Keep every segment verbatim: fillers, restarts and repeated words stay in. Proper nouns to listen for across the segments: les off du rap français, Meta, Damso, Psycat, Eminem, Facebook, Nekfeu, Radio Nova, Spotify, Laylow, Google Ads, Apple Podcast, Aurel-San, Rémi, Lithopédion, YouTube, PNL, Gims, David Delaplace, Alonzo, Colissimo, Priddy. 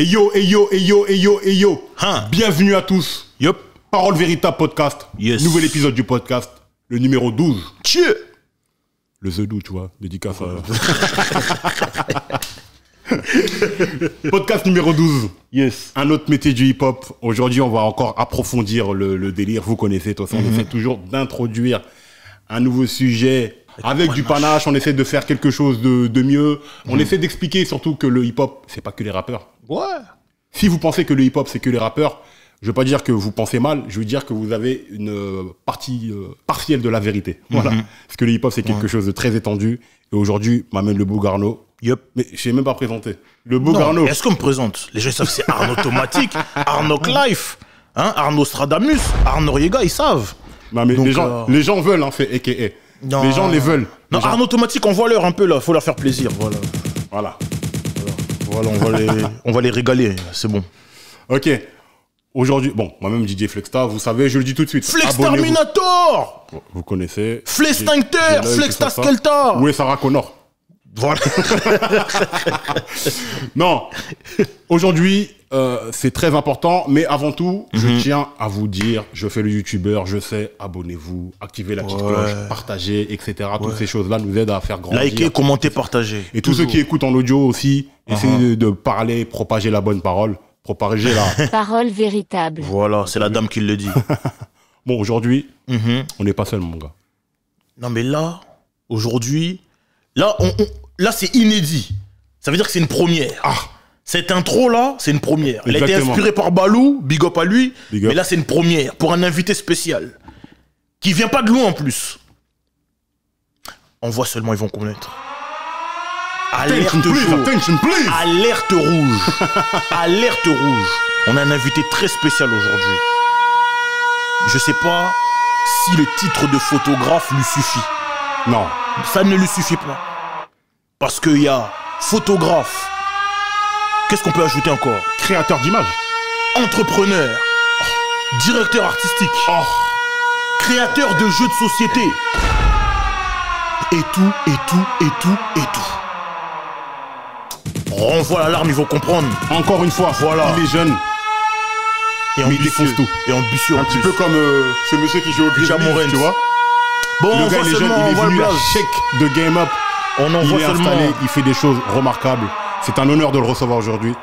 Et yo, et yo, et yo, et yo, et yo. Hein? Bienvenue à tous. Yep. Parole Véritable podcast. Yes. Nouvel épisode du podcast. Le numéro douze. Tchie. Le The Dou, tu vois. Dédicace à... podcast numéro douze. Yes. Un autre métier du hip-hop. Aujourd'hui, on va encore approfondir le, le délire. Vous connaissez, de toute façon, mm-hmm. on essaie toujours d'introduire un nouveau sujet... Avec du panache, on essaie de faire quelque chose de, de mieux. On mmh. essaie d'expliquer surtout que le hip-hop, c'est pas que les rappeurs. Ouais. Si vous pensez que le hip-hop, c'est que les rappeurs, je veux pas dire que vous pensez mal, je veux dire que vous avez une partie euh, partielle de la vérité. Mmh. Voilà. Parce que le hip-hop, c'est quelque ouais. chose de très étendu. Et aujourd'hui, m'amène le beau Garneau. Yep. Mais je n'ai même pas présenté. Le beau non, Garneau. Est-ce qu'on me présente? Les gens savent que c'est Arnaud Automatique, Arnaud Life, hein, Arnaud Stradamus, Arnaud Riega, ils savent. Non, mais Donc, les, gens, euh... les gens veulent, hein, c'est A K A. Non. Les gens les veulent. Non, Arnaud Automatique, on voit l'heure un peu là, faut leur faire plaisir. Voilà. Voilà. Voilà, on va les, on va les régaler, c'est bon. Ok. Aujourd'hui, bon, moi-même D J Flexstar, vous savez, je le dis tout de suite. Flexstar Minator. Vous connaissez. Flextincteur, Flexstar Skelta. Où est Sarah Connor? Voilà. Non. Aujourd'hui, euh, c'est très important, mais avant tout, mm-hmm. je tiens à vous dire, je fais le youtubeur, je sais, abonnez-vous, activez la petite ouais. cloche, partagez, et cetera. Ouais. Toutes ces choses-là nous aident à faire grandir. Likez, commentez, partagez. Et toujours. Tous ceux qui écoutent en audio aussi, uh-huh. essayez de, de parler, propager la bonne parole, propager la... parole véritable. Voilà, c'est la dame qui le dit. Bon, aujourd'hui, mm-hmm. on n'est pas seul, mon gars. Non, mais là, aujourd'hui... Là, on, on, là c'est inédit. Ça veut dire que c'est une première. Ah. Cette intro-là, c'est une première. Elle Exactement. a été inspirée par Balou, big up à lui. Big mais up. Là, c'est une première pour un invité spécial. Qui vient pas de loin en plus. On voit seulement, ils vont connaître. Alerte rouge. Alerte rouge. Alerte rouge. On a un invité très spécial aujourd'hui. Je sais pas si le titre de photographe lui suffit. Non. Ça ne lui suffit pas. Parce qu'il y a photographe. Qu'est-ce qu'on peut ajouter encore? Créateur d'images. Entrepreneur. Oh. Directeur artistique. Oh. Créateur de jeux de société. Et tout, et tout, et tout, et tout. Renvoie l'alarme, ils vont comprendre. Encore une fois, voilà. Il est jeune. Et ambitieux. Tout. Et ambitieux Un en petit plus. peu comme euh, ce monsieur qui joue au Grimlis, tu vois. Bon, le on gars, voit seulement, jeunes, il est on venu à chèque de Game Up. On en il voit est seulement. installé, il fait des choses remarquables. C'est un honneur de le recevoir aujourd'hui,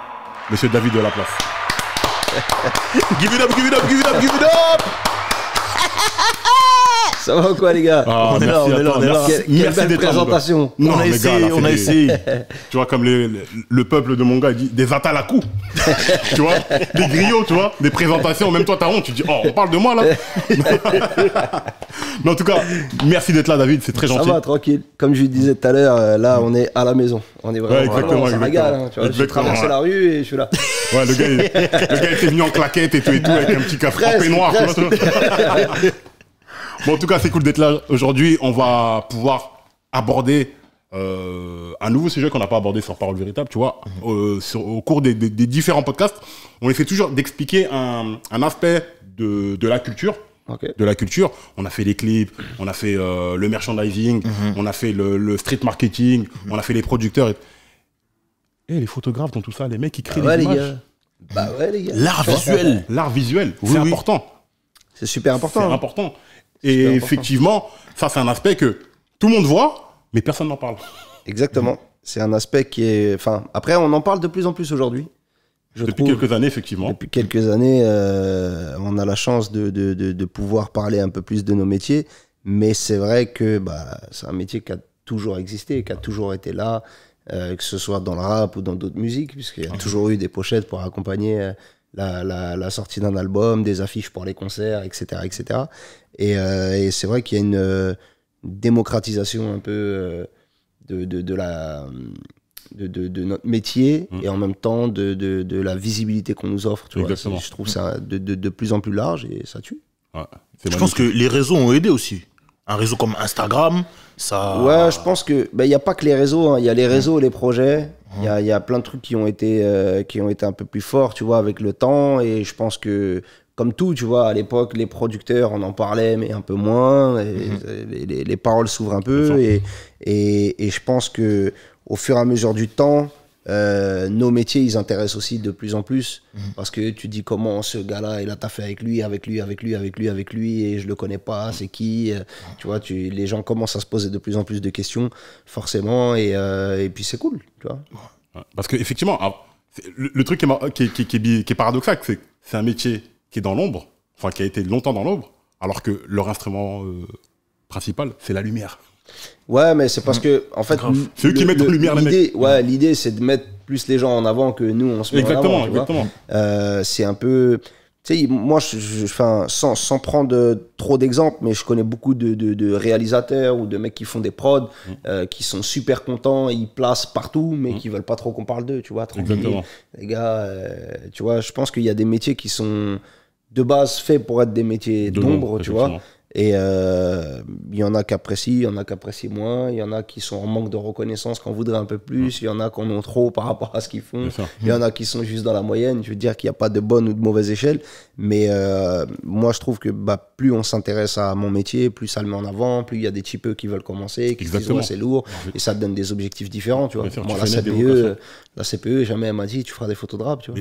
monsieur David Delaplace. Give it up, give it up, give it up, give it up. Ça va ou quoi, les gars? ah, On est là, on est là, on est là. Quelle, quelle merci belle présentation. Non, on a essayé, gars, là, on a des... essayé. Tu vois, comme les, les, le peuple de mon gars, il dit des atalacous. Tu vois, des griots, tu vois, des présentations. Même toi, t'as honte, tu dis, oh, on parle de moi, là. Mais en tout cas, merci d'être là, David, c'est très gentil. Ça va, tranquille. Comme je le disais tout à l'heure, là, on est à la maison. On est vraiment, ouais, exactement, vraiment ça régale. Hein, tu vois, je traverse ouais. la rue et je suis là. Ouais, le gars, il, le gars était venu en claquette et tout, et tout avec un petit café en peignoir. Bon, en tout cas, c'est cool d'être là aujourd'hui. On va pouvoir aborder euh, un nouveau sujet qu'on n'a pas abordé sur Parole Véritable, tu vois. Mm-hmm. euh, sur, au cours des, des, des différents podcasts, on essaie toujours d'expliquer un, un aspect de, de la culture. Okay. De la culture. On a fait les clips, on a fait euh, le merchandising, mm-hmm. on a fait le, le street marketing, mm-hmm. on a fait les producteurs. Et... et les photographes dans tout ça, les mecs qui créent bah les ouais, images. Les bah ouais, les gars. L'art visuel. L'art visuel, oui, c'est oui. important. C'est super important. C'est hein. important. Et effectivement, ça c'est un aspect que tout le monde voit, mais personne n'en parle. Exactement. C'est un aspect qui est... Enfin, après, on en parle de plus en plus aujourd'hui. Depuis trouve, quelques années, effectivement. Depuis quelques années, euh, on a la chance de, de, de, de pouvoir parler un peu plus de nos métiers. Mais c'est vrai que bah, c'est un métier qui a toujours existé, qui a toujours été là, euh, que ce soit dans le rap ou dans d'autres musiques, puisqu'il y a ah. toujours eu des pochettes pour accompagner... Euh, La, la, la sortie d'un album, des affiches pour les concerts, et cetera, et cetera. Et, euh, et c'est vrai qu'il y a une euh, démocratisation un peu euh, de, de, de, la, de, de, de notre métier mmh. et en même temps de, de, de la visibilité qu'on nous offre. Tu vois, je trouve ça de, de, de plus en plus large et ça tue. Ouais, je magnifique. pense que les réseaux ont aidé aussi. Un réseau comme Instagram, ça... Ouais, je pense que... Ben, il n'y a pas que les réseaux, hein. Il y a les réseaux, les projets. Il y a, y a plein de trucs qui ont été, euh, qui ont été un peu plus forts, tu vois, avec le temps. Et je pense que, comme tout, tu vois, à l'époque, les producteurs, on en parlait, mais un peu moins. Et, mm-hmm. les, les, les paroles s'ouvrent un peu. Et, et, et je pense que au fur et à mesure du temps, Euh, nos métiers, ils intéressent aussi de plus en plus, mmh. parce que tu dis comment ce gars-là, il a taffé avec lui, avec lui, avec lui, avec lui, avec lui, et je le connais pas, c'est qui, euh, tu vois, tu, les gens commencent à se poser de plus en plus de questions, forcément, et, euh, et puis c'est cool, tu vois. Parce qu'effectivement, le, le truc qui est, qui, qui, qui est, qui est paradoxal, c'est que c'est un métier qui est dans l'ombre, enfin qui a été longtemps dans l'ombre, alors que leur instrument euh, principal, c'est la lumière. Ouais, mais c'est parce que, en fait, c'est eux qui mettent en lumière les mecs. Ouais, l'idée, c'est de mettre plus les gens en avant que nous, on se met en avant. Exactement, exactement. Euh, c'est un peu... Tu sais, moi, je, je, enfin, sans, sans prendre trop d'exemples, mais je connais beaucoup de, de, de réalisateurs ou de mecs qui font des prods, mmh. euh, qui sont super contents, ils placent partout, mais mmh. qui veulent pas trop qu'on parle d'eux, tu vois. Exactement. Les gars, euh, tu vois, je pense qu'il y a des métiers qui sont de base faits pour être des métiers d'ombre, tu vois. Et euh, il y en a qui apprécient, il y en a qui apprécient moins, il y en a qui sont en manque de reconnaissance, qu'on voudrait un peu plus, il y en a qui en ont trop par rapport à ce qu'ils font, il y en a qui sont juste dans la moyenne, je veux dire qu'il n'y a pas de bonne ou de mauvaise échelle, mais euh, moi je trouve que bah, plus on s'intéresse à mon métier, plus ça le met en avant, plus il y a des typeux qui veulent commencer, qui disent ouais, c'est lourd, et ça te donne des objectifs différents, tu vois. Sûr, moi, tu la, C P E, la C P E, jamais elle m'a dit tu feras des photos de rap, tu vois.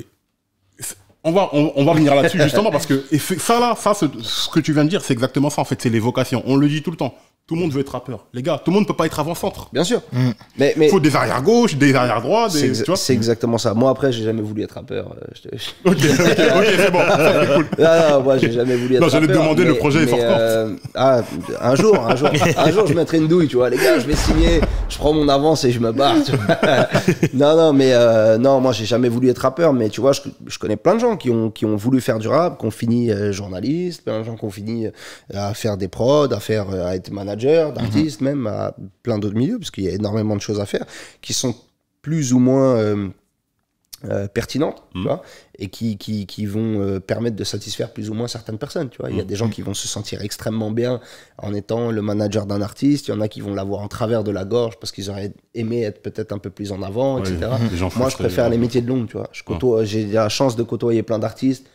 On va, on, on va revenir là-dessus justement parce que et ça là, ça, ce, ce que tu viens de dire, c'est exactement ça en fait, c'est les vocations. On le dit tout le temps. Tout le monde veut être rappeur. Les gars, tout le monde ne peut pas être avant-centre. Bien sûr. Mmh. Mais, mais... faut des arrières-gauches, des arrières-droits. C'est exa exactement ça. Moi après, j'ai jamais voulu être rappeur. Je te... Ok, ok, okay c'est bon. C'est cool. Non, non, moi j'ai jamais voulu être non, rappeur. J'allais te demander mais, le projet fort euh... ah, un jour, un jour, un jour, je mettrai une douille, tu vois. Les gars, je vais signer, je prends mon avance et je me barre. Tu vois. Non, non, mais euh, non, moi j'ai jamais voulu être rappeur. Mais tu vois, je, je connais plein de gens qui ont, qui ont voulu faire du rap, qui ont fini euh, journaliste, plein de gens qui ont fini euh, à faire des prods, à faire, euh, à être manager. D'artistes, mmh. même à plein d'autres milieux, parce qu'il y a énormément de choses à faire qui sont plus ou moins euh, euh, pertinentes, mmh. tu vois, et qui, qui, qui vont euh, permettre de satisfaire plus ou moins certaines personnes. Tu vois. Il y a des gens qui vont se sentir extrêmement bien en étant le manager d'un artiste, il y en a qui vont l'avoir en travers de la gorge parce qu'ils auraient aimé être peut-être un peu plus en avant, ouais, et cetera. Moi, je préfère les métiers de l'ombre, tu vois. Je côtoie, j'ai la chance de côtoyer plein d'artistes.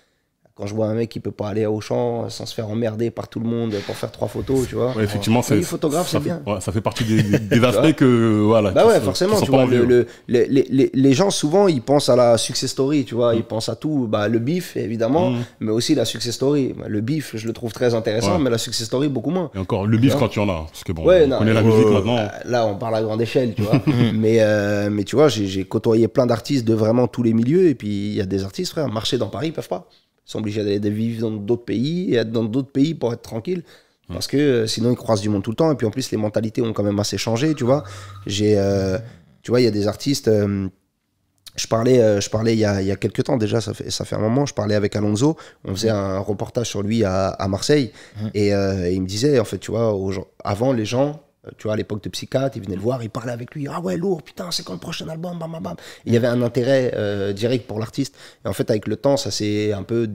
Quand je vois un mec qui peut pas aller au champ sans se faire emmerder par tout le monde pour faire trois photos, tu vois. Ouais, effectivement, c'est. Oui, photographe, c'est bien. Ouais, ça fait partie des, des aspects que voilà. Bah ouais, forcément. Tu vois, le, le, le, les, les gens souvent ils pensent à la success story, tu vois. Mmh. Ils pensent à tout, bah le bif évidemment, mmh. mais aussi la success story. Le bif, je le trouve très intéressant, ouais. mais la success story beaucoup moins. Et encore le bif quand tu en as, parce que bon, ouais, on non, connaît la euh, musique maintenant. Là, on parle à grande échelle, tu vois. mais euh, mais tu vois, j'ai côtoyé plein d'artistes de vraiment tous les milieux, et puis il y a des artistes, frère, marcher dans Paris, ils peuvent pas. Sont obligés d'aller vivre dans d'autres pays et être dans d'autres pays pour être tranquille parce que euh, sinon ils croisent du monde tout le temps et puis en plus les mentalités ont quand même assez changé, tu vois. J'ai euh, tu vois, il y a des artistes euh, je parlais euh, je parlais il y a, y a quelques temps déjà, ça fait ça fait un moment, je parlais avec Alonzo, on faisait un reportage sur lui à, à Marseille et, euh, et il me disait en fait, tu vois, aux gens, avant les gens, tu vois, à l'époque de Psycat, ils venaient le voir, ils parlaient avec lui. Ah ouais, lourd, putain, c'est quand le prochain album, bam, bam, bam. Il y avait un intérêt euh, direct pour l'artiste. Et en fait, avec le temps, ça s'est un peu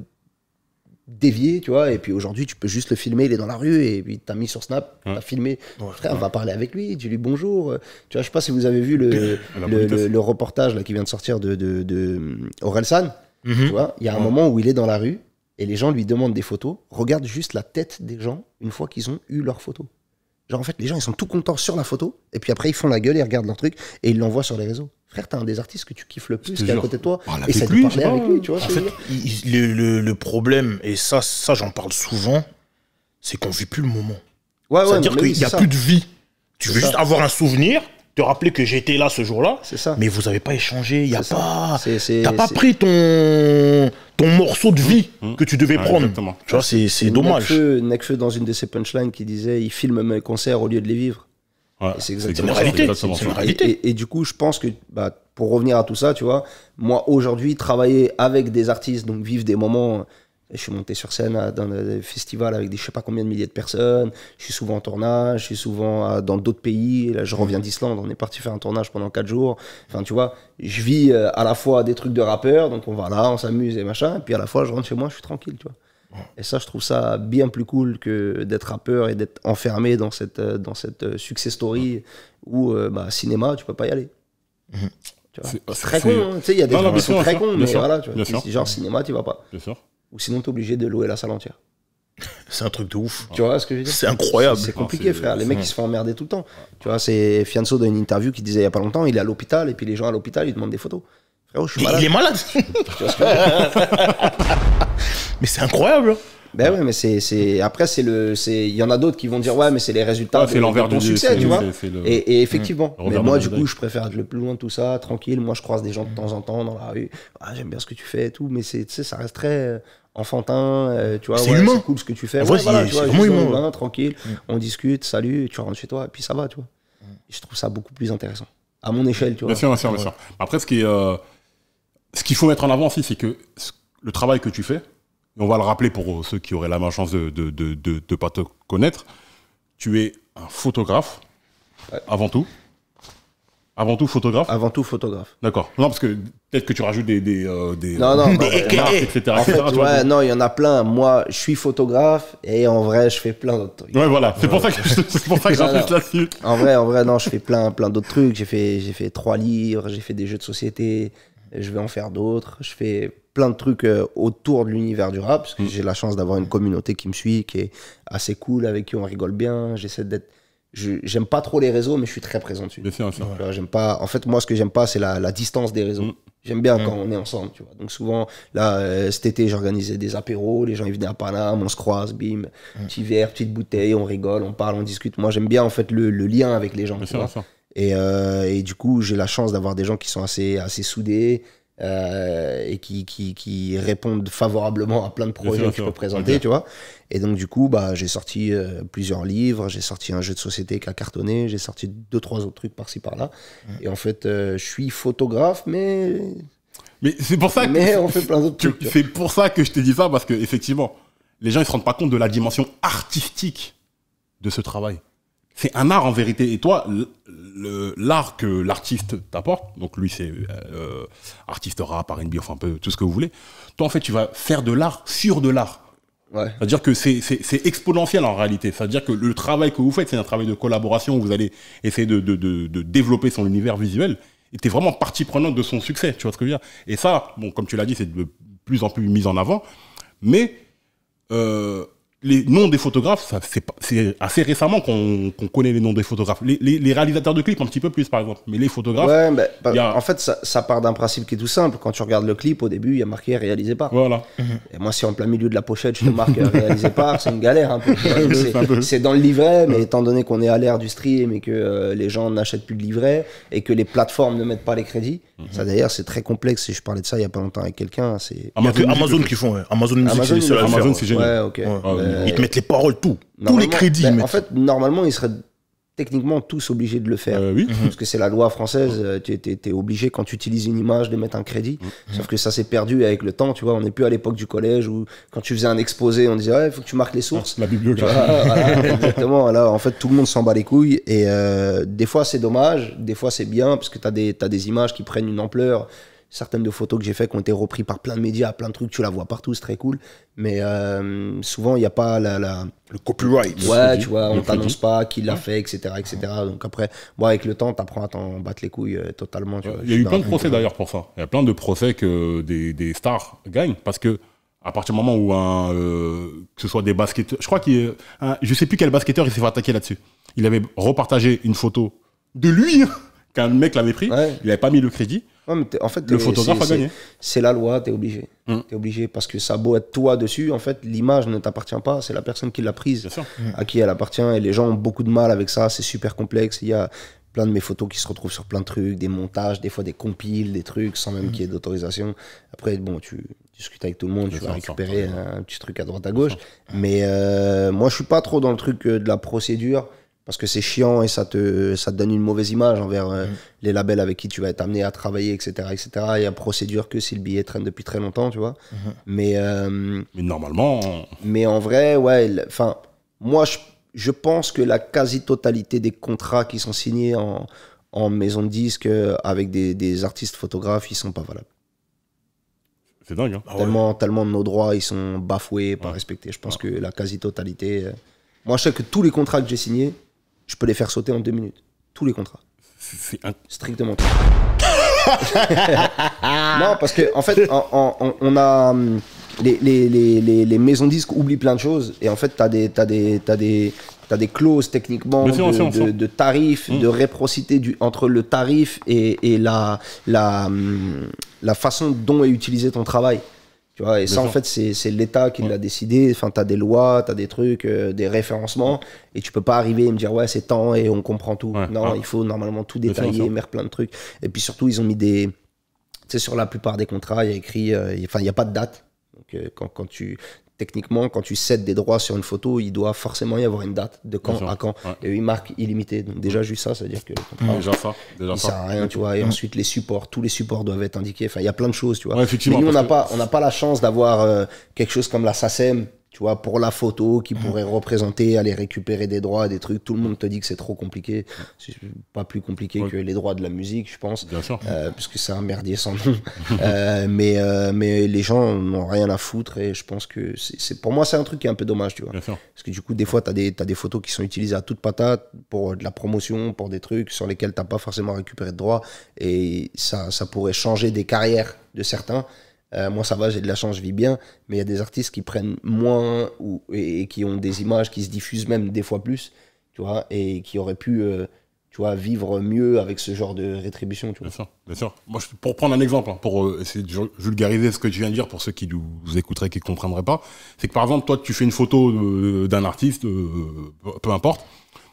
dévié, tu vois. Et puis aujourd'hui, tu peux juste le filmer, il est dans la rue, et puis t'as mis sur Snap, t'as filmé. Ouais, frère, ouais. va parler avec lui, dis-lui bonjour. Tu vois, je sais pas si vous avez vu le, le, le, le reportage là, qui vient de sortir de, de, de Aurel-San. Mm-hmm. Tu vois, il y a un ouais. moment où il est dans la rue, et les gens lui demandent des photos. Regarde juste la tête des gens une fois qu'ils ont eu leurs photos. Genre en fait les gens ils sont tout contents sur la photo et puis après ils font la gueule, ils regardent leur truc et ils l'envoient sur les réseaux. Frère, t'as un des artistes que tu kiffes le plus qui est à côté de toi et ça te parlait avec lui, tu vois. En fait le, le, le problème, et ça, ça j'en parle souvent, c'est qu'on vit plus le moment. Ouais, ouais, c'est-à-dire qu'il n'y a plus de vie. Tu veux juste avoir un souvenir, te rappeler que j'étais là ce jour-là, mais vous n'avez pas échangé, y a pas, t'as pas pris ton, ton morceau de vie mmh. que tu devais ouais, prendre. Exactement. Tu vois, c'est dommage. Nekfeu, dans une de ses punchlines, qui disait « il filme mes concerts au lieu de les vivre ouais, ». C'est exactement une réalité. Exactement une réalité. Et, et, et du coup, je pense que, bah, pour revenir à tout ça, tu vois, moi aujourd'hui, travailler avec des artistes, donc vivre des moments... Je suis monté sur scène à, dans des festivals avec des, je sais pas combien de milliers de personnes. Je suis souvent en tournage, je suis souvent à, dans d'autres pays. Là, je reviens d'Islande, on est parti faire un tournage pendant quatre jours. Enfin, tu vois, je vis à la fois des trucs de rappeur, donc on va là, on s'amuse et machin. Et puis à la fois, je rentre chez moi, je suis tranquille, tu vois. Et ça, je trouve ça bien plus cool que d'être rappeur et d'être enfermé dans cette, dans cette success story où, bah, cinéma, tu peux pas y aller. Tu vois, c'est très con, hein. Tu sais, il y a des gens qui sont très cons, mais voilà, tu vois, genre cinéma, tu vas pas. Bien sûr. Ou sinon, t'es obligé de louer la salle entière. C'est un truc de ouf. Tu vois ce que je veux dire? C'est incroyable. C'est compliqué, frère. Les mecs, ils se font emmerder tout le temps. Tu vois, c'est Fianso dans une interview qui disait il n'y a pas longtemps, il est à l'hôpital et puis les gens à l'hôpital, ils demandent des photos. Frérot, je suis malade. Il est malade. Tu vois ce que je veux dire? Mais c'est incroyable. Ben oui, mais c'est. Après, c'est le. Il y en a d'autres qui vont dire ouais, mais c'est les résultats de ton succès, tu vois. Et effectivement. Mais moi, du coup, je préfère être le plus loin de tout ça, tranquille. Moi, je croise des gens de temps en temps dans la rue. J'aime bien ce que tu fais et tout, mais tu sais, ça reste très enfantin, euh, tu vois, c'est ouais, cool ce que tu fais. Ouais, vrai, voilà, tu vois, vraiment humain. Humain, tranquille, mm. on discute, salut, tu rentres chez toi, et puis ça va, tu vois. Mm. Je trouve ça beaucoup plus intéressant, à mon échelle, tu vois. Bien sûr, bien sûr, bien sûr. Après, ce qu'il euh, qu faut mettre en avant aussi, c'est que le travail que tu fais, et on va le rappeler pour ceux qui auraient la malchance de ne de, de, de, de pas te connaître, tu es un photographe, ouais. avant tout. Avant tout photographe. Avant tout photographe. D'accord. Non, parce que peut-être que tu rajoutes des des euh, des non non des et, marques, et, et, et cetera. En fait, et cetera ouais, non, il y en a plein. Moi, je suis photographe et en vrai, je fais plein d'autres trucs. Ouais, voilà. C'est ouais. pour ça que c'est pour ça que j'insiste là-dessus. En vrai, en vrai, non, je fais plein plein d'autres trucs. J'ai fait j'ai fait trois livres, j'ai fait des jeux de société. Je vais en faire d'autres. Je fais plein de trucs autour de l'univers du rap parce que mmh. j'ai la chance d'avoir une communauté qui me suit, qui est assez cool, avec qui on rigole bien. J'essaie d'être J'aime pas trop les réseaux, mais je suis très présent dessus. J'aime pas. En fait, moi, ce que j'aime pas, c'est la, la distance des réseaux. Mmh. J'aime bien mmh. quand on est ensemble, tu vois. Donc souvent, là, euh, cet été, j'organisais des apéros, les gens ils venaient à Paname, on se croise, bim, mmh. petit verre, petite bouteille, on rigole, on parle, on discute. Moi, j'aime bien en fait le, le lien avec les gens. Tu vois. Et, euh, et du coup, j'ai la chance d'avoir des gens qui sont assez, assez soudés. Euh, et qui, qui, qui répondent favorablement à plein de projets que je peux présenter, tu vois. Et donc du coup, bah, j'ai sorti euh, plusieurs livres, j'ai sorti un jeu de société qui a cartonné, j'ai sorti deux, trois autres trucs par-ci, par-là. Ouais. Et en fait, euh, je suis photographe, mais... Mais c'est pour ça que... Mais on fait plein d'autres trucs. C'est pour ça que je te dis ça, parce qu'effectivement, les gens ne se rendent pas compte de la dimension artistique de ce travail. C'est un art en vérité. Et toi, l'art que l'artiste t'apporte, donc lui c'est euh, artiste rap, R and B, enfin un peu tout ce que vous voulez, toi en fait tu vas faire de l'art sur de l'art. Ouais. C'est-à-dire que c'est exponentiel en réalité. C'est-à-dire que le travail que vous faites, c'est un travail de collaboration où vous allez essayer de, de, de, de développer son univers visuel et t'es vraiment partie prenante de son succès. Tu vois ce que je veux dire? Et ça, bon, comme tu l'as dit, c'est de plus en plus mis en avant. Mais... Euh, les noms des photographes, c'est assez récemment qu'on qu'on connaît les noms des photographes. Les, les, les réalisateurs de clips, un petit peu plus, par exemple. Mais les photographes... Ouais, bah, bah, y a... En fait, ça, ça part d'un principe qui est tout simple. Quand tu regardes le clip, au début, il y a marqué « réalisé par ». Voilà. Et moi, si en plein milieu de la pochette, je te marque « réalisé par », c'est une galère un peu. C'est dans le livret, mais étant donné qu'on est à l'ère du stream et que euh, les gens n'achètent plus de livret et que les plateformes ne mettent pas les crédits, mm-hmm. ça d'ailleurs, c'est très complexe. Et je parlais de ça il n'y a pas longtemps avec quelqu'un. Amazon, Amazon qui font, ouais. Amazon Music, c'est les seuls à Amazon, c'est génial. Ouais, ok. Ouais. Euh, Ils te mettent les paroles, tout. Tous les crédits. Ben, en fait, normalement, ils seraient techniquement tous obligés de le faire. Euh, oui. Parce que c'est la loi française. Tu es, es obligé, quand tu utilises une image, de mettre un crédit. Mm-hmm. Sauf que ça s'est perdu avec le temps. Tu vois, on n'est plus à l'époque du collège où, quand tu faisais un exposé, on disait il ouais, faut que tu marques les sources. Ah, la bibliothèque. Voilà, voilà, exactement. Là, en fait, tout le monde s'en bat les couilles. Et euh, des fois, c'est dommage. Des fois, c'est bien. Parce que tu as, as des images qui prennent une ampleur. Certaines de photos que j'ai faites qui ont été reprises par plein de médias, plein de trucs, tu la vois partout, c'est très cool. Mais euh, souvent, il n'y a pas la, la... Le copyright. Ouais, tu vois, on t'annonce pas qui l'a fait, et cetera, et cetera. Donc après, bon, avec le temps, t'apprends à t'en battre les couilles euh, totalement. Tu vois, il y a eu plein de procès d'ailleurs pour ça. Il y a plein de procès que des, des stars gagnent parce que à partir du moment où un, euh, que ce soit des basketteurs, je crois qu'il, hein, je sais plus quel basketteur il s'est fait attaquer là-dessus. Il avait repartagé une photo de lui qu'un mec l'avait pris. Ouais. Il n'avait pas mis le crédit. Ouais, mais en fait, le photographe a gagné. C'est la loi, t'es obligé. Mmh. T'es obligé parce que ça a beau être toi dessus, en fait, l'image ne t'appartient pas, c'est la personne qui l'a prise, mmh. à qui elle appartient. Et les gens ont beaucoup de mal avec ça, c'est super complexe. Il y a plein de mes photos qui se retrouvent sur plein de trucs, des montages, des fois des compiles, des trucs, sans même mmh. qu'il y ait d'autorisation. Après, bon, tu discutes avec tout le monde, tu vas récupérer un petit truc à droite à gauche. Mais euh, moi, je suis pas trop dans le truc de la procédure. Parce que c'est chiant et ça te, ça te donne une mauvaise image envers euh, mmh. les labels avec qui tu vas être amené à travailler, et cetera, et cetera. Il y a procédure que si le billet traîne depuis très longtemps, tu vois. Mmh. Mais, euh, mais normalement... Mais en vrai, ouais, enfin, moi, je, je pense que la quasi-totalité des contrats qui sont signés en, en maison de disques avec des, des artistes photographes, ils sont pas valables. C'est dingue, hein. Tellement, ah ouais. tellement de nos droits, ils sont bafoués, pas ouais. respectés. Je pense ouais. que la quasi-totalité... Euh... Moi, je sais que tous les contrats que j'ai signés, je peux les faire sauter en deux minutes. Tous les contrats. C'est strictement. Non, parce que en fait, on, on, on a les, les, les, les, les maisons disques oublient plein de choses et en fait, tu as des, t'as des, t'as des, t'as des clauses techniquement sûr, de, de, de tarifs, mmh. de réciprocité du, entre le tarif et, et la, la, la façon dont est utilisé ton travail. Tu vois, et ça, en fait, c'est l'État qui ouais. l'a décidé. Enfin, t'as des lois, t'as des trucs, euh, des référencements, et tu peux pas arriver et me dire, ouais, c'est temps et on comprend tout. Ouais. Non, ouais. il faut normalement tout détailler, mettre plein de trucs. Et puis surtout, ils ont mis des. Tu sais, sur la plupart des contrats, il y a écrit. Enfin, euh, il n'y a pas de date. Donc, euh, quand, quand tu. Techniquement, quand tu cèdes des droits sur une photo, il doit forcément y avoir une date de quand à quand. Ouais. Et eux, ils marquent illimité. Donc, déjà, juste ça, ça veut dire que le contrat. Déjà ça. Déjà ça. Ça sert à rien, tu vois. Et mmh. ensuite, les supports, tous les supports doivent être indiqués. Enfin, il y a plein de choses, tu vois. Ouais, effectivement. Mais nous, on n'a pas, on n'a pas la chance d'avoir euh, quelque chose comme la SACEM, tu vois, pour la photo, qui mmh. pourrait représenter, aller récupérer des droits, des trucs. Tout le monde te dit que c'est trop compliqué. C'est pas plus compliqué ouais. que les droits de la musique, je pense. Bien sûr. Euh, parce que c'est un merdier sans nom. euh, mais, euh, mais les gens n'ont rien à foutre et je pense que c'est, pour moi, c'est un truc qui est un peu dommage, tu vois. Bien sûr. Parce que du coup, des fois, t'as des, t'as des photos qui sont utilisées à toute patate pour de la promotion, pour des trucs sur lesquels t'as pas forcément récupéré de droits et ça, ça pourrait changer des carrières de certains. Euh, moi, ça va, j'ai de la chance, je vis bien, mais il y a des artistes qui prennent moins ou, et, et qui ont des images qui se diffusent même des fois plus, tu vois, et qui auraient pu euh, tu vois, vivre mieux avec ce genre de rétribution. Tu vois. Bien sûr, bien sûr. Moi, je, pour prendre un exemple, hein, pour euh, essayer de vulgariser ce que tu viens de dire pour ceux qui nous écouteraient, qui ne comprendraient pas, c'est que par exemple, toi, tu fais une photo euh, d'un artiste, euh, peu importe,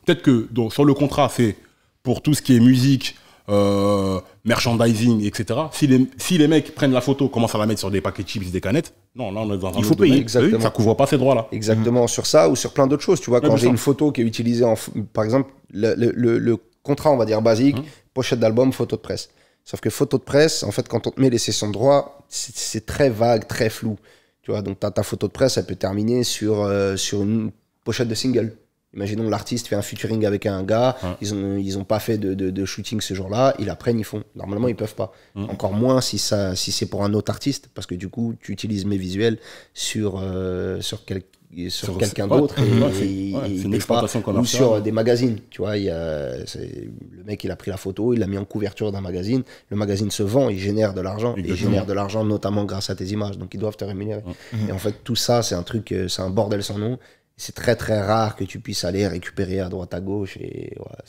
peut-être que donc, sur le contrat, c'est pour tout ce qui est musique, Euh, merchandising, et cetera. Si les, si les mecs prennent la photo, commencent à la mettre sur des paquets de chips, des canettes, non, là, on est dans un il faut payer. Exactement. Ça couvre pas ces droits-là. Exactement, mmh. sur ça ou sur plein d'autres choses. Tu vois, quand j'ai une photo qui est utilisée, en, par exemple, le, le, le, le contrat, on va dire, basique, mmh. pochette d'album, photo de presse. Sauf que photo de presse, en fait, quand on te met les sessions de droit, c'est très vague, très flou. Tu vois, donc ta, ta photo de presse, elle peut terminer sur, euh, sur une pochette de single. Imaginons l'artiste fait un featuring avec un gars, ouais. ils ont ils ont pas fait de, de, de shooting ce jour-là, ils apprennent, ils font. Normalement, ils peuvent pas. Mmh. Encore moins si ça si c'est pour un autre artiste, parce que du coup, tu utilises mes visuels sur euh, sur quel, sur, sur quelqu'un d'autre et, ouais, et, et une exploitation qu'on a ou sur ouais. des magazines. Tu vois, il y a, le mec il a pris la photo, il l'a mis en couverture d'un magazine. Le magazine se vend, il génère de l'argent, il génère de l'argent notamment grâce à tes images, donc ils doivent te rémunérer. Mmh. Et en fait, tout ça, c'est un truc, c'est un bordel sans nom. C'est très très rare que tu puisses aller récupérer à droite à gauche et voilà,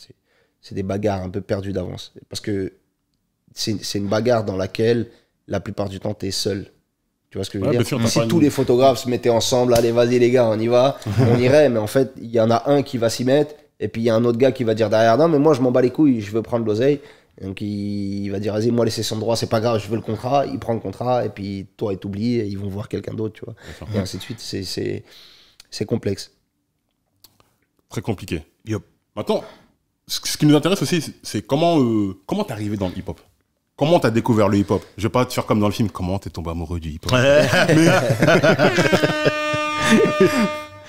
c'est des bagarres un peu perdues d'avance. Parce que c'est une bagarre dans laquelle la plupart du temps tu es seul. Tu vois ce que je veux ouais, dire sûr, Si tous une... les photographes se mettaient ensemble, allez vas-y les gars on y va, on irait, mais en fait il y en a un qui va s'y mettre et puis il y a un autre gars qui va dire derrière non mais moi je m'en bats les couilles, je veux prendre l'oseille. Donc il va dire vas-y moi les sessions de droit c'est pas grave je veux le contrat, il prend le contrat et puis toi il t'oublie et ils vont voir quelqu'un d'autre tu vois. Et ainsi de suite c'est... C'est complexe. Très compliqué. Yep. Maintenant, ce qui nous intéresse aussi, c'est comment euh, comment t'es arrivé dans le hip-hop. Comment t'as découvert le hip-hop. Je vais pas te faire comme dans le film, comment t'es tombé amoureux du hip-hop. Mais...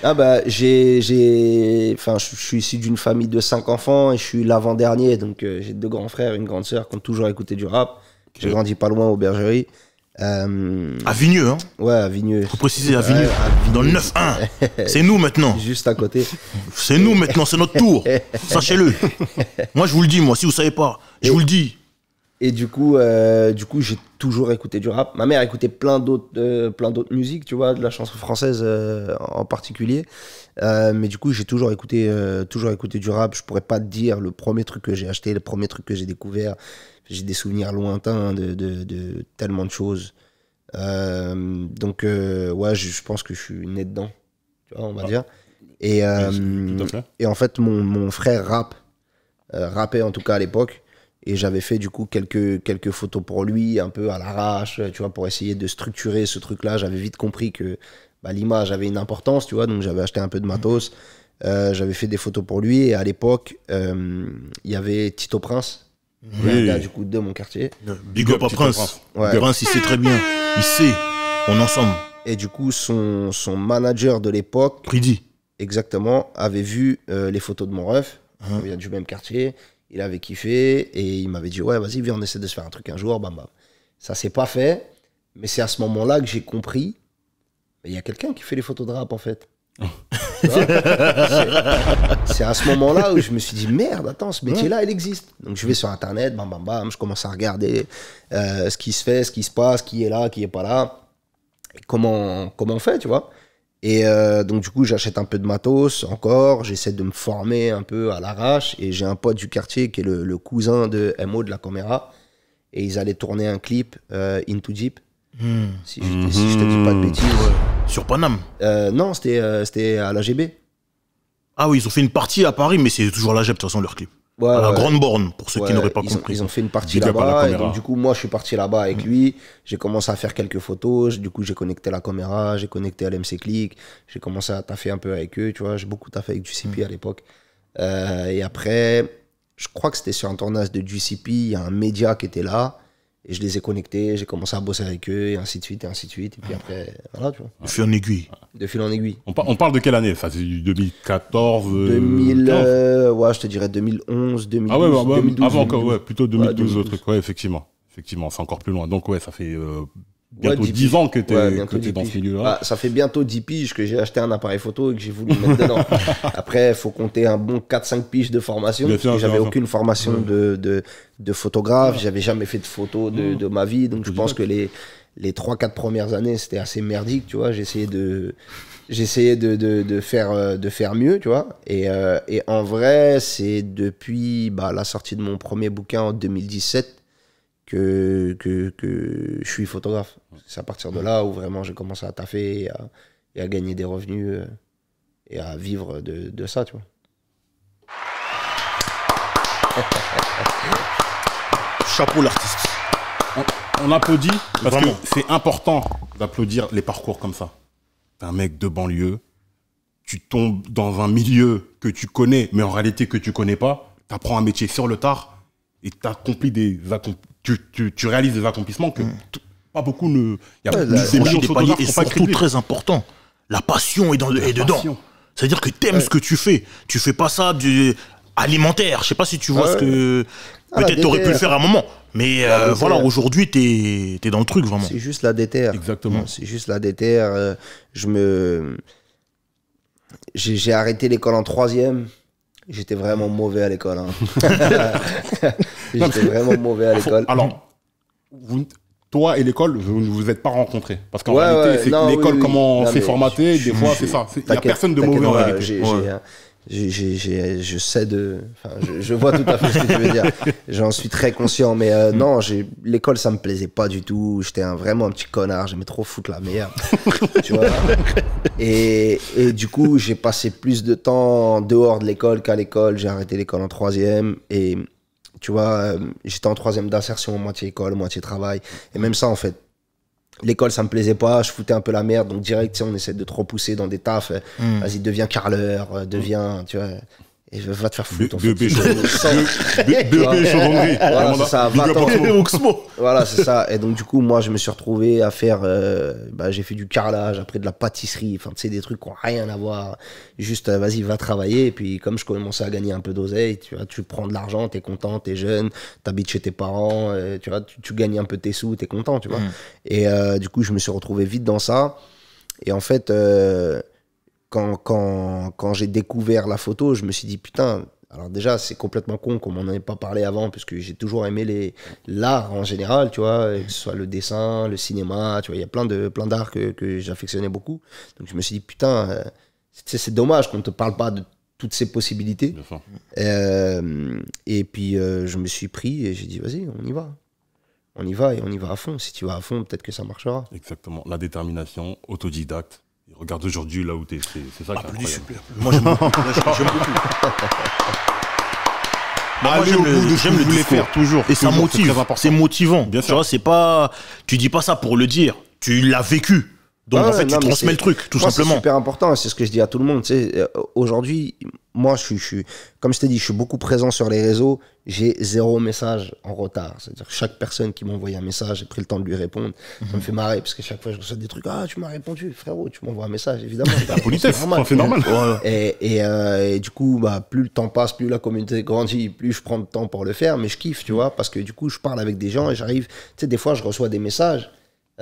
ah bah, j'ai... Enfin, je suis issu d'une famille de cinq enfants et je suis l'avant-dernier. Donc, euh, j'ai deux grands frères, une grande sœur qui ont toujours écouté du rap. Okay. J'ai grandi pas loin aux Bergeries. Euh... À Vigneux, hein. Ouais, à Vigneux. Faut préciser, à Vigneux. Ouais, à Vigneux. Dans le neuf un. C'est nous maintenant. Juste à côté. C'est nous maintenant, c'est notre tour. Sachez-le. Moi, je vous le dis, moi, si vous savez pas, je et... vous le dis. Et du coup, euh, du coup, j'ai toujours écouté du rap. Ma mère écoutait plein d'autres, euh, plein d'autres musiques, tu vois, de la chanson française euh, en particulier. Euh, mais du coup, j'ai toujours écouté, euh, toujours écouté du rap. Je pourrais pas te dire le premier truc que j'ai acheté, le premier truc que j'ai découvert. J'ai des souvenirs lointains de, de, de tellement de choses. Euh, donc, euh, ouais, je, je pense que je suis né dedans, tu vois, on va ah. dire. Et, euh, oui, et en fait, mon, mon frère rappe, euh, rappait en tout cas à l'époque. Et j'avais fait du coup quelques, quelques photos pour lui, un peu à l'arrache, tu vois, pour essayer de structurer ce truc-là. J'avais vite compris que bah, l'image avait une importance, tu vois, donc j'avais acheté un peu de matos. Euh, j'avais fait des photos pour lui. Et à l'époque, il euh, y avait Tito Prince. Oui. Un gars, du coup, de mon quartier. Big up à Prince. Prince. Ouais. Prince, il sait très bien. Il sait. On est ensemble. Et du coup, son, son manager de l'époque, Priddy, exactement, avait vu euh, les photos de mon ref. Hum. Il vient du même quartier. Il avait kiffé et il m'avait dit ouais, vas-y, viens, on essaie de se faire un truc un jour. Bam, bam. Ça s'est pas fait. Mais c'est à ce moment-là que j'ai compris. Il y a quelqu'un qui fait les photos de rap, en fait. C'est à ce moment-là où je me suis dit merde, attends, ce métier-là, il existe. Donc je vais sur internet, bam bam bam, je commence à regarder euh, ce qui se fait, ce qui se passe, qui est là, qui est pas là. comment, comment on fait, tu vois. Et euh, donc, du coup, j'achète un peu de matos encore. J'essaie de me former un peu à l'arrache. Et j'ai un pote du quartier qui est le, le cousin de M O de la caméra. Et ils allaient tourner un clip, euh, Into Deep. Mmh. Si, je, mmh. si je te dis pas de bêtises. Sur Paname euh, Non, c'était euh, à l'A G B. Ah oui, ils ont fait une partie à Paris, mais c'est toujours l'A G B, de toute façon, leur clip. Ouais, à la ouais. Grande Borne, pour ceux ouais, qui n'auraient pas ils compris. Ont, ils ont fait une partie là-bas. Donc, du coup, moi, je suis parti là-bas avec mmh. lui. J'ai commencé à faire quelques photos. Du coup, j'ai connecté la caméra, j'ai connecté à l'M C Click. J'ai commencé à taffer un peu avec eux. Tu vois, j'ai beaucoup taffé avec Ducipi mmh. à l'époque. Euh, et après, je crois que c'était sur un tournage de Ducipi. Il y a un média qui était là. Et je les ai connectés, j'ai commencé à bosser avec eux, et ainsi de suite, et ainsi de suite. Et puis après, voilà, tu vois. De fil en aiguille. De fil en aiguille. On, par, on parle de quelle année? Enfin, c'est du deux mille quatorze euh, deux mille, euh, ouais, je te dirais deux mille onze, deux mille douze. Ah ouais, ouais, ouais deux mille douze, avant encore, ouais, plutôt deux mille douze, ouais, truc, ouais, effectivement. Effectivement, c'est encore plus loin. Donc, ouais, ça fait euh, bientôt ouais, dix ans que tu es, ouais, que es dans ce milieu-là. Ah, ça fait bientôt dix piges que j'ai acheté un appareil photo et que j'ai voulu mettre dedans. Après, il faut compter un bon quatre cinq piges de formation. J'avais aucune formation ouais. de... de de photographe, ouais. j'avais jamais fait de photos de, de ma vie, donc je pense que les, les trois quatre premières années, c'était assez merdique, tu vois, j'essayais de, de, de, de, faire, de faire mieux, tu vois, et, euh, et en vrai, c'est depuis bah, la sortie de mon premier bouquin en deux mille dix-sept que, que, que je suis photographe. C'est à partir de là où vraiment j'ai commencé à taffer et à, et à gagner des revenus et à vivre de, de ça, tu vois. Chapeau l'artiste. On, on applaudit parce Vraiment. que c'est important d'applaudir les parcours comme ça. T'es un mec de banlieue, tu tombes dans un milieu que tu connais, mais en réalité que tu connais pas, t'apprends un métier sur le tard et t'accomplis des tu, tu, tu réalises des accomplissements que mmh. pas beaucoup ne. Y a ouais, la, des millions de paliers et surtout très important. La passion est, dans, la est la dedans. C'est-à-dire que t'aimes ouais. ce que tu fais. Tu fais pas ça du alimentaire. Je sais pas si tu vois ouais. ce que. Peut-être t'aurais pu le faire à un moment, mais euh, voilà, aujourd'hui, t'es t'es dans le truc, vraiment. C'est juste la D T R. Exactement. C'est juste la D T R. Je me... J'ai arrêté l'école en troisième. J'étais vraiment mauvais à l'école. Hein. J'étais vraiment mauvais à l'école. Alors, vous, toi et l'école, vous ne vous êtes pas rencontrés. Parce qu'en ouais, réalité, ouais, l'école, oui, comment c'est formaté, des fois, c'est ça. Il n'y a personne de mauvais en réalité. J'ai, j'ai, j'ai, je sais de... Enfin, je, je vois tout à fait ce que tu veux dire. J'en suis très conscient, mais euh, non, l'école, ça me plaisait pas du tout. J'étais vraiment un petit connard. J'aimais trop foutre la merde. Tu vois, et, et du coup, j'ai passé plus de temps dehors de l'école qu'à l'école. J'ai arrêté l'école en troisième. Et tu vois, j'étais en troisième d'insertion, moitié école, moitié travail. Et même ça, en fait. L'école, ça me plaisait pas, je foutais un peu la merde, donc direct, on essaie de trop pousser dans des tafs. Mm. Vas-y, deviens carreleur, deviens, tu vois, et va te faire foutre. B E P chaudronnerie. Voilà, c'est ça, vingt ans. Voilà, c'est ça. Et donc, du coup, moi, je me suis retrouvé à faire, euh, bah, j'ai fait du carrelage, après de la pâtisserie, enfin, tu sais, des trucs qui n'ont rien à voir. Juste, euh, vas-y, va travailler. Et puis, comme je commençais à gagner un peu d'oseille, tu vois, tu prends de l'argent, t'es content, t'es jeune, t'habites chez tes parents, euh, tu vois, tu, tu gagnes un peu tes sous, t'es content, tu vois. Mm. Et euh, du coup, je me suis retrouvé vite dans ça. Et en fait, euh, Quand, quand, quand j'ai découvert la photo, je me suis dit, putain, alors déjà, c'est complètement con, comme on n'en avait pas parlé avant, parce que j'ai toujours aimé l'art en général, tu vois, que ce soit le dessin, le cinéma, tu vois, il y a plein de plein d'arts que, que j'affectionnais beaucoup. Donc je me suis dit, putain, c'est dommage qu'on ne te parle pas de toutes ces possibilités. Euh, et puis, euh, je me suis pris et j'ai dit, vas-y, on y va. On y va et on y va à fond. Si tu vas à fond, peut-être que ça marchera. Exactement, la détermination, autodidacte. Regarde aujourd'hui là où t'es, c'est ça ah, qui est super. Moi j'aime beaucoup. Moi j'aime le, j'aime le faire toujours. Et toujours, ça motive. C'est motivant. Bien sûr. Tu vois, pas, tu dis pas ça pour le dire. Tu l'as vécu. Donc ah, en fait, non, tu transmets le truc, tout moi, simplement. C'est super important. C'est ce que je dis à tout le monde. Euh, aujourd'hui, moi, je suis, je suis, comme je t'ai dit, je suis beaucoup présent sur les réseaux. J'ai zéro message en retard. C'est-à-dire que chaque personne qui m'a envoyé un message, j'ai pris le temps de lui répondre. Mm-hmm. Ça me fait marrer parce que chaque fois, je reçois des trucs. Ah, tu m'as répondu, frérot, tu m'envoies un message, évidemment. La politesse, c'est normal. normal. Et, et, euh, et du coup, bah, plus le temps passe, plus la communauté grandit, plus je prends le temps pour le faire. Mais je kiffe, tu vois, parce que du coup, je parle avec des gens et j'arrive. Tu sais, des fois, je reçois des messages.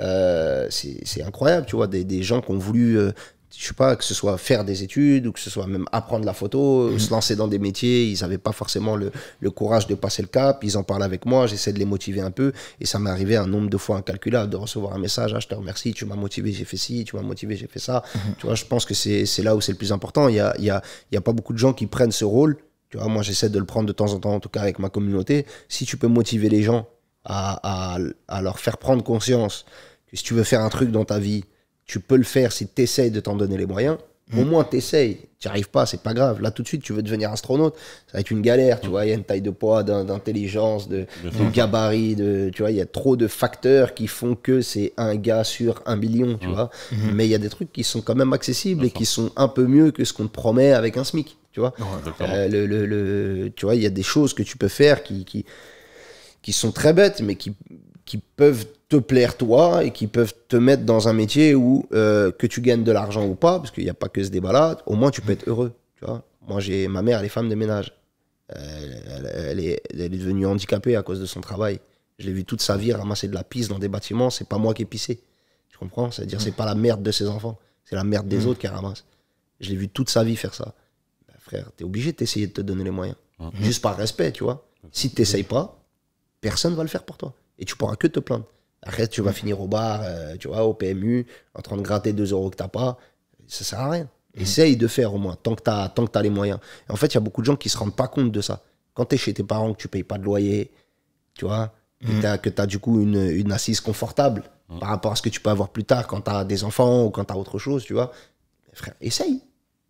Euh, c'est incroyable, tu vois, des, des gens qui ont voulu euh, je sais pas, que ce soit faire des études ou que ce soit même apprendre la photo, mmh. se lancer dans des métiers, ils n'avaient pas forcément le, le courage de passer le cap, ils en parlent avec moi, j'essaie de les motiver un peu et ça m'est arrivé un nombre de fois incalculable de recevoir un message, ah, je te remercie, tu m'as motivé, j'ai fait ci, tu m'as motivé, j'ai fait ça. Mmh. Tu vois, je pense que c'est là où c'est le plus important. Il n'y a, y a, y a pas beaucoup de gens qui prennent ce rôle. Tu vois, moi, j'essaie de le prendre de temps en temps, en tout cas avec ma communauté. Si tu peux motiver les gens à, à, à leur faire prendre conscience que si tu veux faire un truc dans ta vie, tu peux le faire si tu essayes de t'en donner les moyens. Mmh. Au moins, tu essayes. Tu n'y arrives pas, c'est pas grave. Là, tout de suite, tu veux devenir astronaute. Ça va être une galère, tu vois. Il y a une taille de poids, d'intelligence, de, de gabarit. De, tu vois, il y a trop de facteurs qui font que c'est un gars sur un million, tu mmh. vois. Mmh. Mais il y a des trucs qui sont quand même accessibles et qui sont un peu mieux que ce qu'on te promet avec un SMIC. Tu vois, ouais, euh, le, le, le, tu vois, il y a des choses que tu peux faire qui, qui, qui sont très bêtes, mais qui, qui peuvent te plaire toi et qui peuvent te mettre dans un métier où euh, que tu gagnes de l'argent ou pas, parce qu'il n'y a pas que ce débat-là, au moins tu peux être heureux. Tu vois. Moi, j'ai ma mère, elle est femme de ménage. Elle, elle, elle, est, elle est devenue handicapée à cause de son travail. Je l'ai vu toute sa vie ramasser de la pisse dans des bâtiments, c'est pas moi qui ai pissé. Tu comprends? C'est-à-dire c'est pas la merde de ses enfants, c'est la merde des mmh. autres qui ramasse. Je l'ai vu toute sa vie faire ça. Frère, t'es obligé d'essayer de te donner les moyens. Mmh. Juste par respect, tu vois. Si t'essayes pas, personne va le faire pour toi. Et tu pourras que te plaindre. Après, tu vas mmh. finir au bar, euh, tu vois, au P M U, en train de gratter deux euros que t'as pas. Ça sert à rien. Mmh. Essaye de faire au moins, tant que t'as, tant que t'as les moyens. Et en fait, il y a beaucoup de gens qui se rendent pas compte de ça. Quand t'es chez tes parents, que tu payes pas de loyer, tu vois, mmh. et as, que t'as du coup une, une assise confortable mmh. par rapport à ce que tu peux avoir plus tard quand t'as des enfants ou quand t'as autre chose, tu vois. Frère, essaye.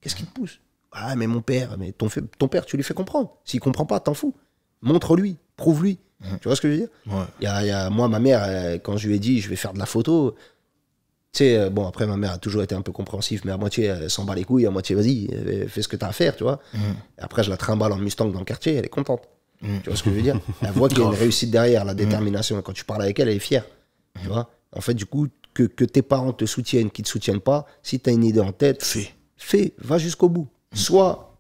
Qu'est-ce qui te pousse? Ah, mais mon père, mais ton, ton père, tu lui fais comprendre. S'il ne comprend pas, t'en fous. Montre-lui, prouve-lui. Mmh. Tu vois ce que je veux dire? Ouais. y a, y a, Moi, ma mère, quand je lui ai dit, je vais faire de la photo, tu sais, bon, après, ma mère a toujours été un peu compréhensive, mais à moitié, elle s'en bat les couilles, à moitié, vas-y, fais ce que t'as à faire, tu vois. Mmh. Et après, je la trimballe en Mustang dans le quartier, elle est contente. Mmh. Tu vois ce que je veux dire? Elle voit qu'il y a une réussite derrière, la détermination. Mmh. Quand tu parles avec elle, elle est fière. Mmh. Tu vois? En fait, du coup, que, que tes parents te soutiennent, qu'ils ne te soutiennent pas, si t'as une idée en tête, fais, fais, va jusqu'au bout. Soit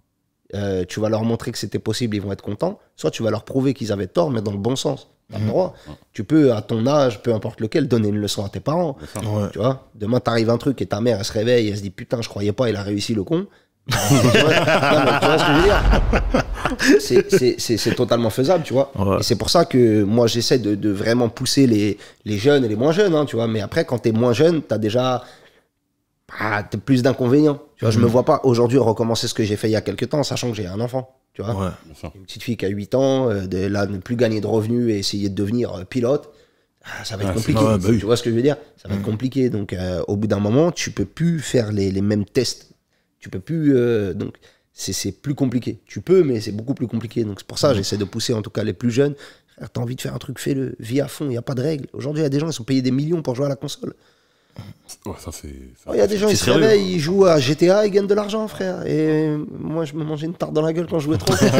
euh, tu vas leur montrer que c'était possible, ils vont être contents, soit tu vas leur prouver qu'ils avaient tort, mais dans le bon sens. T'as le droit. Mmh. Tu peux, à ton âge, peu importe lequel, donner une leçon à tes parents. Ouais. Tu vois, demain, t'arrives un truc et ta mère, elle se réveille et elle se dit « Putain, je croyais pas, il a réussi le con. » Tu vois ce que je veux dire? C'est totalement faisable, tu vois. Ouais. Et c'est pour ça que moi, j'essaie de, de vraiment pousser les, les jeunes et les moins jeunes, hein, tu vois. Mais après, quand t'es moins jeune, t'as déjà... Ah, t'as plus d'inconvénients. Tu vois, mmh. je me vois pas aujourd'hui recommencer ce que j'ai fait il y a quelques temps, sachant que j'ai un enfant. Tu vois, ouais, une petite fille qui a huit ans, euh, de là, ne plus gagner de revenus et essayer de devenir euh, pilote, ah, ça va être ah, compliqué. Pas, bah, oui. Tu vois ce que je veux dire? Ça va mmh. être compliqué. Donc, euh, au bout d'un moment, tu peux plus faire les, les mêmes tests. Tu peux plus. Euh, donc, c'est plus compliqué. Tu peux, mais c'est beaucoup plus compliqué. Donc, c'est pour ça, mmh. j'essaie de pousser en tout cas les plus jeunes. T'as envie de faire un truc, fais-le. Vis à fond. Il n'y a pas de règles. Aujourd'hui, il y a des gens qui sont payés des millions pour jouer à la console. Ouais, ça c'est. Il y a des gens qui se réveillent, ils jouent à G T A et gagnent de l'argent, frère. Et moi, je me mangeais une tarte dans la gueule quand je jouais trop. Les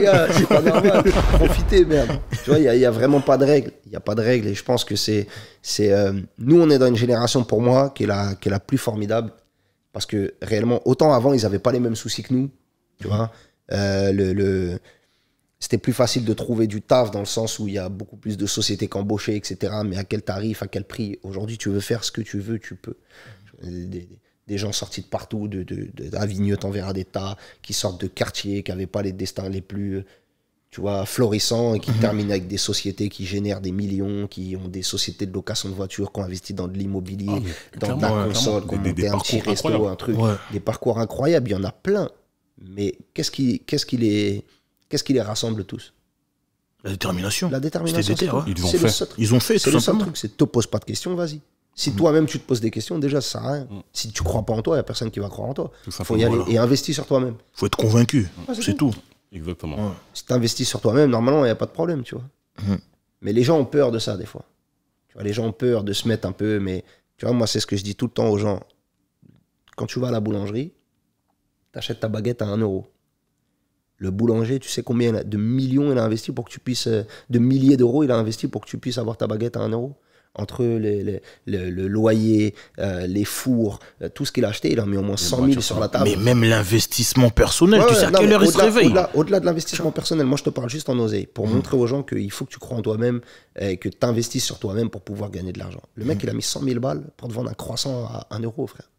gars, c'est pas normal. Profitez, merde. Tu vois, il y, y a vraiment pas de règles. Il y a pas de règles. Et je pense que c'est, c'est. Euh, nous, on est dans une génération pour moi qui est la, qui est la plus formidable, parce que réellement, autant avant, ils n'avaient pas les mêmes soucis que nous. Tu vois, euh, le. le C'était plus facile de trouver du taf dans le sens où il y a beaucoup plus de sociétés qu'embauchées, et cetera. Mais à quel tarif, à quel prix? Aujourd'hui, tu veux faire ce que tu veux, tu peux. Des, des, des gens sortis de partout, de, de, de, à Vigneux, t'en verras des tas, qui sortent de quartiers, qui n'avaient pas les destins les plus, tu vois, florissants, et qui mmh. terminent avec des sociétés qui génèrent des millions, qui ont des sociétés de location de voitures, qui ont investi dans de l'immobilier, ah, dans de la console, qui ont monté un petit resto, un truc. Ouais. Des parcours incroyables, il y en a plein. Mais qu'est-ce qui, qu'est-ce qui les... Qu'est-ce qui les rassemble tous? La détermination. La détermination. Déter, ouais. Ils ont fait. Le Ils ont fait. C'est le seul truc. C'est te pose pas de questions, vas-y. Si mmh. toi-même tu te poses des questions, déjà ça sert à rien. Mmh. Si tu crois pas en toi, il y a personne qui va croire en toi. Il faut y aller voilà. et investir sur toi-même. Il faut être convaincu. Ouais, c'est tout. tout. Exactement. Ouais. Si tu investis sur toi-même, normalement il n'y a pas de problème, tu vois. Mmh. Mais les gens ont peur de ça des fois. Tu vois, les gens ont peur de se mettre un peu. Mais tu vois, moi c'est ce que je dis tout le temps aux gens. Quand tu vas à la boulangerie, t'achètes ta baguette à un euro. Le boulanger, tu sais combien de millions il a investi pour que tu puisses, de milliers d'euros il a investi pour que tu puisses avoir ta baguette à un euro. entre les, les, les, le loyer, euh, les fours, euh, tout ce qu'il a acheté, il a mis au moins cent mille sur la table. Mais même l'investissement personnel, ouais, tu sais à quelle heure il se réveille. Au-delà de l'investissement personnel, moi je te parle juste en oseille, pour mmh. montrer aux gens qu'il faut que tu crois en toi-même et que tu investisses sur toi-même pour pouvoir gagner de l'argent. Le mec, mmh. il a mis cent mille balles pour te vendre un croissant à un euro, frère.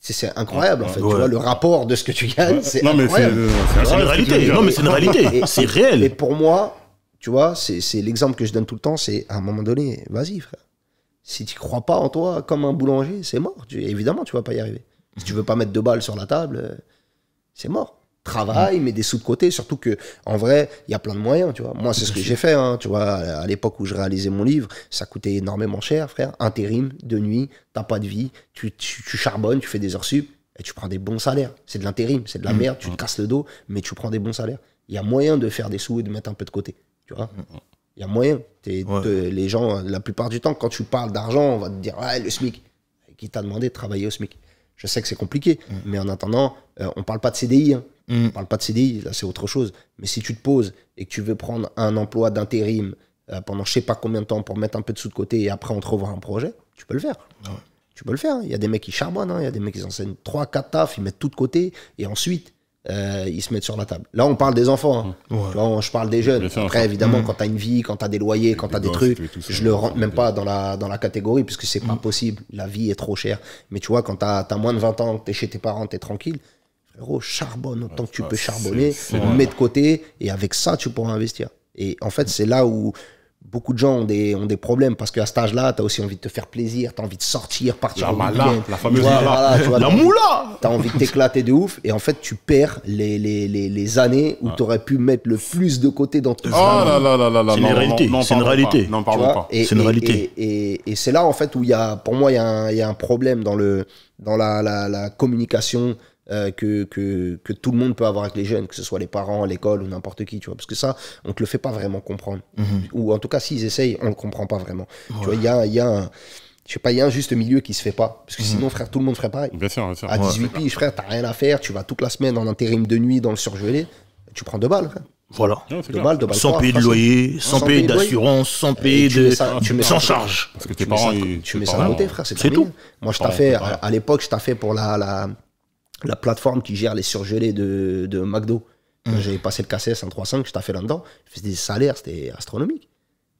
C'est incroyable, ouais, en fait. Ouais. Tu vois, le rapport de ce que tu gagnes, c'est incroyable. C'est une réalité. Non, mais c'est une réalité. C'est réel. Et pour moi, tu vois, c'est l'exemple que je donne tout le temps, c'est à un moment donné, vas-y, frère. Si tu crois pas en toi comme un boulanger, c'est mort. Tu, évidemment, tu vas pas y arriver. Si tu veux pas mettre deux balles sur la table, c'est mort. Travaille, mets des sous de côté, surtout que en vrai, il y a plein de moyens, tu vois. Moi, c'est ce que j'ai fait, hein, tu vois, à l'époque où je réalisais mon livre, ça coûtait énormément cher, frère. Intérim, de nuit, t'as pas de vie, tu, tu, tu charbonnes, tu fais des heures sup, et tu prends des bons salaires. C'est de l'intérim, c'est de la merde, tu te casses le dos, mais tu prends des bons salaires. Il y a moyen de faire des sous et de mettre un peu de côté, tu vois. Il y a moyen. T'es, ouais. t'es, les gens, la plupart du temps, quand tu parles d'argent, on va te dire, ouais, le SMIC. Qui t'a demandé de travailler au SMIC? Je sais que c'est compliqué, mmh. mais en attendant, euh, on ne parle pas de C D I. Hein. Mmh. On ne parle pas de C D I, là, c'est autre chose. Mais si tu te poses et que tu veux prendre un emploi d'intérim euh, pendant je ne sais pas combien de temps pour mettre un peu de sous de côté et après on te revoit un projet, tu peux le faire. Ouais. Tu peux le faire. Il hein. y a des mecs qui charbonnent, il hein. y a des mecs qui enseignent trois quatre tafs, ils mettent tout de côté et ensuite euh, ils se mettent sur la table. Là, on parle des enfants. Hein. Ouais. Tu vois, je parle des jeunes. Après, évidemment, mmh. quand tu as une vie, quand tu as des loyers, quand tu as des, des trucs, je ne le rentre même pas dans la, dans la catégorie puisque ce n'est mmh. pas possible. La vie est trop chère. Mais tu vois, quand tu as, as moins de vingt ans, tu es chez tes parents, tu es tranquille. Frérot, charbonne autant ah, que tu ah, peux charbonner, c est, c est mets de côté et avec ça, tu pourras investir. Et en fait, c'est là où beaucoup de gens ont des, ont des problèmes parce qu'à cet âge-là, tu as aussi envie de te faire plaisir, tu as envie de sortir, partir. La mala, la fameuse vois, mala. Voilà, vois, la moula. Tu as envie de t'éclater de ouf et en fait, tu perds les, les, les, les années où ah. tu aurais pu mettre le plus de côté dans ton ah, là, là, là, là, là. C'est une réalité. C'est une réalité. N'en parlons pas. C'est une réalité. Et c'est là, en fait, où y a, pour moi, il y, y a un problème dans, le, dans la, la, la communication. Euh, que, que, que tout le monde peut avoir avec les jeunes, que ce soit les parents, l'école ou n'importe qui, tu vois, parce que ça, on ne te le fait pas vraiment comprendre. Mmh. Ou en tout cas, s'ils essayent, on ne le comprend pas vraiment. Ouais. Tu vois, il y a, y a un... Je sais pas, il y a un juste milieu qui se fait pas. Parce que sinon, frère, tout le monde ferait pareil. Bien sûr, bien sûr. À dix-huit ouais, piges, frère, t'as rien à faire, tu vas toute la semaine en intérim de nuit dans le surgelé, tu prends deux balles, frère. Voilà. Non, deux balles, deux balles, sans payer de loyer, sans payer d'assurance, sans payer de. Sans charge. Parce que tes parents, tu mets ça à côté, frère, c'est tout. Moi, je t'ai fait, à l'époque, je t'ai fait pour la. La plateforme qui gère les surgelés de, de McDo. Mmh. J'ai passé le K C S en trois cinq, je t'ai fait là-dedans. Je faisais des salaires, c'était astronomique.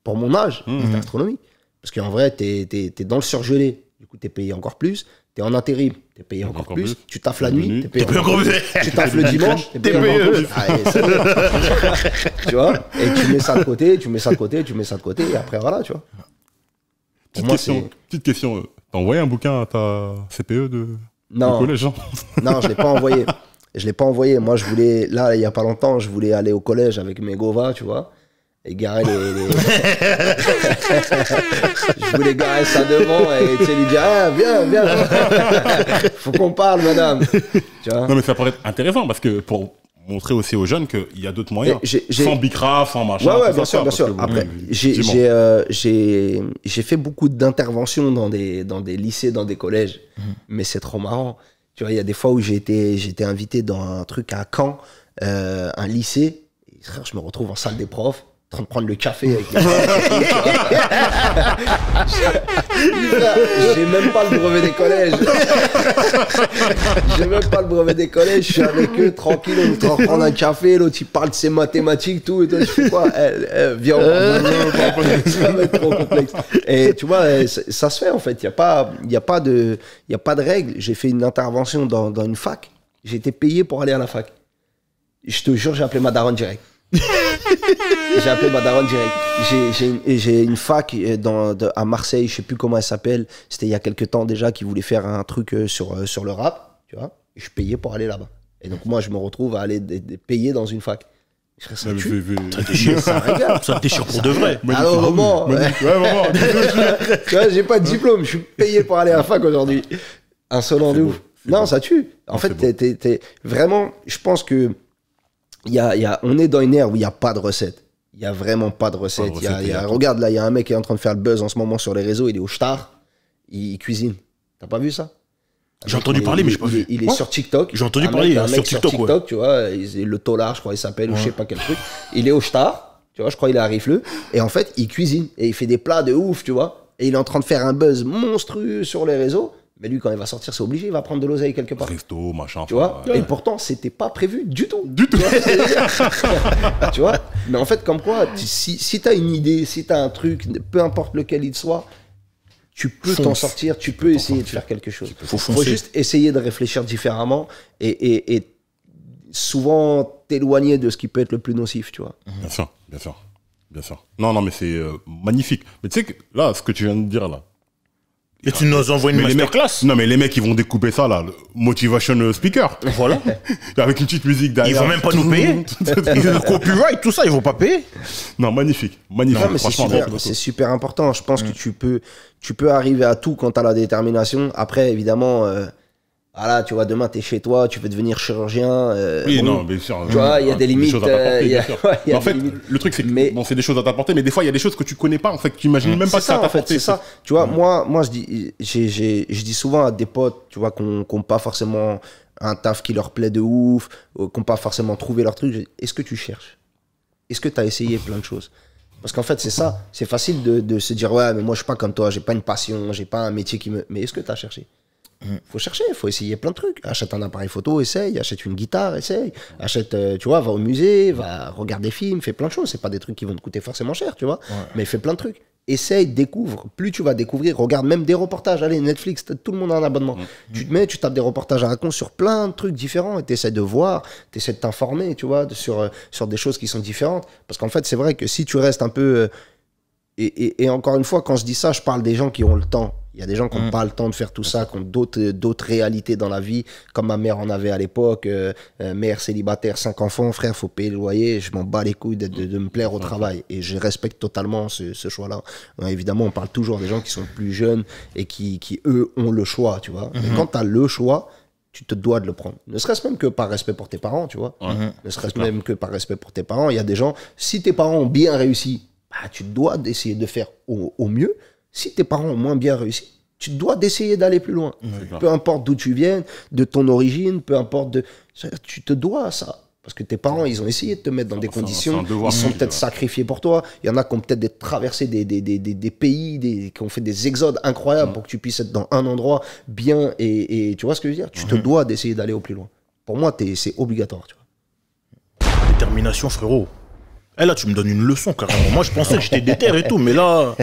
Pour mon âge, mmh. c'était astronomique. Parce qu'en vrai, tu es, es, es dans le surgelé. Du coup, tu es payé encore plus. Tu es en intérim, tu es payé encore, encore plus. plus. Tu taffes la nuit, tu es payé encore plus. Tu taffes le dimanche, tu es payé encore plus. Tu vois. Et tu mets ça de côté, tu mets ça de côté, tu mets ça de côté. Et après, voilà, tu vois. Petite moi, question. Petite question. T'as envoyé un bouquin à ta C P E de... Non, non, je l'ai pas envoyé. Je l'ai pas envoyé. Moi, je voulais, là, il y a pas longtemps, je voulais aller au collège avec mes govas, tu vois, et garer les. les... je voulais garer ça devant et tu sais, lui dire, ah, viens, viens, faut qu'on parle, madame. Tu vois? Non, mais ça pourrait être intéressant parce que pour montrer aussi aux jeunes qu'il y a d'autres moyens, sans bicra, sans machin. Ouais, ouais, bien sûr, bien sûr. Après, j'ai euh, fait beaucoup d'interventions dans des, dans des lycées, dans des collèges, mmh. mais c'est trop marrant. Tu vois, il y a des fois où j'ai été, été invité dans un truc à Caen, euh, un lycée, et je me retrouve en salle des profs, en train de prendre le café avec les j'ai même pas le brevet des collèges. J'ai même pas le brevet des collèges. Je suis avec eux, tranquille, on est en train de prendre un café, l'autre il parle de ses mathématiques, tout, et toi je fais quoi elle, elle, viens, on ça va être trop complexe. Et tu vois, ça, ça se fait en fait. Il n'y a pas, y a pas de, y a pas de règles. J'ai fait une intervention dans, dans une fac. J'ai été payé pour aller à la fac. Je te jure, j'ai appelé ma daronne direct. J'ai appelé ma daronne direct. J'ai une, une fac dans, de, à Marseille, je sais plus comment elle s'appelle. C'était il y a quelques temps déjà qui voulait faire un truc sur, sur le rap. Tu vois, et je payais pour aller là-bas. Et donc moi, je me retrouve à aller payer dans une fac. Ça déchire, ça déchire pour de vrai. Alors, moment, ouais. Tu vois, j'ai pas de diplôme, je suis payé pour aller à la fac aujourd'hui. Insolent de ouf. Non, ça tue. En fait, t'es, t'es, t'es, vraiment, je pense que Y a, y a, on est dans une ère où il n'y a pas de recette. Il n'y a vraiment pas de recette. Pas de recette y a, y a, regarde, là, il y a un mec qui est en train de faire le buzz en ce moment sur les réseaux. Il est au shtar. Il, il cuisine. T'as pas vu ça? J'ai entendu parler, mais je n'ai pas vu. Il est sur TikTok. J'ai entendu parler, il est sur TikTok. Tu vois, le Tolar, je crois, il s'appelle, ou je sais pas quel truc. Il est au shtar. Tu vois, je crois qu'il est à Rifleux. Et en fait, il cuisine. Et il fait des plats de ouf, tu vois. Et il est en train de faire un buzz monstrueux sur les réseaux. Mais lui, quand il va sortir, c'est obligé, il va prendre de l'oseille quelque part. Resto, machin. Tu vois, ouais. Et pourtant, c'était pas prévu du tout. Du tout. Tu vois, mais en fait, comme quoi, tu, si, si tu as une idée, si tu as un truc, peu importe lequel il soit, tu peux t'en sortir, tu peux essayer de faire quelque chose. Il faut, faut juste essayer de réfléchir différemment et, et, et souvent t'éloigner de ce qui peut être le plus nocif, tu vois. Bien sûr, bien sûr, bien sûr. Non, non, mais c'est euh, magnifique. Mais tu sais que là, ce que tu viens de dire là, et tu nous envoies une masterclass. Non, mais les mecs, ils vont découper ça, là. Motivation speaker. Voilà. Avec une petite musique derrière. Ils vont même pas nous payer. Le copyright, tout ça, ils vont pas payer. Non, magnifique. Magnifique. C'est super important. Je pense que tu peux, tu peux arriver à tout quand tu as la détermination. Après, évidemment, voilà, tu vois, demain, tu es chez toi, tu peux devenir chirurgien. Oui, non, bien sûr. Tu vois, il y a des limites. En fait, le truc, c'est que bon, c'est des choses à t'apporter, mais des fois, il y a des choses que tu connais pas, en fait, que tu imagines même pas que ça t'apporter. C'est ça. Tu vois, moi, moi, je dis, je dis souvent à des potes, tu vois, qu'on n'ont pas forcément un taf qui leur plaît de ouf, qu'on n'ont pas forcément trouvé leur truc. Est-ce que tu cherches? Est-ce que tu as essayé plein de choses? Parce qu'en fait, c'est ça. C'est facile de, de se dire, ouais, mais moi, je suis pas comme toi, j'ai pas une passion, j'ai pas un métier qui me. Mais est-ce que tu as cherché? Faut chercher, faut essayer plein de trucs. Achète un appareil photo, essaye. Achète une guitare, essaye. Achète, tu vois, va au musée, va regarder des films, fais plein de choses. C'est pas des trucs qui vont te coûter forcément cher, tu vois. Ouais. Mais fais plein de trucs. Essaye, découvre. Plus tu vas découvrir, regarde même des reportages. Allez, Netflix, tout le monde a un abonnement. Mmh. Tu te mets, tu tapes des reportages à raconter sur plein de trucs différents et tu essaies de voir, tu essaies de t'informer, tu vois, sur, sur des choses qui sont différentes. Parce qu'en fait, c'est vrai que si tu restes un peu. Et, et, et encore une fois, quand je dis ça, je parle des gens qui ont le temps. Il y a des gens qui n'ont mmh. pas le temps de faire tout ça, qui ont d'autres réalités dans la vie, comme ma mère en avait à l'époque. Euh, euh, mère célibataire, cinq enfants, frère, faut payer le loyer, je m'en bats les couilles de, de, de me plaire au travail. Et je respecte totalement ce, ce choix-là. Euh, évidemment, on parle toujours des gens qui sont plus jeunes et qui, qui eux, ont le choix, tu vois. Mmh. Mais quand tu as le choix, tu te dois de le prendre. Ne serait-ce même que par respect pour tes parents, tu vois. Mmh. Ne serait-ce même que par respect pour tes parents. Il y a des gens, si tes parents ont bien réussi, bah, tu dois d'essayer de faire au, au mieux. Si tes parents ont moins bien réussi, tu dois d'essayer d'aller plus loin. Peu importe d'où tu viens, de ton origine, peu importe de... Tu te dois à ça. Parce que tes parents, ils ont essayé de te mettre dans des conditions. Ils sont peut-être sacrifiés pour toi. Il y en a qui ont peut-être traversé des, des, des, des, des pays, des, qui ont fait des exodes incroyables pour que tu puisses être dans un endroit bien. Et, et tu vois ce que je veux dire? Tu te dois d'essayer d'aller au plus loin. Pour moi, es, c'est obligatoire. Tu vois. Détermination, frérot. Eh là, tu me donnes une leçon, carrément. Moi, je pensais que j'étais déter et tout, mais là...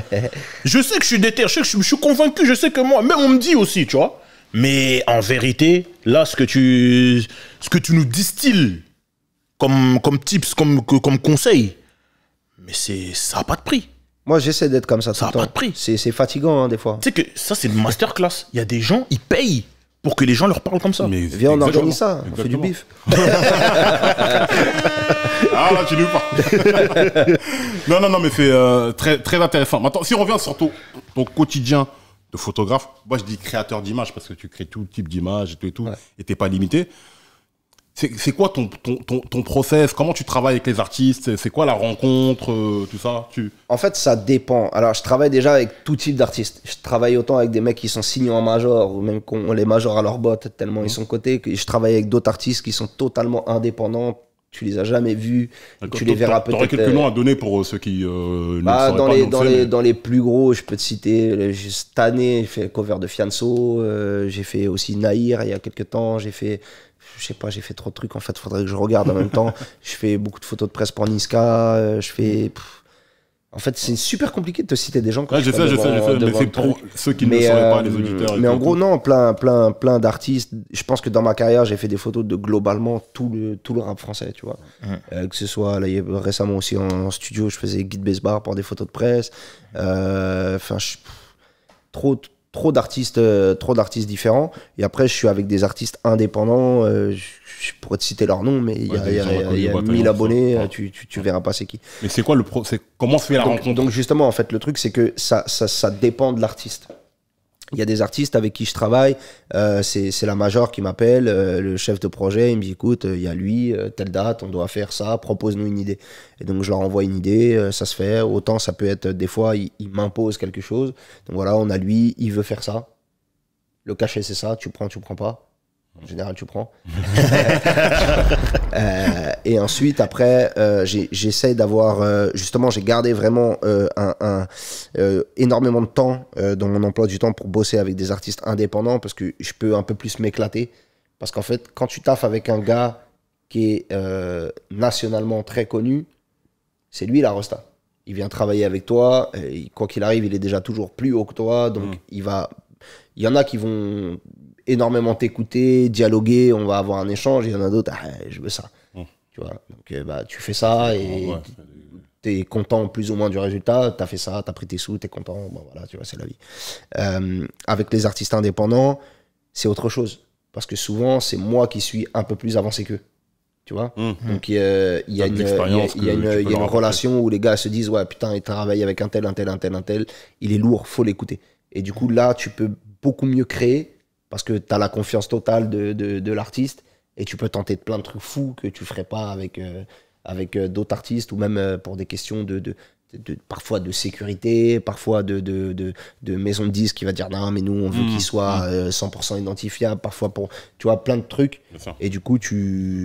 Je sais que je suis déter, je sais que je suis convaincu, je sais que moi... Même on me dit aussi, tu vois. Mais en vérité, là, ce que tu, ce que tu nous distilles comme, comme tips, comme, comme conseil, mais ça n'a pas de prix. Moi, j'essaie d'être comme ça tout le temps. Ça n'a pas de prix. C'est fatigant, hein, des fois. Tu sais que ça, c'est une masterclass. Il y a des gens, ils payent pour que les gens leur parlent comme ça. Mais viens, on organise ça, on fait du bif. Ah là, tu nous parles. Non, non, non, mais c'est euh, très, très intéressant. Maintenant, si on revient sur ton, ton quotidien de photographe, moi je dis créateur d'images parce que tu crées tout type d'images et tout et tout, ouais. Et t'es pas limité. C'est quoi ton, ton, ton, ton process? Comment tu travailles avec les artistes? C'est quoi la rencontre, euh, tout ça tu... En fait, ça dépend. Alors, je travaille déjà avec tout type d'artistes. Je travaille autant avec des mecs qui sont signés en major, ou même qu'on les majors à leur botte, tellement mmh. ils sont cotés. Je travaille avec d'autres artistes qui sont totalement indépendants. Tu les as jamais vus, tu les verras peut-être. Tu aurais quelques noms à donner pour ceux qui euh, ne bah, dans pas les, dans, les, mais... dans les plus gros, je peux te citer, cette année, j'ai fait le cover de Fianso, euh, j'ai fait aussi Naïr il y a quelques temps, j'ai fait, je sais pas, j'ai fait trop de trucs en fait, faudrait que je regarde en même temps. Je fais beaucoup de photos de presse pour Niska, euh, je fais... Pff, en fait, c'est super compliqué de te citer des gens comme ah, je sais, je sais, je sais, mais c'est pour ceux qui ne le sauraient euh, pas, les auditeurs. Mais en gros, non, plein, plein, plein d'artistes. Je pense que dans ma carrière, j'ai fait des photos de globalement tout le, tout le rap français, tu vois. Mmh. Euh, que ce soit, là, récemment aussi en, en studio, je faisais Guide Base Bar pour des photos de presse. Euh, je, trop, trop d'artistes euh, différents. Et après, je suis avec des artistes indépendants. Euh, je, je pourrais te citer leur nom, mais il ouais, y a, y a, a mille abonnés, ouais. tu, tu, tu verras pas c'est qui. Mais c'est quoi le pro comment se fait la donc, rencontre? Donc justement, en fait, le truc, c'est que ça, ça, ça dépend de l'artiste. Il y a des artistes avec qui je travaille, euh, c'est la major qui m'appelle, euh, le chef de projet, il me dit, écoute, il euh, y a lui, euh, telle date, on doit faire ça, propose-nous une idée. Et donc, je leur envoie une idée, euh, ça se fait, autant ça peut être, des fois, il, il m'impose quelque chose. Donc voilà, on a lui, il veut faire ça. Le cachet, c'est ça, tu prends, tu prends pas. En général, tu prends. euh, et ensuite, après, euh, j'essaye d'avoir... Euh, justement, j'ai gardé vraiment euh, un, un, euh, énormément de temps euh, dans mon emploi du temps pour bosser avec des artistes indépendants parce que je peux un peu plus m'éclater. Parce qu'en fait, quand tu taffes avec un gars qui est euh, nationalement très connu, c'est lui la resta. Il vient travailler avec toi. Et quoi qu'il arrive, il est déjà toujours plus haut que toi. Donc, mmh. il va... Il y en a qui vont... énormément t'écouter, dialoguer, on va avoir un échange, il y en a d'autres, ah, je veux ça. Mmh. Tu vois, donc bah, tu fais ça et ouais. tu es content plus ou moins du résultat, tu as fait ça, tu as pris tes sous, tu es content, bon, voilà, tu vois, c'est la vie. Euh, avec les artistes indépendants, c'est autre chose, parce que souvent, c'est moi qui suis un peu plus avancé qu'eux. Tu vois, mmh. donc il euh, y a une, y a, y a une, y a une relation où les gars se disent, ouais, putain, il travaille avec un tel, un tel, un tel, un tel, il est lourd, faut l'écouter. Et du coup, là, tu peux beaucoup mieux créer. Parce que tu as la confiance totale de, de, de l'artiste et tu peux tenter de plein de trucs fous que tu ne ferais pas avec, euh, avec d'autres artistes ou même euh, pour des questions de, de, de, de, parfois de sécurité, parfois de, de, de, de maison de disque qui va dire non, mais nous, on veut mmh, qu'il soit mmh. euh, cent pour cent identifiable, parfois pour, tu vois, plein de trucs. Et du coup, tu.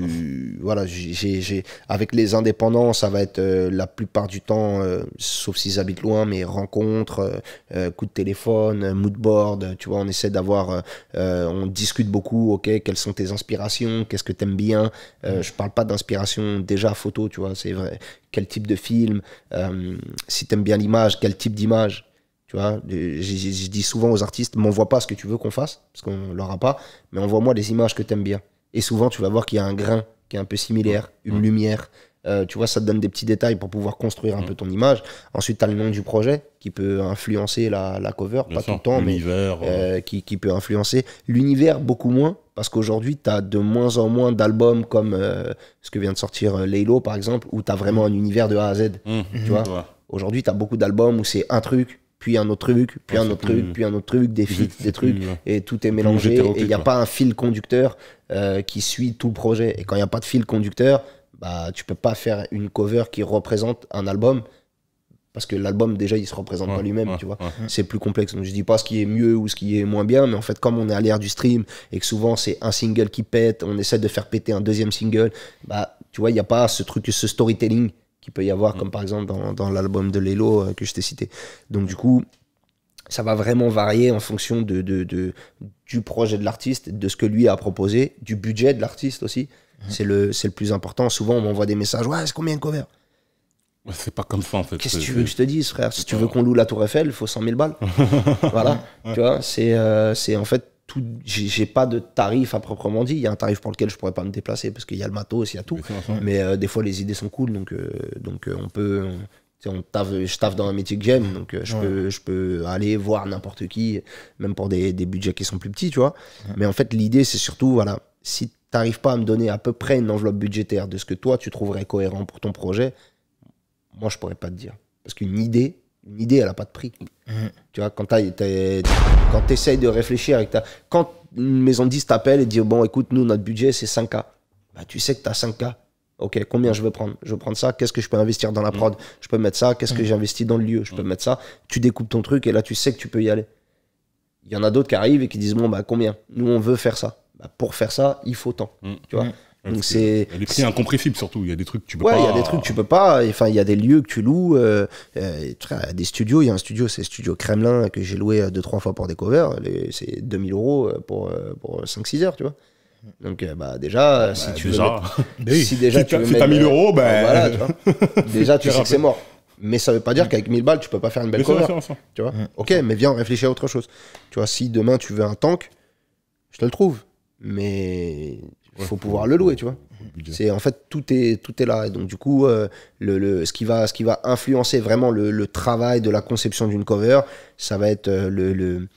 Mmh. Voilà, j'ai, j'ai, avec les indépendants, ça va être euh, la plupart du temps, euh, sauf s'ils habitent loin, mais rencontres, euh, euh, coups de téléphone, moodboard, tu vois, on essaie d'avoir. Euh, on discute beaucoup, ok, quelles sont tes inspirations, qu'est-ce que t'aimes bien. Euh, mmh. Je parle pas d'inspiration déjà photo, tu vois, c'est vrai. Quel type de film, euh, si t'aimes bien l'image, quel type d'image, tu vois. Je, je, je dis souvent aux artistes, m'envoie pas ce que tu veux qu'on fasse, parce qu'on l'aura pas, mais envoie-moi les images que t'aimes bien. Et souvent, tu vas voir qu'il y a un grain qui est un peu similaire, une mmh. lumière, euh, tu vois, ça te donne des petits détails pour pouvoir construire un mmh. peu ton image. Ensuite, t'as le nom du projet qui peut influencer la, la cover, bien pas sûr, tout le temps, mais euh, euh... Qui, qui peut influencer l'univers beaucoup moins. Parce qu'aujourd'hui, tu as de moins en moins d'albums comme euh, ce que vient de sortir euh, Laylow, par exemple, où tu as vraiment un univers de A à Z. Mmh, tu vois, ouais. Aujourd'hui, tu as beaucoup d'albums où c'est un truc, puis un autre truc, puis un autre plus... truc, puis un autre truc, des feats, des trucs, plus... et tout est mélangé. Et il n'y a pas un fil conducteur euh, qui suit tout le projet. Et quand il n'y a pas de fil conducteur, bah, tu ne peux pas faire une cover qui représente un album. Parce que l'album, déjà, il se représente ouais, pas lui-même, ouais, tu vois. Ouais. C'est plus complexe. Donc, je dis pas ce qui est mieux ou ce qui est moins bien, mais en fait, comme on est à l'ère du stream et que souvent, c'est un single qui pète, on essaie de faire péter un deuxième single, bah, tu vois, il n'y a pas ce truc, ce storytelling qu'il peut y avoir, mmh. comme par exemple dans, dans l'album de Laylow euh, que je t'ai cité. Donc, du coup, ça va vraiment varier en fonction de, de, de, du projet de l'artiste, de ce que lui a proposé, du budget de l'artiste aussi. Mmh. C'est le, c'est le plus important. Souvent, on m'envoie des messages « Ouais, c'est combien une cover ?» C'est pas comme ça en fait. Qu'est-ce que tu veux que je te dise, frère? Si tu veux qu'on loue la Tour Eiffel, il faut cent mille balles. Voilà. Ouais. Tu vois, c'est euh, en fait, tout. J'ai pas de tarif à proprement dit. Il y a un tarif pour lequel je pourrais pas me déplacer parce qu'il y a le matos, il y a tout. Mais, mais euh, des fois, les idées sont cool. Donc, euh, donc euh, on peut. On... On taffe, je taffe dans un métier que j'aime, donc euh, je, ouais. peux, je peux aller voir n'importe qui, même pour des, des budgets qui sont plus petits, tu vois. Ouais. Mais en fait, l'idée, c'est surtout, voilà, si tu n'arrives pas à me donner à peu près une enveloppe budgétaire de ce que toi, tu trouverais cohérent pour ton projet, moi, je pourrais pas te dire. Parce qu'une idée, une idée, elle n'a pas de prix. Mmh. Tu vois, quand tu essayes de réfléchir, et que quand une maison de disques t'appelle et dit « Bon, écoute, nous, notre budget, c'est cinq K. Bah, » tu sais que tu as cinq K. Ok, combien je veux prendre? Je veux prendre ça, qu'est-ce que je peux investir dans la prod? Mmh. Je peux mettre ça, qu'est-ce que mmh. j'investis dans le lieu? Je peux mmh. mettre ça. Tu découpes ton truc et là, tu sais que tu peux y aller. Il y en a d'autres qui arrivent et qui disent « Bon, bah combien? Nous, on veut faire ça. Bah, » pour faire ça, il faut tant. Mmh. Tu vois mmh. Donc c'est les prix incompréhensibles surtout. Il y a des trucs que tu peux ouais, pas. Ouais, il y a des trucs que tu peux pas. Enfin, il y a des lieux que tu loues, euh, euh, des studios. Il y a un studio, c'est le studio Kremlin que j'ai loué deux trois fois pour des covers. C'est deux mille euros pour pour cinq six heures, tu vois. Donc euh, bah déjà, bah, si tu déjà. veux, mettre, oui. si déjà si tu as, veux si mettre, as mille euros, ben bah, voilà, tu vois. Déjà tu sais que c'est mort. Mais ça veut pas dire qu'avec mille balles tu peux pas faire une belle mais cover. Tu vois. Mmh. Ok, mais viens réfléchir à autre chose. Tu vois, si demain tu veux un tank, je te le trouve. Mais il faut ouais, pouvoir ouais, le louer, ouais, tu vois. C'est en fait tout est tout est là. Et donc du coup, euh, le, le ce qui va ce qui va influencer vraiment le, le travail de la conception d'une cover, ça va être euh, le, le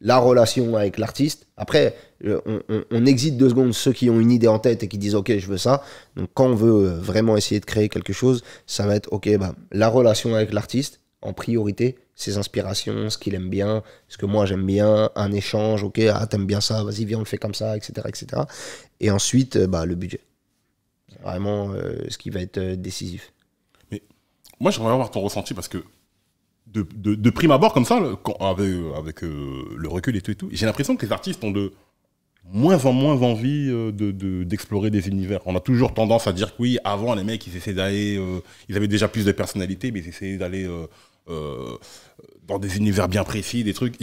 la relation avec l'artiste. Après, euh, on, on, on exit deux secondes ceux qui ont une idée en tête et qui disent ok, je veux ça. Donc quand on veut vraiment essayer de créer quelque chose, ça va être ok, bah la relation avec l'artiste en priorité. Ses inspirations, ce qu'il aime bien, ce que moi j'aime bien, un échange, ok, ah, t'aimes bien ça, vas-y, viens, on le fait comme ça, et cetera et cetera. Et ensuite, bah, le budget. C'est vraiment euh, ce qui va être euh, décisif. Mais moi, j'aimerais avoir ton ressenti parce que de, de, de prime abord, comme ça, avec, avec euh, le recul et tout, et tout j'ai l'impression que les artistes ont de, moins en moins envie euh, de, de, d'explorer des univers. On a toujours tendance à dire que oui, avant, les mecs, ils essayaient d'aller... Euh, ils avaient déjà plus de personnalité, mais ils essayaient d'aller euh, euh, dans des univers bien précis, des trucs.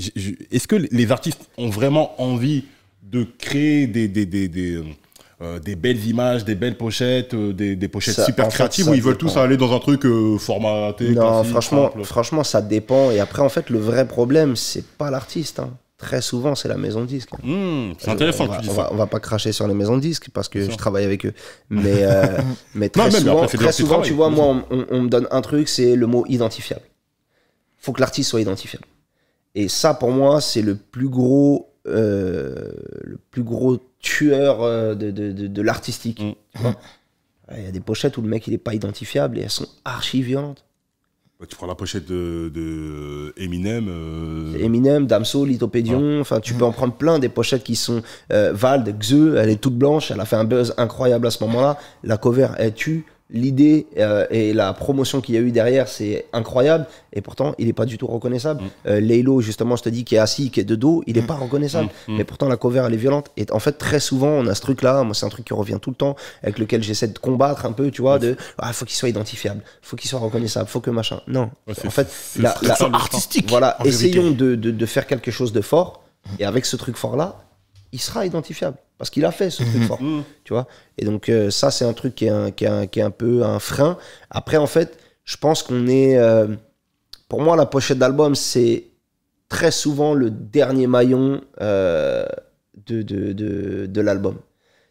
Est-ce que les artistes ont vraiment envie de créer des... des, des, des Euh, des belles images, des belles pochettes, euh, des, des pochettes ça, super créatives, fait, où ils veulent dépend. tous aller dans un truc euh, formaté. Non, franchement, franchement, ça dépend. Et après, en fait, le vrai problème, c'est pas l'artiste. Hein. Très souvent, c'est la maison de disques. Mmh, c'est intéressant. On va, on, va, on va pas cracher sur les maisons de disques parce que je travaille avec eux. Mais, euh, mais très non, même, souvent, mais après, très souvent tu vois, moi, on, on me donne un truc, c'est le mot identifiable. Faut que l'artiste soit identifiable. Et ça, pour moi, c'est le plus gros... Euh, le plus gros tueur de, de, de, de l'artistique. Mmh. Il y a des pochettes où le mec il est pas identifiable et elles sont archi violentes. Bah, tu prends la pochette de, de Eminem. Euh... Eminem, Damso, Lithopédion, enfin ah. tu mmh. peux en prendre plein des pochettes qui sont euh, Vald, Xe, elle est toute blanche, elle a fait un buzz incroyable à ce moment-là. La cover elle tue, l'idée euh, et la promotion qu'il y a eu derrière c'est incroyable et pourtant il n'est pas du tout reconnaissable. Mmh. euh, Laylow justement je te dis qui est assis, qui est de dos, il n'est mmh. pas reconnaissable mmh. mais pourtant la cover elle est violente et en fait très souvent on a ce truc là, moi c'est un truc qui revient tout le temps avec lequel j'essaie de combattre un peu tu vois, mmh. de ah, faut qu'il soit identifiable, faut qu'il soit reconnaissable, faut que machin, non ouais, en fait la, la, la artistique voilà, essayons de, de, de faire quelque chose de fort mmh. et avec ce truc fort là il sera identifiable parce qu'il a fait ce truc mmh. fort, mmh. tu vois. Et donc euh, ça, c'est un truc qui est un, qui, est un, qui est un peu un frein. Après, en fait, je pense qu'on est... Euh, pour moi, la pochette d'album, c'est très souvent le dernier maillon euh, de, de, de, de l'album.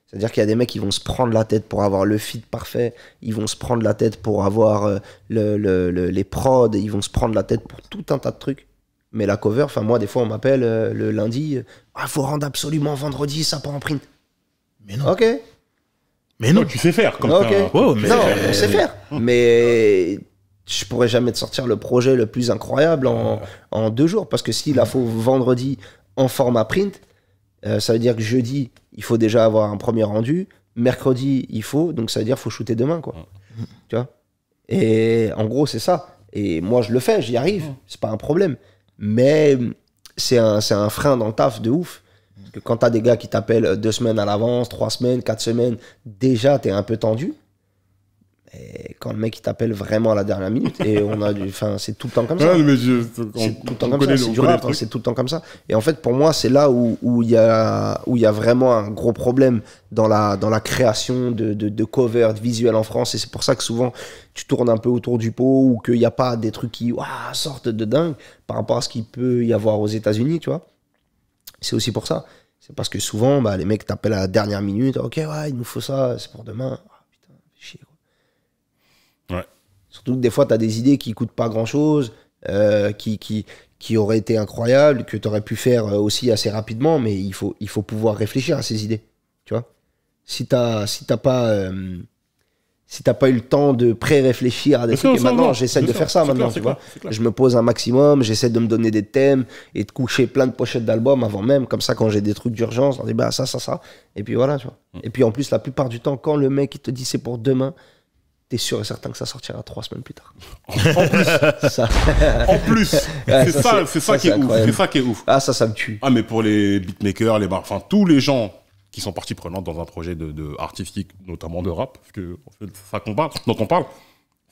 C'est-à-dire qu'il y a des mecs qui vont se prendre la tête pour avoir le feat parfait, ils vont se prendre la tête pour avoir euh, le, le, le, les prods, ils vont se prendre la tête pour tout un tas de trucs. Mais la cover, enfin moi des fois on m'appelle euh, le lundi, « Ah, faut rendre absolument vendredi, ça part en print. » Mais non. Ok. Mais non, tu sais faire comme okay. un... wow, mais... Non, on sait faire. Mais je pourrais jamais te sortir le projet le plus incroyable en, en deux jours. Parce que s'il a faut vendredi en format print, euh, ça veut dire que jeudi, il faut déjà avoir un premier rendu. Mercredi, il faut. Donc ça veut dire qu'il faut shooter demain, quoi. Tu vois ? Et en gros, c'est ça. Et moi, je le fais, j'y arrive. C'est pas un problème. Mais c'est un, c'est un frein dans le taf de ouf. Parce que quand t'as des gars qui t'appellent deux semaines à l'avance, trois semaines, quatre semaines, déjà t'es un peu tendu. Et quand le mec il t'appelle vraiment à la dernière minute, et on a du, enfin c'est tout le temps comme ça. C'est tout le temps comme ça, c'est du rap, c'est tout le temps comme ça. Et en fait pour moi c'est là où où il y a où il y a vraiment un gros problème dans la dans la création de de, de cover de visuel en France. Et c'est pour ça que souvent tu tournes un peu autour du pot ou qu'il n'y a pas des trucs qui waouh, sortent de dingue par rapport à ce qu'il peut y avoir aux États-Unis, tu vois. C'est aussi pour ça. C'est parce que souvent bah les mecs t'appellent à la dernière minute. Ok ouais il nous faut ça, c'est pour demain. Ouais. Surtout que des fois, tu as des idées qui coûtent pas grand-chose, euh, qui, qui, qui auraient été incroyables, que tu aurais pu faire aussi assez rapidement, mais il faut, il faut pouvoir réfléchir à ces idées. Tu vois, si tu n'as si t'as pas, euh, si t'as pas eu le temps de pré-réfléchir à des trucs, et maintenant, j'essaie de faire ça maintenant. Tu vois, je me pose un maximum, j'essaie de me donner des thèmes et de coucher plein de pochettes d'albums avant même. Comme ça, quand j'ai des trucs d'urgence, on dit bah, ça, ça, ça. Et puis voilà, tu vois. Mm. Et puis en plus, la plupart du temps, quand le mec il te dit c'est pour demain, t'es sûr et certain que ça sortira trois semaines plus tard. En plus, ça... en plus, ouais, c'est ça, ça, ça, ça qui est ouf. C'est ça qui est ouf. Ah ça, ça me tue. Ah mais pour les beatmakers, les bars, enfin tous les gens qui sont partie prenante dans un projet de, de artistique, notamment de rap, parce que en fait, ça qu'on parle, dont on parle,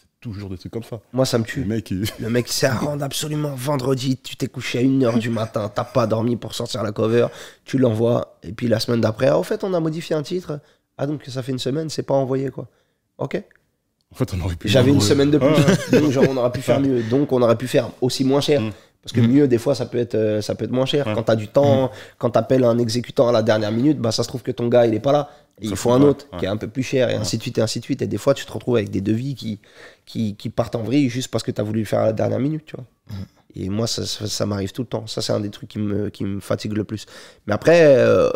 c'est toujours des trucs comme ça. Moi ça me tue. Le mec, il... le mec, c'est à rendre absolument vendredi. Tu t'es couché à une heure du matin, t'as pas dormi pour sortir la cover, tu l'envoies et puis la semaine d'après, ah, au fait on a modifié un titre. Ah donc ça fait une semaine, c'est pas envoyé quoi. Ok. En fait, j'avais une semaine de plus, ah ouais. donc genre, on aurait pu faire mieux, donc on aurait pu faire aussi moins cher, mm. parce que mm. mieux des fois ça peut être, ça peut être moins cher, mm. quand t'as du temps, mm. quand t'appelles un exécutant à la dernière minute, bah, ça se trouve que ton gars il est pas là, et il faut un autre ouais. qui est un peu plus cher, et ouais. ainsi de suite, et ainsi de suite, et des fois tu te retrouves avec des devis qui, qui, qui partent en vrille juste parce que t'as voulu le faire à la dernière minute, tu vois. Mm. Et moi ça, ça, ça m'arrive tout le temps, ça c'est un des trucs qui me, qui me fatigue le plus. Mais après, euh,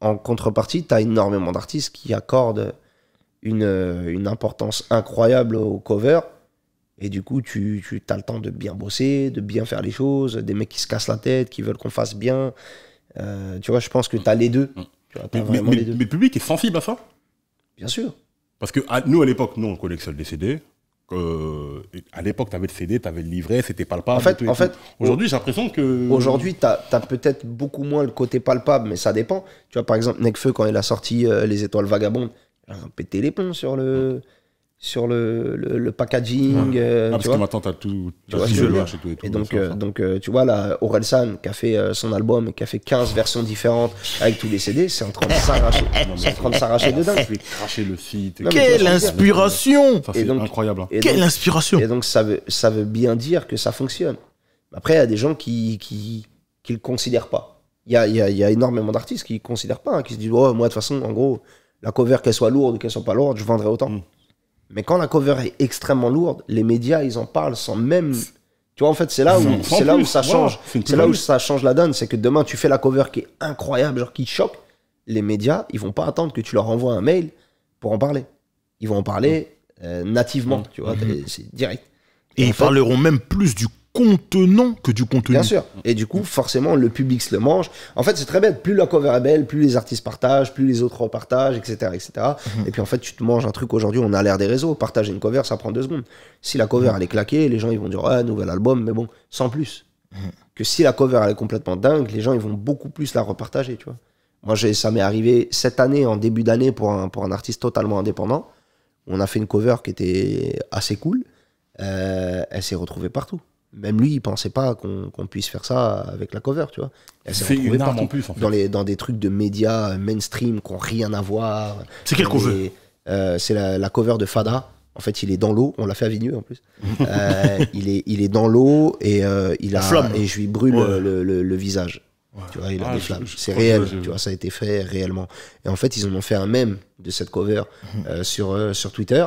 en contrepartie, t'as énormément d'artistes qui accordent Une, une importance incroyable au cover et du coup tu, tu as le temps de bien bosser, de bien faire les choses, des mecs qui se cassent la tête, qui veulent qu'on fasse bien, euh, tu vois, je pense que tu as les deux, tu vois, t'as mais, mais, les deux. Mais le public est sensible à ça, bien sûr, parce que à, nous à l'époque nous on collectionne les C D, Euh, à l'époque, tu avais le C D, tu avais le livret, c'était palpable. En fait, en fait, aujourd'hui, j'ai l'impression que... Aujourd'hui, tu as, as peut-être beaucoup moins le côté palpable, mais ça dépend. Tu vois, par exemple, Nekfeu, quand il a sorti euh, Les Étoiles Vagabondes, il a pété les plombs sur le, sur le, le, le packaging. Ouais. Euh, ah, parce tu que vois maintenant, tu as tout, tu vois, le lâche et tout. Et, tout, et donc, euh, donc euh, tu vois, là, Aurel-San, qui a fait euh, son album, qui a fait quinze versions différentes avec tous les C D, c'est en train de s'arracher de dingue. Cracher le site. Quelle inspiration! C'est incroyable. Hein. Quelle donc, inspiration! Et donc, ça veut, ça veut bien dire que ça fonctionne. Après, il y a des gens qui, qui, qui le considèrent pas. Il y a, y, a, y a énormément d'artistes qui ne considèrent pas, hein, qui se disent, oh, moi, de toute façon, en gros, la cover, qu'elle soit lourde ou qu'elle soit pas lourde, je vendrai autant. Mm. Mais quand la cover est extrêmement lourde, les médias, ils en parlent sans même... Tu vois, en fait, c'est là, où, c'est là où ça change. Wow, c'est là où ça change la donne. C'est que demain, tu fais la cover qui est incroyable, genre qui choque. Les médias, ils vont pas attendre que tu leur envoies un mail pour en parler. Ils vont en parler euh, nativement, tu vois, mm-hmm. c'est direct. Et, Et ils fait, parleront même plus du contenant que du contenu. Bien sûr. Et du coup, forcément, le public se le mange. En fait, c'est très bête. Plus la cover est belle, plus les artistes partagent, plus les autres repartagent, et cetera, et cetera. Mmh. Et puis, en fait, tu te manges un truc. Aujourd'hui, on a l'ère des réseaux. Partager une cover, ça prend deux secondes. Si la cover, elle est claquée, les gens, ils vont dire, ah, nouvel album, mais bon, sans plus. Mmh. Que si la cover, elle est complètement dingue, les gens, ils vont beaucoup plus la repartager, tu vois. Moi, ça m'est arrivé cette année, en début d'année, pour un, pour un artiste totalement indépendant. On a fait une cover qui était assez cool. Euh, elle s'est retrouvée partout. Même lui, il pensait pas qu'on qu'on puisse faire ça avec la cover, tu vois. C'est une arme en plus, en fait. Dans, les, dans des trucs de médias mainstream qui n'ont rien à voir. C'est quel qu'on veut euh, c'est la, la cover de Fada. En fait, il est dans l'eau. On l'a fait à Vigneux, en plus. euh, il, est, il est dans l'eau et, euh, il a, et je lui brûle ouais. le, le, le visage. Ouais. Tu vois, il a ah, des flammes. C'est réel, tu vois, ça a été fait réellement. Et en fait, ils en ont fait un mème de cette cover euh, sur, euh, sur Twitter.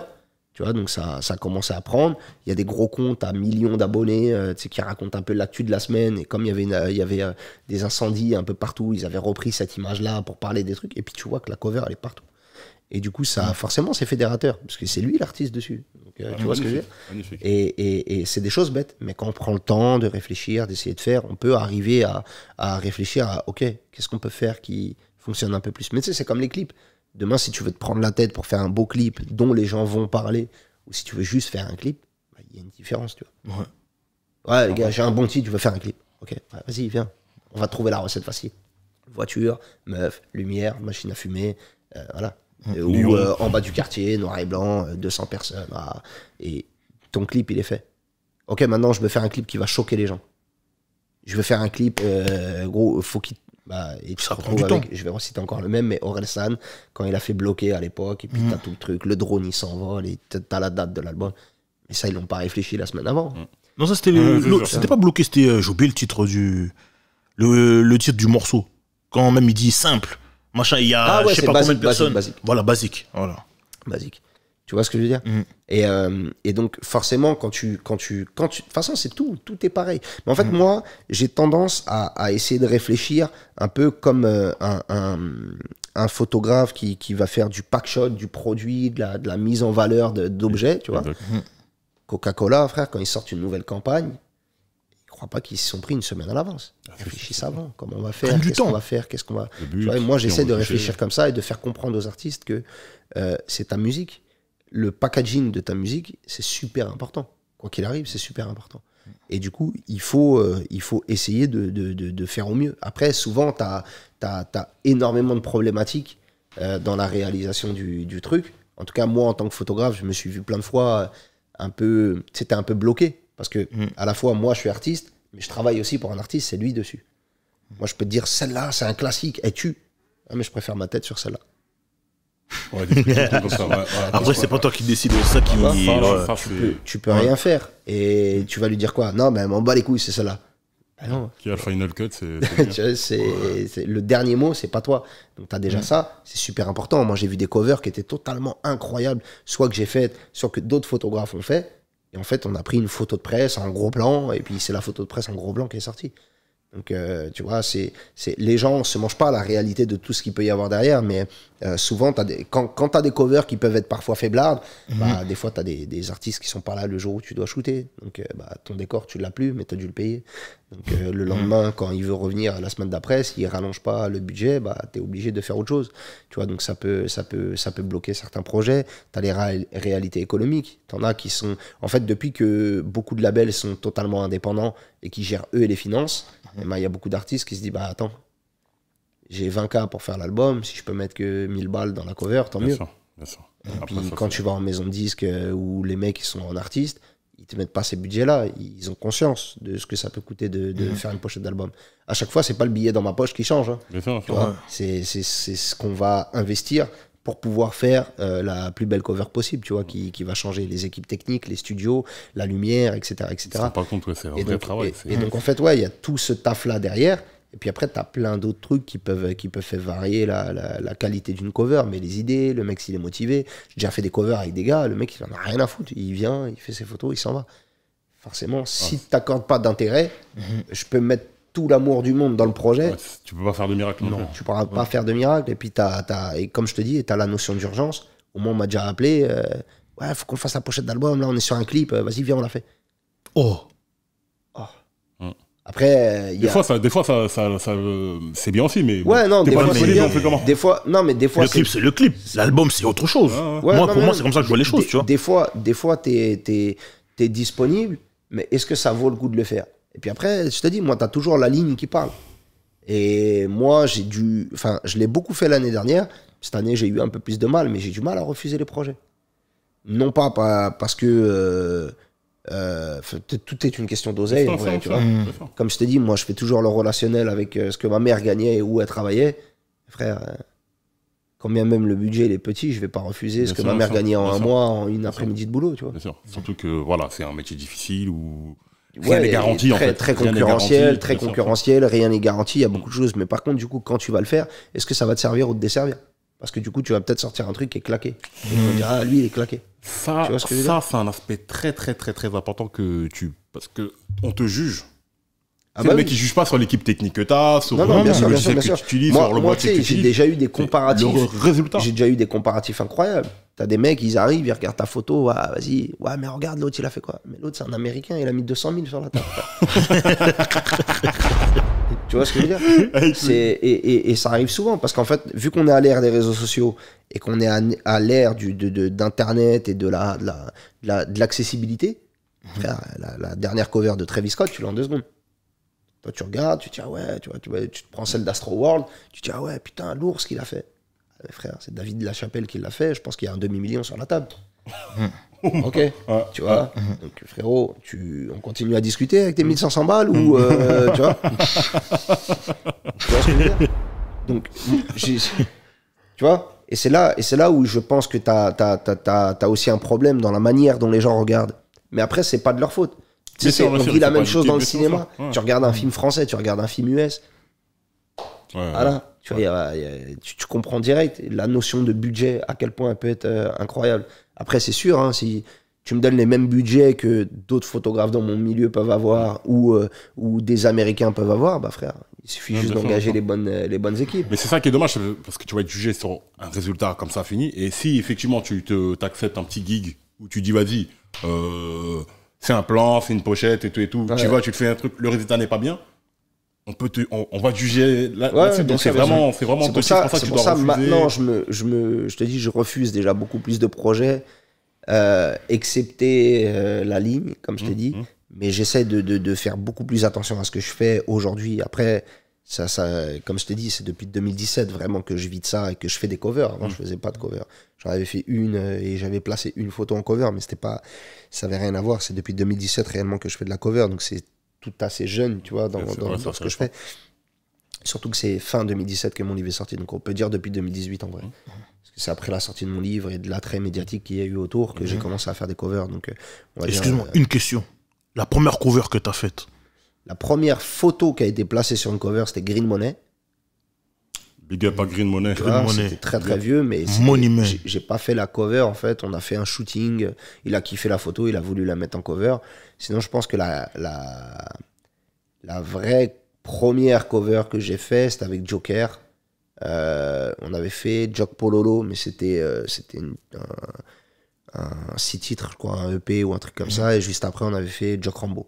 Tu vois, donc ça, ça a commencé à prendre. Il y a des gros comptes à millions d'abonnés euh, tu sais, qui racontent un peu l'actu de la semaine. Et comme il y avait, une, euh, il y avait euh, des incendies un peu partout, ils avaient repris cette image-là pour parler des trucs. Et puis tu vois que la cover, elle est partout. Et du coup, ça, mmh. forcément, c'est fédérateur. Parce que c'est lui l'artiste dessus. Donc, euh, ah, tu vois ce que je veux dire ? Magnifique. Et, et, et c'est des choses bêtes. Mais quand on prend le temps de réfléchir, d'essayer de faire, on peut arriver à, à réfléchir à « Ok, qu'est-ce qu'on peut faire qui fonctionne un peu plus ?» Mais tu sais, c'est comme les clips. Demain, si tu veux te prendre la tête pour faire un beau clip dont les gens vont parler, ou si tu veux juste faire un clip, il bah, y a une différence, tu vois. Ouais, ouais les gars, j'ai un bon titre, tu veux faire un clip. Ok, ouais, vas-y, viens. On va trouver la recette facile. Voiture, meuf, lumière, machine à fumer, euh, voilà. Euh, ou euh, en bas du quartier, noir et blanc, deux cents personnes. Ah, et ton clip, il est fait. Ok, maintenant, je veux faire un clip qui va choquer les gens. Je veux faire un clip, euh, gros, faut qu'il... Bah, et tu ça prend du avec, temps. Je vais reciter encore le même, mais Aurel-San, quand il a fait bloquer à l'époque, et puis mmh. t'as tout le truc, le drone il s'envole, et t'as la date de l'album. Mais ça, ils l'ont pas réfléchi la semaine avant. Mmh. Non, ça c'était mmh, c'était pas bloqué, c'était euh, j'ai oublié le titre du le, le titre du morceau. Quand même il dit simple, machin, il y a ah ouais, je sais pas basique, combien de personnes. Basique, basique. Voilà, basique, voilà. Basique. Tu vois ce que je veux dire? Mmh. Et, euh, et donc, forcément, quand tu. Quand tu, quand tu de toute façon, c'est tout. Tout est pareil. Mais en fait, mmh. moi, j'ai tendance à, à essayer de réfléchir un peu comme euh, un, un, un photographe qui, qui va faire du pack-shot, du produit, de la, de la mise en valeur d'objets, tu vois. Mmh. Coca-Cola, frère, quand ils sortent une nouvelle campagne, je crois pas qu'ils se sont pris une semaine à l'avance. Réfléchissent avant. Comment on va faire? Qu'est-ce qu'on va faire? Qu'est-ce qu'on va. Tu vois, moi, j'essaie de réfléchir comme ça et de faire comprendre aux artistes que euh, c'est ta musique. Le packaging de ta musique, c'est super important. Quoi qu'il arrive, c'est super important. Et du coup, il faut, euh, il faut essayer de, de, de, de faire au mieux. Après, souvent, tu as, t'as, t'as énormément de problématiques euh, dans la réalisation du, du truc. En tout cas, moi, en tant que photographe, je me suis vu plein de fois un peu... C'était un peu bloqué. Parce que mmh. à la fois, moi, je suis artiste, mais je travaille aussi pour un artiste, c'est lui dessus. Mmh. Moi, je peux te dire, celle-là, c'est un classique, elle tue. Ah, mais je préfère ma tête sur celle-là. Ouais, comme ça, ouais, ouais, après c'est pas toi qui décide de ça qui ah, dit, enfin, ouais. tu peux, tu peux ouais. rien faire et tu vas lui dire quoi? Non mais m'en bats les couilles, c'est celle-là. Ah non. Qui a le final cut, c'est ouais. le dernier mot, c'est pas toi. Donc t'as déjà ouais. ça, c'est super important. Moi j'ai vu des covers qui étaient totalement incroyables, soit que j'ai fait, soit que d'autres photographes ont fait. Et en fait on a pris une photo de presse en gros plan et puis c'est la photo de presse en gros plan qui est sortie. Donc, euh, tu vois, c'est, c'est, les gens ne se mangent pas la réalité de tout ce qu'il peut y avoir derrière, mais euh, souvent, t'as des, quand, quand tu as des covers qui peuvent être parfois faiblardes, mmh. bah, des fois, tu as des, des artistes qui ne sont pas là le jour où tu dois shooter. Donc, euh, bah, ton décor, tu ne l'as plus, mais tu as dû le payer. Donc, euh, le lendemain, mmh. quand il veut revenir la semaine d'après, s'il ne rallonge pas le budget, bah, tu es obligé de faire autre chose. Tu vois, donc, ça peut, ça peut, ça peut bloquer certains projets. Tu as les ré- réalités économiques. Tu en as qui sont... En fait, depuis que beaucoup de labels sont totalement indépendants et qui gèrent eux et les finances... Il ben, y a beaucoup d'artistes qui se disent bah, « Attends, j'ai vingt K pour faire l'album, si je peux mettre que mille balles dans la cover, tant bien mieux. » Puis ça, quand ça. tu vas en maison de disque euh, où les mecs ils sont en artiste, ils ne te mettent pas ces budgets-là. Ils ont conscience de ce que ça peut coûter de, de mmh. faire une pochette d'album. À chaque fois, ce n'est pas le billet dans ma poche qui change. Hein. C'est ce qu'on va investir pour pouvoir faire euh, la plus belle cover possible, tu vois, qui, qui va changer les équipes techniques, les studios, la lumière, et cetera et cetera. Ça, par contre, ouais, c'est un et vrai donc, travail. Et, et donc, en fait, ouais, il y a tout ce taf-là derrière. Et puis après, tu as plein d'autres trucs qui peuvent, qui peuvent faire varier la, la, la qualité d'une cover, mais les idées, le mec, s'il est motivé. J'ai déjà fait des covers avec des gars, le mec, il n'en a rien à foutre. Il vient, il fait ses photos, il s'en va. Forcément, si tu n'accordes pas d'intérêt, mm-hmm. je peux mettre tout l'amour du monde dans le projet. Ouais, tu peux pas faire de miracle. Non, non tu pourras ouais. pas faire de miracle. Et puis, t'as, t'as, et comme je te dis, tu as la notion d'urgence. Au moins, on m'a déjà appelé. Euh, ouais, faut qu'on fasse la pochette d'album. Là, on est sur un clip. Euh, Vas-y, viens, on la fait. Oh. oh. Hum. Après, euh, des, y a... fois, ça, des fois, ça, ça, ça euh, c'est bien aussi, mais. Ouais, non, des fois, c'est bien. Des fois, non, mais des fois. Le clip, c'est le clip. L'album, c'est autre chose. Ah, ouais. Ouais, moi, non, pour moi, c'est comme ça que je vois les choses, tu vois. Des fois, des fois, t'es, t'es, t'es disponible, mais est-ce que ça vaut le coup de le faire? Et puis après, je te dis, moi, tu as toujours la ligne qui parle. Et moi, j'ai dû... Enfin, je l'ai beaucoup fait l'année dernière. Cette année, j'ai eu un peu plus de mal, mais j'ai du mal à refuser les projets. Non pas, pas parce que... Euh, euh, tout est une question d'oseille, en vrai, tu vois. Comme je te dis, moi, je fais toujours le relationnel avec ce que ma mère gagnait et où elle travaillait. Frère... Euh, quand bien même le budget il est petit, je vais pas refuser bien ce que sûr, ma mère gagnait en un sûr. mois, en une après-midi de boulot, tu vois. Bien sûr. Surtout que voilà, c'est un métier difficile où rien n'est ouais, garanti, très, en fait. Très concurrentiel, très concurrentiel, rien n'est garanti, il y a beaucoup de choses. Mais par contre, du coup, quand tu vas le faire, est-ce que ça va te servir ou te desservir? Parce que du coup, tu vas peut-être sortir un truc qui est claqué. Et mmh. on dira, ah, lui, il est claqué. Ça, c'est ce un aspect très, très, très, très important que tu... Parce que on te juge. Ah bah le mec qui oui. juge pas sur l'équipe technique que tu as, sur non, non, bien sûr, le logiciel bien sûr, bien que tu utilises, sur le moi, boîtier que tu utilises. J'ai déjà eu des comparatifs. J'ai déjà eu des comparatifs incroyables. T'as des mecs, ils arrivent, ils regardent ta photo, ouais, vas-y, ouais, mais regarde l'autre, il a fait quoi? Mais l'autre, c'est un Américain, il a mis deux cent mille sur la table. Tu vois ce que je veux dire? C'est, et, et, et ça arrive souvent, parce qu'en fait, vu qu'on est à l'ère des réseaux sociaux et qu'on est à, à l'ère du, de, de, d'Internet et de, la, de, la, de, la, de l'accessibilité, frère, la, la dernière cover de Travis Scott, tu l'as en deux secondes. Toi, tu regardes, tu te dis, ah ouais, tu vois, tu, tu te prends celle d'Astro World, tu te dis, ah ouais, putain, lourd ce qu'il a fait. Ah, mais frère, c'est David Delaplace qui l'a fait, je pense qu'il y a un demi-million sur la table. Ok, ouais. tu vois. Donc, frérot, tu, on continue à discuter avec tes mille cinq cents balles ou, euh, tu vois. Tu vois ce que je veux dire? Donc, j'ai, tu vois, et c'est là, et c'est là où je pense que t'as, t'as, t'as, t'as, t'as aussi un problème dans la manière dont les gens regardent. Mais après, c'est pas de leur faute. Tu sais, on dit la même chose dans le cinéma. Ouais. Tu regardes un film français, tu regardes un film U S. Ouais, voilà. Ouais. Tu, vois, y a, y a, tu, tu comprends direct la notion de budget, à quel point elle peut être euh, incroyable. Après, c'est sûr, hein, si tu me donnes les mêmes budgets que d'autres photographes dans mon milieu peuvent avoir ou, euh, ou des Américains peuvent avoir, bah frère, il suffit ouais, juste d'engager les bonnes, les bonnes équipes. Mais c'est ça qui est dommage, parce que tu vas être jugé sur un résultat comme ça fini. Et si effectivement tu te, t'acceptes un petit gig où tu dis vas-y, euh, c'est un plan, c'est une pochette et tout et tout. Ouais. Tu vois, tu te fais un truc, le résultat n'est pas bien. On peut te, on, on va juger. La, ouais, la donc c'est vraiment, c'est vraiment. C'est pour ça, c'est pour ça. Maintenant, je me, je me, je te dis, je refuse déjà beaucoup plus de projets, euh, excepté euh, la ligne, comme je t'ai mmh, dit. Mmh. Mais j'essaie de, de, de faire beaucoup plus attention à ce que je fais aujourd'hui. Après, ça, ça, comme je t'ai dit, c'est depuis deux mille dix-sept vraiment que je vis de ça et que je fais des covers. Avant, mmh. je faisais pas de covers. J'en avais fait une et j'avais placé une photo en cover, mais c'était pas, ça avait rien à voir. C'est depuis deux mille dix-sept réellement que je fais de la cover, donc c'est tout assez jeune, tu vois, dans, dans, vrai, dans ce que je fais. Surtout que c'est fin deux mille dix-sept que mon livre est sorti, donc on peut dire depuis deux mille dix-huit en vrai. Mmh. Parce que c'est après la sortie de mon livre et de l'attrait médiatique qu'il y a eu autour que mmh. j'ai commencé à faire des covers. Donc, excuse-moi, euh, une question. La première cover que tu as faite? La première photo qui a été placée sur une cover, c'était Green Money. Big up à Green Money. C'était très très vieux, mais j'ai pas fait la cover en fait. On a fait un shooting, il a kiffé la photo, il a voulu la mettre en cover. Sinon, je pense que la, la, la vraie première cover que j'ai fait, c'était avec Joker. Euh, on avait fait Jock Pololo, mais c'était euh, c'était un, un six titres, quoi, un E P ou un truc comme mmh. ça. Et juste après, on avait fait Jock Rambo.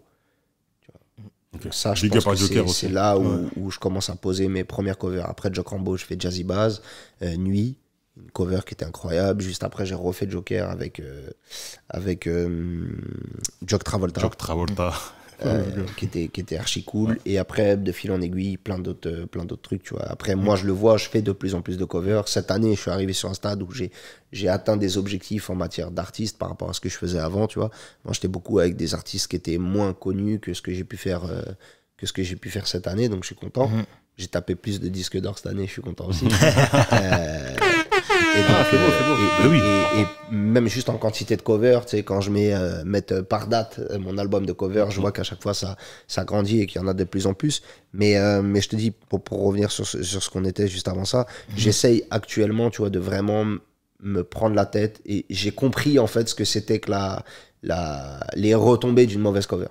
Okay. Donc ça, je Big pense que c'est là où, ouais. où je commence à poser mes premières covers. Après Jock Rambo, je fais Jazzy Bass, euh, Nuit, une cover qui était incroyable. Juste après, j'ai refait Joker avec euh, avec euh, Jock Travolta. Jock Travolta. Euh, oh qui, était, qui était archi cool, ouais. Et après de fil en aiguille plein d'autres plein d'autres trucs, tu vois. Après, ouais. moi je le vois, je fais de plus en plus de covers. Cette année je suis arrivé sur un stade où j'ai j'ai atteint des objectifs en matière d'artiste par rapport à ce que je faisais avant, tu vois. Moi j'étais beaucoup avec des artistes qui étaient moins connus que ce que j'ai pu faire euh, que ce que j'ai pu faire cette année, donc je suis content. Mmh. J'ai tapé plus de disques d'or cette année, je suis content aussi. euh... Et, donc, ah, euh, beau, et, et, oui. et, et même juste en quantité de cover, tu sais, quand je mets euh, mettre par date euh, mon album de cover, je vois qu'à chaque fois ça, ça grandit et qu'il y en a de plus en plus. Mais, euh, mais je te dis, pour, pour revenir sur ce, sur ce qu'on était juste avant ça, mmh. j'essaye actuellement, tu vois, de vraiment me prendre la tête, et j'ai compris en fait ce que c'était que la, la, les retombées d'une mauvaise cover.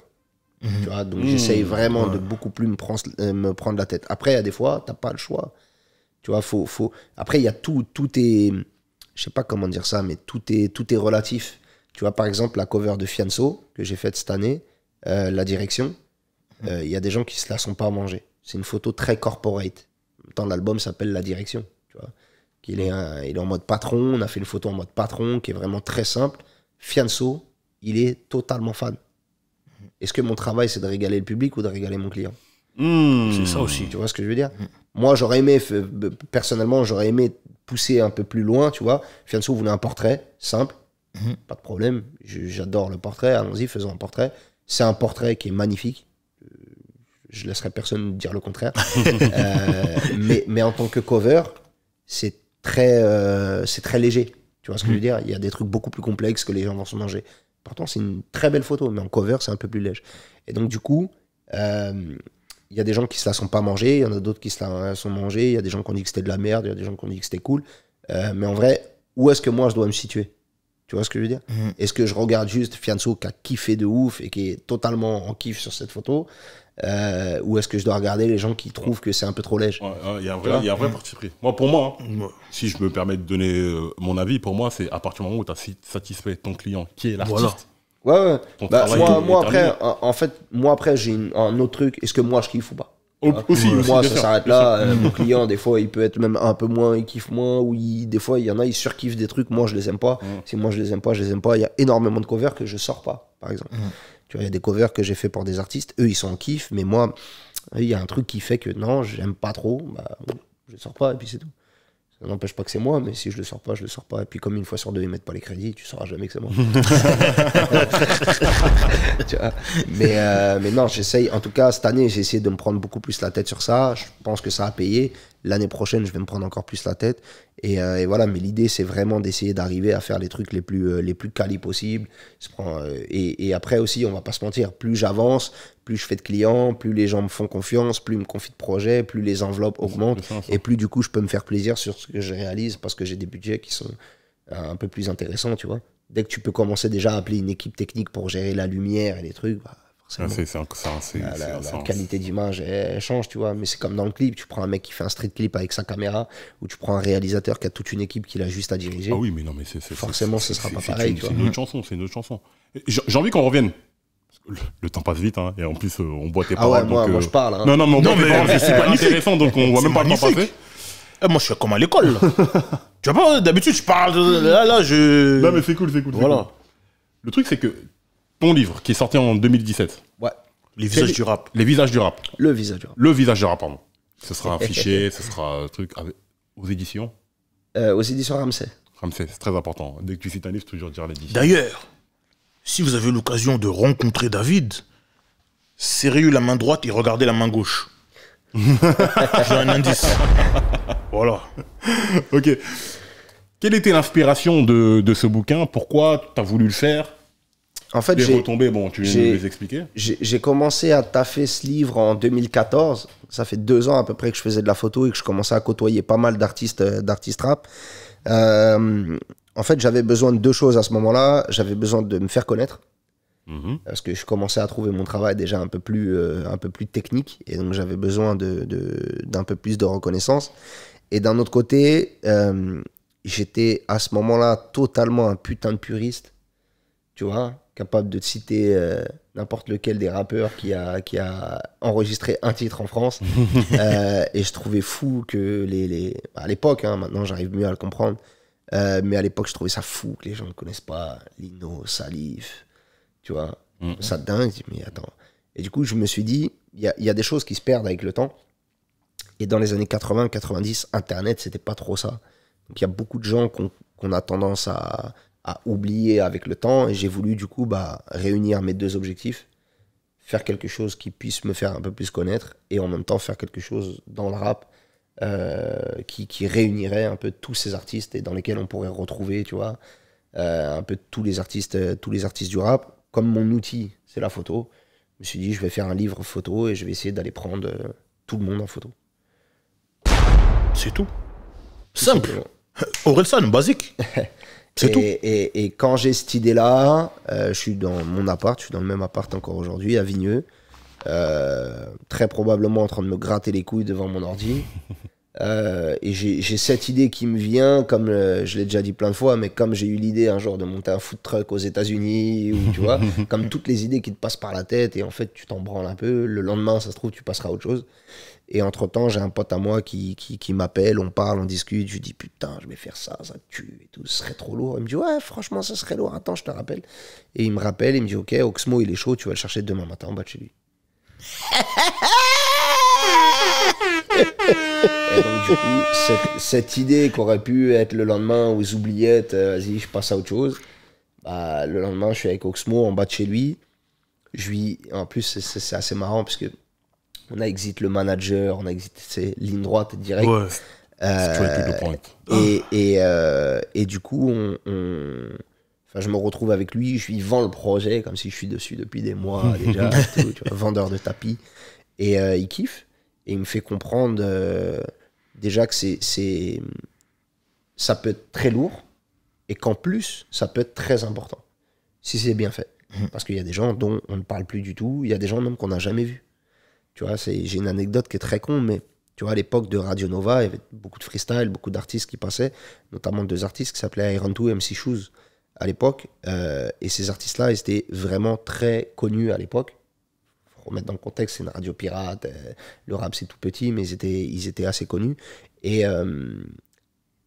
Mmh. Tu vois, donc mmh. j'essaye vraiment ouais. de beaucoup plus me prendre, euh, me prendre la tête. Après, à des fois, t'as pas le choix. Tu vois, faut, faut... Après, il y a tout, tout est... Je sais pas comment dire ça, mais tout est, tout est relatif. Tu vois, par exemple, la cover de Fianso, que j'ai faite cette année, euh, la direction, il euh, y a des gens qui se la sont pas mangés. C'est une photo très corporate. En même temps, l'album s'appelle La Direction. Tu vois, il est, un, il est en mode patron, on a fait une photo en mode patron, qui est vraiment très simple. Fianso, il est totalement fan. Est-ce que mon travail, c'est de régaler le public ou de régaler mon client ? Mmh, c'est ça aussi. Tu vois ce que je veux dire? Mmh. Moi, j'aurais aimé, personnellement, j'aurais aimé pousser un peu plus loin, tu vois. Fianso voulait un portrait simple, mmh. pas de problème. J'adore le portrait, allons-y, faisons un portrait. C'est un portrait qui est magnifique. Je laisserai personne dire le contraire. euh, mais, mais en tant que cover, c'est très, euh, c'est très léger. Tu vois ce que mmh. je veux dire? Il y a des trucs beaucoup plus complexes que les gens vont se manger. Pourtant, c'est une très belle photo, mais en cover, c'est un peu plus léger. Et donc, du coup. Euh, Il y a des gens qui se la sont pas mangés, il y en a d'autres qui se la sont mangés, il y a des gens qui ont dit que c'était de la merde, il y a des gens qui ont dit que c'était cool. Euh, mais en vrai, où est-ce que moi je dois me situer? Tu vois ce que je veux dire? Mmh. Est-ce que je regarde juste Fianso qui a kiffé de ouf et qui est totalement en kiff sur cette photo? Euh, ou est-ce que je dois regarder les gens qui trouvent que c'est un peu trop léger? Il y a un vrai, vrai mmh. parti pris. Moi, pour moi, hein, mmh. si je me permets de donner euh, mon avis, pour moi, c'est à partir du moment où tu as satisfait ton client, qui est l'artiste. Voilà. Ouais, ouais. Bah, moi, moi après, en, en fait, moi après, j'ai un autre truc. Est-ce que moi je kiffe ou pas? Oh, aussi, euh, aussi, moi, ça s'arrête là. Euh, mon client, des fois, il peut être même un peu moins, il kiffe moins. Ou il, des fois, il y en a, ils surkiffent des trucs. Moi, je les aime pas. Mm. Si moi, je les aime pas, je les aime pas. Il y a énormément de covers que je sors pas, par exemple. Mm. Tu vois, il y a des covers que j'ai fait pour des artistes. Eux, ils sont en kiff, mais moi, il y a un truc qui fait que non, j'aime pas trop. Bah, je sors pas et puis c'est tout. Ça n'empêche pas que c'est moi, mais si je le sors pas, je le sors pas. Et puis comme une fois sur deux, ils mettent pas les crédits, tu sauras jamais que c'est moi. Tu vois, mais, euh, mais non, j'essaye. En tout cas, cette année, j'ai essayé de me prendre beaucoup plus la tête sur ça. Je pense que ça a payé. L'année prochaine, je vais me prendre encore plus la tête. Et, euh, et voilà, mais l'idée, c'est vraiment d'essayer d'arriver à faire les trucs les plus, euh, les plus quali possibles. Euh, et, et après aussi, on va pas se mentir, plus j'avance, plus je fais de clients, plus les gens me font confiance, plus ils me confient de projets, plus les enveloppes augmentent. Ça, ça. Et plus du coup, je peux me faire plaisir sur ce que je réalise parce que j'ai des budgets qui sont un peu plus intéressants, tu vois. Dès que tu peux commencer déjà à appeler une équipe technique pour gérer la lumière et les trucs, bah, ah, c est, c est, la, la, la qualité d'image elle, elle change, tu vois. Mais c'est comme dans le clip, tu prends un mec qui fait un street clip avec sa caméra, ou tu prends un réalisateur qui a toute une équipe qu'il a juste à diriger. Ah oui, mais non, mais c'est forcément ce sera pas pareil. C'est une autre chanson, c'est une autre chanson. J'ai envie qu'on revienne. Le, le temps passe vite, hein, et en plus euh, on boit tes paroles. Ah ouais, moi, donc, euh... moi je parle. Hein. Non, non, mais, non, mais, mais c'est pas intéressant, donc on voit même pas le temps passer. Moi, je suis comme à l'école. Tu vois pas, d'habitude je parle. Là, là, je. Non, mais c'est cool, c'est cool. Voilà. Le truc, c'est que. Ton livre qui est sorti en deux mille dix-sept. Ouais. Les visages du rap. Les visages du rap. Le visage du rap. Le visage du rap, pardon. Ce sera un fichier, ce sera un truc avec... aux éditions. Euh, aux éditions Ramsay. Ramsay, c'est très important. Dès que tu cites un livre, toujours dire l'édition. D'ailleurs, si vous avez l'occasion de rencontrer David, serrez-lui la main droite et regardez la main gauche. J'ai un indice. Voilà. Ok. Quelle était l'inspiration de, de ce bouquin? Pourquoi tu as voulu le faire? En fait, j'ai retombé, bon, tu viens de les expliquer. J'ai commencé à taffer ce livre en deux mille quatorze. Ça fait deux ans à peu près que je faisais de la photo et que je commençais à côtoyer pas mal d'artistes d'artistes rap. Euh, en fait, j'avais besoin de deux choses à ce moment-là. J'avais besoin de me faire connaître Mmh. Parce que je commençais à trouver mon travail déjà un peu plus, euh, un peu plus technique, et donc j'avais besoin de, de, d'un peu plus de reconnaissance. Et d'un autre côté, euh, j'étais à ce moment-là totalement un putain de puriste, tu vois, capable de citer euh, n'importe lequel des rappeurs qui a, qui a enregistré un titre en France. euh, et je trouvais fou que les... les... à l'époque, hein, maintenant j'arrive mieux à le comprendre, euh, mais à l'époque je trouvais ça fou que les gens ne connaissent pas Lino, Salif... tu vois, mmh. ça dingue, mais attends. Et du coup, je me suis dit, il y, y a des choses qui se perdent avec le temps. Et dans les années quatre-vingts, quatre-vingt-dix, Internet, c'était pas trop ça. Donc, il y a beaucoup de gens qu'on qu'on a tendance à, à oublier avec le temps. Et j'ai voulu, du coup, bah, réunir mes deux objectifs. Faire quelque chose qui puisse me faire un peu plus connaître. Et en même temps, faire quelque chose dans le rap euh, qui, qui réunirait un peu tous ces artistes et dans lesquels on pourrait retrouver, tu vois, euh, un peu tous les artistes, tous les artistes du rap. Comme mon outil, c'est la photo, je me suis dit, je vais faire un livre photo et je vais essayer d'aller prendre euh, tout le monde en photo. C'est tout. Simple. Aurel-San, basique. C'est tout. Et, et quand j'ai cette idée-là, euh, je suis dans mon appart, je suis dans le même appart encore aujourd'hui, à Vigneux, euh, très probablement en train de me gratter les couilles devant mon ordi. Euh, et j'ai cette idée qui me vient, comme euh, je l'ai déjà dit plein de fois, mais comme j'ai eu l'idée un jour de monter un food truck aux États-Unis, ou tu vois, comme toutes les idées qui te passent par la tête, et en fait tu t'en branles un peu. Le lendemain, ça se trouve, tu passeras à autre chose. Et entre temps, j'ai un pote à moi qui, qui, qui m'appelle, on parle, on discute. Je lui dis putain, je vais faire ça, ça tue et tout, ce serait trop lourd. Il me dit ouais, franchement, ça serait lourd. Attends, je te rappelle. Et il me rappelle, il me dit ok, Oxmo, il est chaud, tu vas le chercher demain matin en bas de chez lui. Et donc du coup, cette, cette idée qu'aurait pu être le lendemain aux oubliettes, euh, vas-y, je passe à autre chose, bah, le lendemain, je suis avec Oxmo en bas de chez lui. Je lui... En plus, c'est assez marrant parce que on a exit le manager, on a exit ligne droite direct. Ouais, euh, et, et, euh, et du coup, on, on... Enfin, je me retrouve avec lui, je lui vends le projet comme si je suis dessus depuis des mois déjà, tout, tu vois, vendeur de tapis. Et euh, il kiffe. Et il me fait comprendre euh, déjà que c'est, c'est, ça peut être très lourd et qu'en plus, ça peut être très important si c'est bien fait. Parce qu'il y a des gens dont on ne parle plus du tout, il y a des gens même qu'on n'a jamais vus. Tu vois, j'ai une anecdote qui est très con, mais tu vois, à l'époque de Radio Nova, il y avait beaucoup de freestyle, beaucoup d'artistes qui passaient, notamment deux artistes qui s'appelaient Iron deux et M C Shoes à l'époque. Euh, et ces artistes-là, ils étaient vraiment très connus à l'époque. Remettre dans le contexte, c'est une radio pirate, euh, le rap c'est tout petit, mais ils étaient, ils étaient assez connus. Et euh,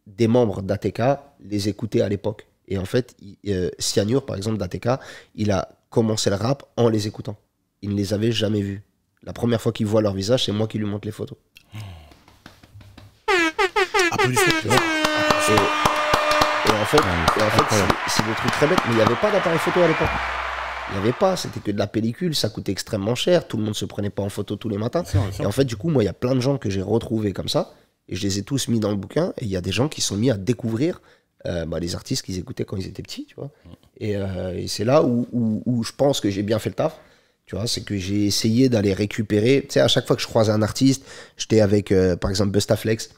des membres d'A T K les écoutaient à l'époque. Et en fait, il, euh, Cyanure, par exemple, d'A T K, il a commencé le rap en les écoutant. Il ne les avait jamais vus. La première fois qu'il voit leur visage, c'est moi qui lui montre les photos. Mmh. Et, et en fait, mmh. en fait c'est des trucs très bêtes, mais il n'y avait pas d'appareil photo à l'époque. Il n'y avait pas, c'était que de la pellicule, ça coûtait extrêmement cher, tout le monde se prenait pas en photo tous les matins. Et en fait, du coup, moi, il y a plein de gens que j'ai retrouvés comme ça, et je les ai tous mis dans le bouquin, et il y a des gens qui sont mis à découvrir euh, bah, les artistes qu'ils écoutaient quand ils étaient petits, tu vois. Et, euh, et c'est là où, où, où je pense que j'ai bien fait le taf, tu vois, c'est que j'ai essayé d'aller récupérer, tu sais, à chaque fois que je croisais un artiste, j'étais avec, euh, par exemple, Bustaflex,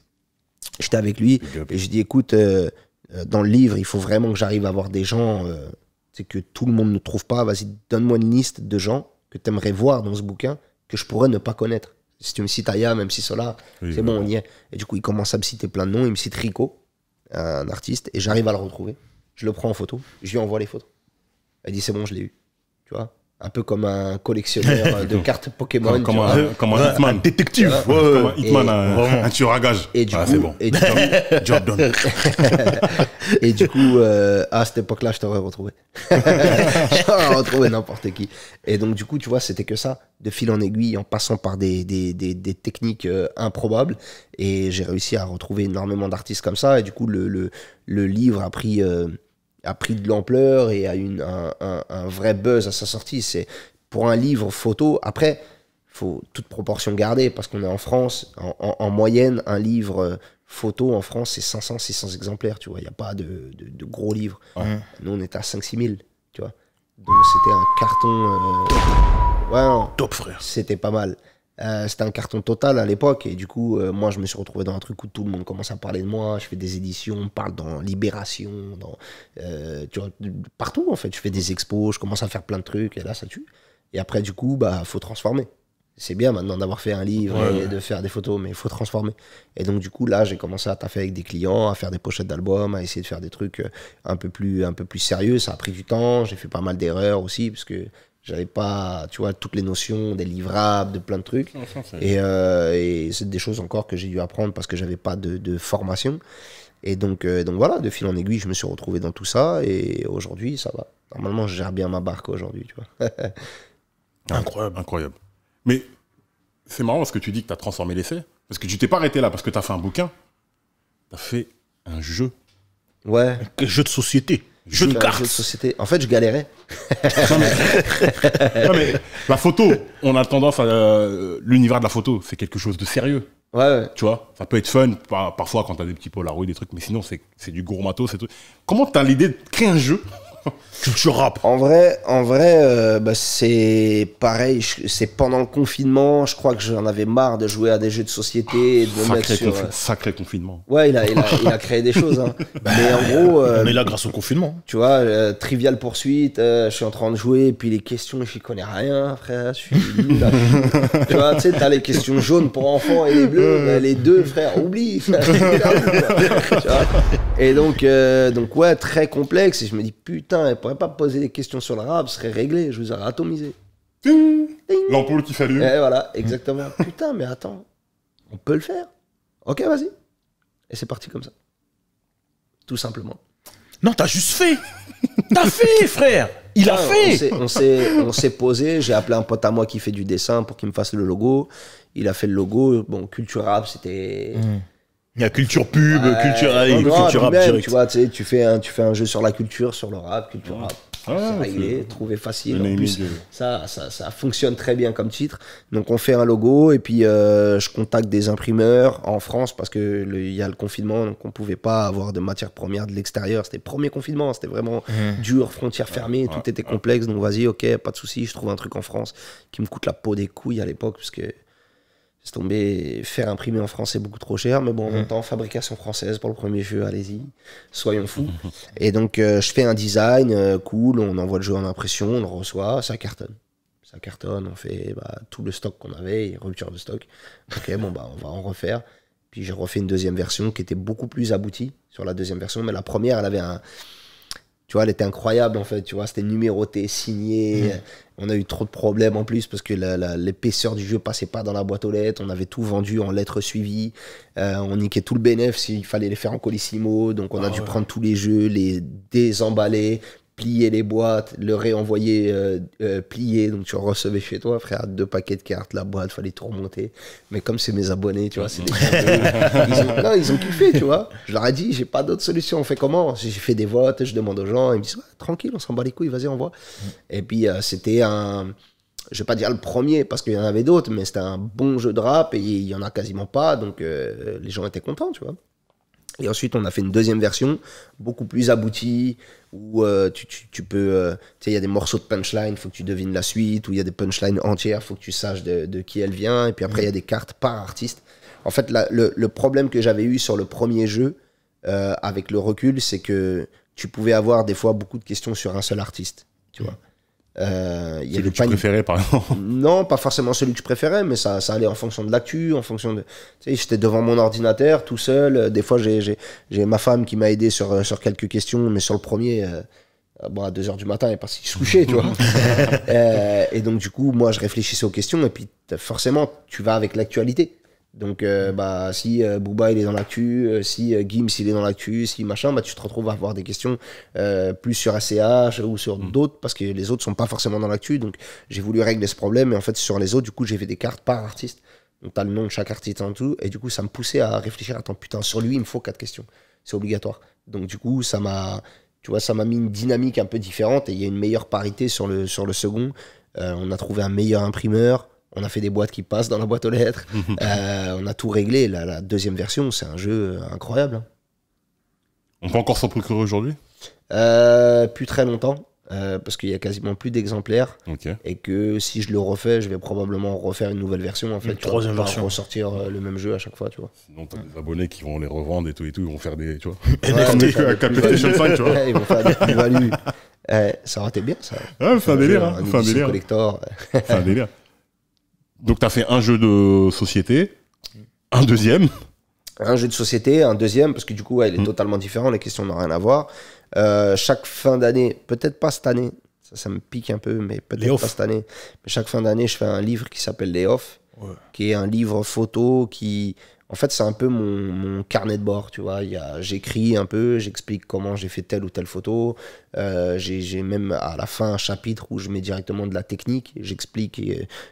j'étais avec lui, et je dis, écoute, euh, dans le livre, il faut vraiment que j'arrive à voir des gens... Euh, c'est que tout le monde ne trouve pas, vas-y, donne-moi une liste de gens que tu aimerais voir dans ce bouquin que je pourrais ne pas connaître. Si tu me cites Aya, même si cela, oui, c'est bon, on y est. Et du coup, il commence à me citer plein de noms, il me cite Rico, un artiste, et j'arrive à le retrouver. Je le prends en photo, je lui envoie les photos. Elle dit, c'est bon, je l'ai eu. Tu vois, un peu comme un collectionneur de cartes Pokémon. Comme un détective. Comme un Hitman, un tueur à gages. Et du coup, c'est bon. Job done. Et du coup, euh, à cette époque-là, je t'aurais retrouvé. Je t'aurais retrouvé n'importe qui. Et donc, du coup, tu vois, c'était que ça, de fil en aiguille, en passant par des, des, des, des techniques euh, improbables. Et j'ai réussi à retrouver énormément d'artistes comme ça. Et du coup, le, le, le livre a pris, euh, a pris de l'ampleur et a eu un, un, un vrai buzz à sa sortie. C'est pour un livre photo. Après, il faut toute proportion garder, parce qu'on est en France. En, en, en moyenne, un livre... Euh, photo en France, c'est cinq cents, six cents exemplaires, tu vois. Il n'y a pas de, de, de gros livres. Ouais. Nous, on était à cinq, six mille, tu vois. Donc, c'était un carton... Euh... Ouais, non. Top, frère. C'était pas mal. Euh, c'était un carton total à l'époque et du coup euh, moi je me suis retrouvé dans un truc où tout le monde commence à parler de moi, je fais des éditions, on parle dans Libération, dans, euh, tu vois, partout en fait, je fais des expos, je commence à faire plein de trucs et là ça tue. Et après du coup bah faut transformer. C'est bien maintenant d'avoir fait un livre ouais, et ouais. de faire des photos, mais il faut transformer. Et donc du coup là j'ai commencé à taffer avec des clients, à faire des pochettes d'albums, à essayer de faire des trucs un peu plus, un peu plus sérieux, ça a pris du temps, j'ai fait pas mal d'erreurs aussi parce que j'avais pas, tu vois, toutes les notions des livrables, de plein de trucs. Enfin, et, euh, et c'est des choses encore que j'ai dû apprendre parce que j'avais pas de, de formation. Et donc, euh, donc voilà, de fil en aiguille, je me suis retrouvé dans tout ça. Et aujourd'hui, ça va. Normalement, je gère bien ma barque aujourd'hui, tu vois. Incroyable, incroyable. Mais c'est marrant parce que tu dis que tu as transformé l'essai. Parce que tu t'es pas arrêté là parce que tu as fait un bouquin. Tu as fait un jeu. Ouais. Un jeu de société. Jeu de cartes. Jeu de société. En fait, je galérais. Non mais, non mais, la photo, on a tendance à... Euh, l'univers de la photo, c'est quelque chose de sérieux. Ouais, ouais. Tu vois, ça peut être fun, par, parfois, quand t'as des petits polaroids, des trucs, mais sinon, c'est du gros matos. Tout. Comment t'as l'idée de créer un jeu Culture Rap? En vrai, en vrai euh, bah, c'est pareil. C'est pendant le confinement, je crois que j'en avais marre de jouer à des jeux de société. Et de sacré, sur, confi euh... sacré confinement. Ouais, il a, il a, il a créé des choses. Hein. Bah, mais en gros, euh, on est là grâce au confinement. Tu vois, euh, Trivial Poursuite, euh, je suis en train de jouer, et puis les questions, je n'y connais rien, frère. Je suis nul. Tu vois, tu sais, t'as les questions jaunes pour enfants et les bleus. Bah, les deux, frère, oublie. Frère, tu vois. Et donc, euh, donc, ouais, très complexe. Et je me dis, putain. Putain, elle pourrait pas poser des questions sur le rap, ce serait réglé, je vous aurais atomisé. L'ampoule qui s'allume. Et voilà, exactement. Putain, mais attends, on peut le faire. Ok, vas-y. Et c'est parti comme ça. Tout simplement. Non, t'as juste fait. T'as fait, frère. Il ah, a fait. On s'est posé, j'ai appelé un pote à moi qui fait du dessin pour qu'il me fasse le logo. Il a fait le logo. Bon, Culture Rap, c'était... Mm. Il y a culture pub, ouais, culture, allez, non, culture rap, rap direct. Tu vois, tu, sais, tu, fais un, tu fais un jeu sur la culture, sur le rap, culture ouais. rap. Ah, c'est réglé, trouvé facile. En plus, ça, ça, ça fonctionne très bien comme titre. Donc, on fait un logo et puis euh, je contacte des imprimeurs en France parce qu'il y a le confinement, donc on ne pouvait pas avoir de matières premières de l'extérieur. C'était le premier confinement, c'était vraiment mmh. dur, frontières fermées, ouais, tout ouais, était ouais. complexe. Donc, vas-y, ok, pas de souci, je trouve un truc en France qui me coûte la peau des couilles à l'époque parce que c'est tombé, faire imprimer en France c'est beaucoup trop cher, mais bon, en mmh. même temps, fabrication française pour le premier jeu, allez-y, soyons fous. Et donc, euh, je fais un design, euh, cool, on envoie le jeu en impression, on le reçoit, ça cartonne. Ça cartonne, on fait bah, tout le stock qu'on avait, rupture de stock. Ok, bon, bah, on va en refaire. Puis j'ai refait une deuxième version qui était beaucoup plus aboutie sur la deuxième version, mais la première, elle avait un... Tu vois, elle était incroyable, en fait, tu vois, c'était numéroté, signé. Mmh. On a eu trop de problèmes en plus parce que l'épaisseur du jeu passait pas dans la boîte aux lettres. On avait tout vendu en lettres suivies. Euh, on niquait tout le bénéf s'il fallait les faire en colissimo. Donc, on ah, a dû ouais. prendre tous les jeux, les désemballer, plier les boîtes, le réenvoyer euh, euh, plier. Donc, tu recevais chez toi, frère, deux paquets de cartes, la boîte, fallait tout remonter. Mais comme c'est mes abonnés, tu vois, c'est des ils, ont, non, ils ont kiffé, tu vois. Je leur ai dit, j'ai pas d'autre solution. On fait comment? J'ai fait des votes, je demande aux gens. Ils me disent, ouais, tranquille, on s'en bat les couilles, vas-y, envoie. Et puis, euh, c'était un... Je vais pas dire le premier, parce qu'il y en avait d'autres, mais c'était un bon jeu de rap et il y en a quasiment pas. Donc, euh, les gens étaient contents, tu vois. Et ensuite, on a fait une deuxième version, beaucoup plus aboutie, où euh, tu, tu, tu peux... Euh, tu sais, il y a des morceaux de punchline, il faut que tu devines la suite, où il y a des punchlines entières, il faut que tu saches de, de qui elle vient, et puis après, il y a des cartes par artiste. En fait, la, le, le problème que j'avais eu sur le premier jeu, euh, avec le recul, c'est que tu pouvais avoir des fois beaucoup de questions sur un seul artiste, tu vois. Euh, y celui que tu préférais, une... par exemple? Non, pas forcément celui que je préférais, mais ça, ça allait en fonction de l'actu, en fonction de... Tu sais, j'étais devant mon ordinateur, tout seul. Des fois, j'ai ma femme qui m'a aidé sur, sur quelques questions, mais sur le premier, euh, bon, à deux heures du matin, elle est partie se coucher, tu vois. euh, et donc, du coup, moi, je réfléchissais aux questions, et puis forcément, tu vas avec l'actualité. Donc, euh, bah, si euh, Booba il est dans l'actu, euh, si euh, Gims il est dans l'actu, si machin, bah, tu te retrouves à avoir des questions euh, plus sur S C H ou sur mmh. d'autres, parce que les autres sont pas forcément dans l'actu. Donc, j'ai voulu régler ce problème. Et en fait, sur les autres, du coup, j'ai fait des cartes par artiste. Donc, t'as le nom de chaque artiste en tout. Et du coup, ça me poussait à réfléchir. Attends, putain, sur lui, il me faut quatre questions. C'est obligatoire. Donc, du coup, ça m'a, tu vois, ça m'a mis une dynamique un peu différente. Et il y a une meilleure parité sur le, sur le second. Euh, on a trouvé un meilleur imprimeur. On a fait des boîtes qui passent dans la boîte aux lettres. euh, on a tout réglé. La, la deuxième version, c'est un jeu incroyable. On peut encore s'en procurer aujourd'hui? euh, Plus très longtemps. euh, parce qu'il y a quasiment plus d'exemplaires. Okay. Et que si je le refais, je vais probablement refaire une nouvelle version. En fait, une troisième version. Ressortir euh, le même jeu à chaque fois, tu vois. Sinon, t'as des abonnés qui vont les revendre et tout et tout, ils vont faire des, tu vois. N F T à Captation cinq, tu vois. Ils vont faire des plus-values. Euh, ça aurait été bien, ça. Ouais, fin délire, hein. Fin délire. Collector. Fin délire. Donc, t'as fait un jeu de société, un deuxième. Un jeu de société, un deuxième, parce que du coup, ouais, il est mmh. totalement différent, les questions n'ont rien à voir. Euh, chaque fin d'année, peut-être pas cette année, ça, ça me pique un peu, mais peut-être pas cette année, mais chaque fin d'année, je fais un livre qui s'appelle Les Off, ouais. qui est un livre photo qui... En fait, c'est un peu mon, mon carnet de bord, tu vois. J'écris un peu, j'explique comment j'ai fait telle ou telle photo. Euh, j'ai même à la fin un chapitre où je mets directement de la technique. J'explique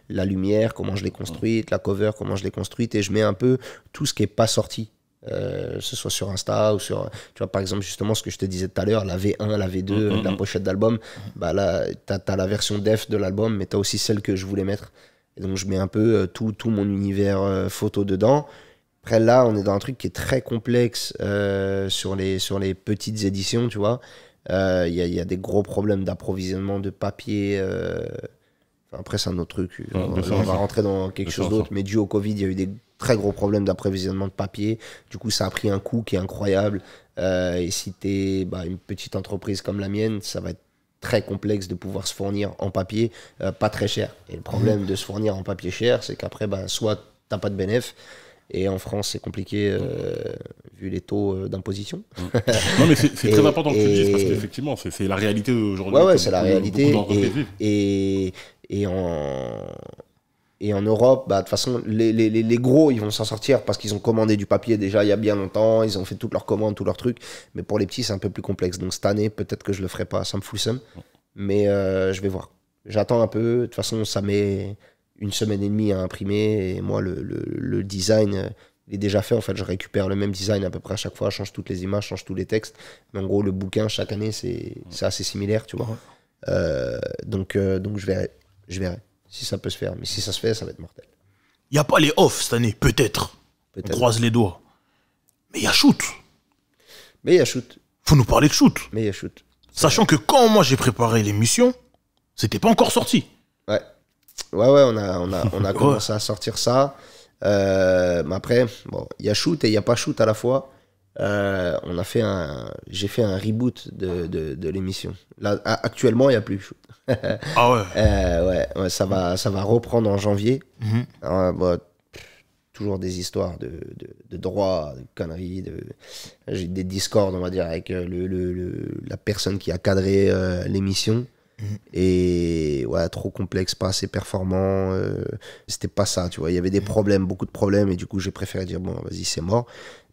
la lumière, comment je l'ai construite, la cover, comment je l'ai construite. Et je mets un peu tout ce qui n'est pas sorti. Euh, que ce soit sur Insta ou sur... Tu vois, par exemple, justement, ce que je te disais tout à l'heure, la V un, la V deux, mm-hmm. la pochette d'album. Bah là, tu as, t'as la version def de l'album, mais tu as aussi celle que je voulais mettre. Et donc, je mets un peu tout, tout mon univers photo dedans. Après, là, on est dans un truc qui est très complexe euh, sur, les, sur les petites éditions, tu vois. Il euh, y, y a des gros problèmes d'approvisionnement de papier. Euh... Enfin, après, c'est un autre truc. Ouais, on, on va rentrer dans quelque chose d'autre. Mais dû au Covid, il y a eu des très gros problèmes d'approvisionnement de papier. Du coup, ça a pris un coût qui est incroyable. Euh, et si tu es bah, une petite entreprise comme la mienne, ça va être très complexe de pouvoir se fournir en papier euh, pas très cher. Et le problème mmh. de se fournir en papier cher, c'est qu'après, bah, soit tu n'as pas de bénéfice. Et en France, c'est compliqué euh, vu les taux d'imposition. Non, mais c'est très important que tu le dises parce qu'effectivement, c'est la réalité aujourd'hui. Ouais, ouais, c'est la réalité. Et, et, et, en, et en Europe, bah, de toute façon, les, les, les gros, ils vont s'en sortir parce qu'ils ont commandé du papier déjà il y a bien longtemps. Ils ont fait toutes leurs commandes, tous leurs trucs. Mais pour les petits, c'est un peu plus complexe. Donc cette année, peut-être que je le ferai pas. Ça me fout le seum. Mais euh, je vais voir. J'attends un peu. De toute façon, ça met une semaine et demie à imprimer, et moi, le, le, le design, euh, il est déjà fait. En fait, je récupère le même design à peu près à chaque fois, je change toutes les images, je change tous les textes. Mais en gros, le bouquin, chaque année, c'est assez similaire, tu vois. Ouais. Euh, donc, euh, donc je verrai. Je verrai si ça peut se faire. Mais si ça se fait, ça va être mortel. Il n'y a pas les off cette année, peut-être. Peut-être. On croise les doigts. Mais il y a shoot. Mais il y a shoot. Faut nous parler de shoot. Mais il y a shoot. Sachant que quand moi, j'ai préparé l'émission, c'était pas encore sorti. Ouais. Ouais, ouais, on a, on a, on a commencé à sortir ça. Euh, mais après, bon, il y a shoot et il n'y a pas shoot à la fois. Euh, on a fait un, j'ai fait un reboot de, de, de l'émission. Là, actuellement, il n'y a plus shoot. Ah ouais. Euh, ouais, ouais, ça va, ça va reprendre en janvier. Mm-hmm. Alors, bah, pff, toujours des histoires de, de, de droits, de conneries. De... J'ai des discords, on va dire, avec le, le, le, la personne qui a cadré euh, l'émission. Et ouais, trop complexe, pas assez performant, euh, c'était pas ça, tu vois. Il y avait des problèmes, beaucoup de problèmes, et du coup j'ai préféré dire bon vas-y c'est mort,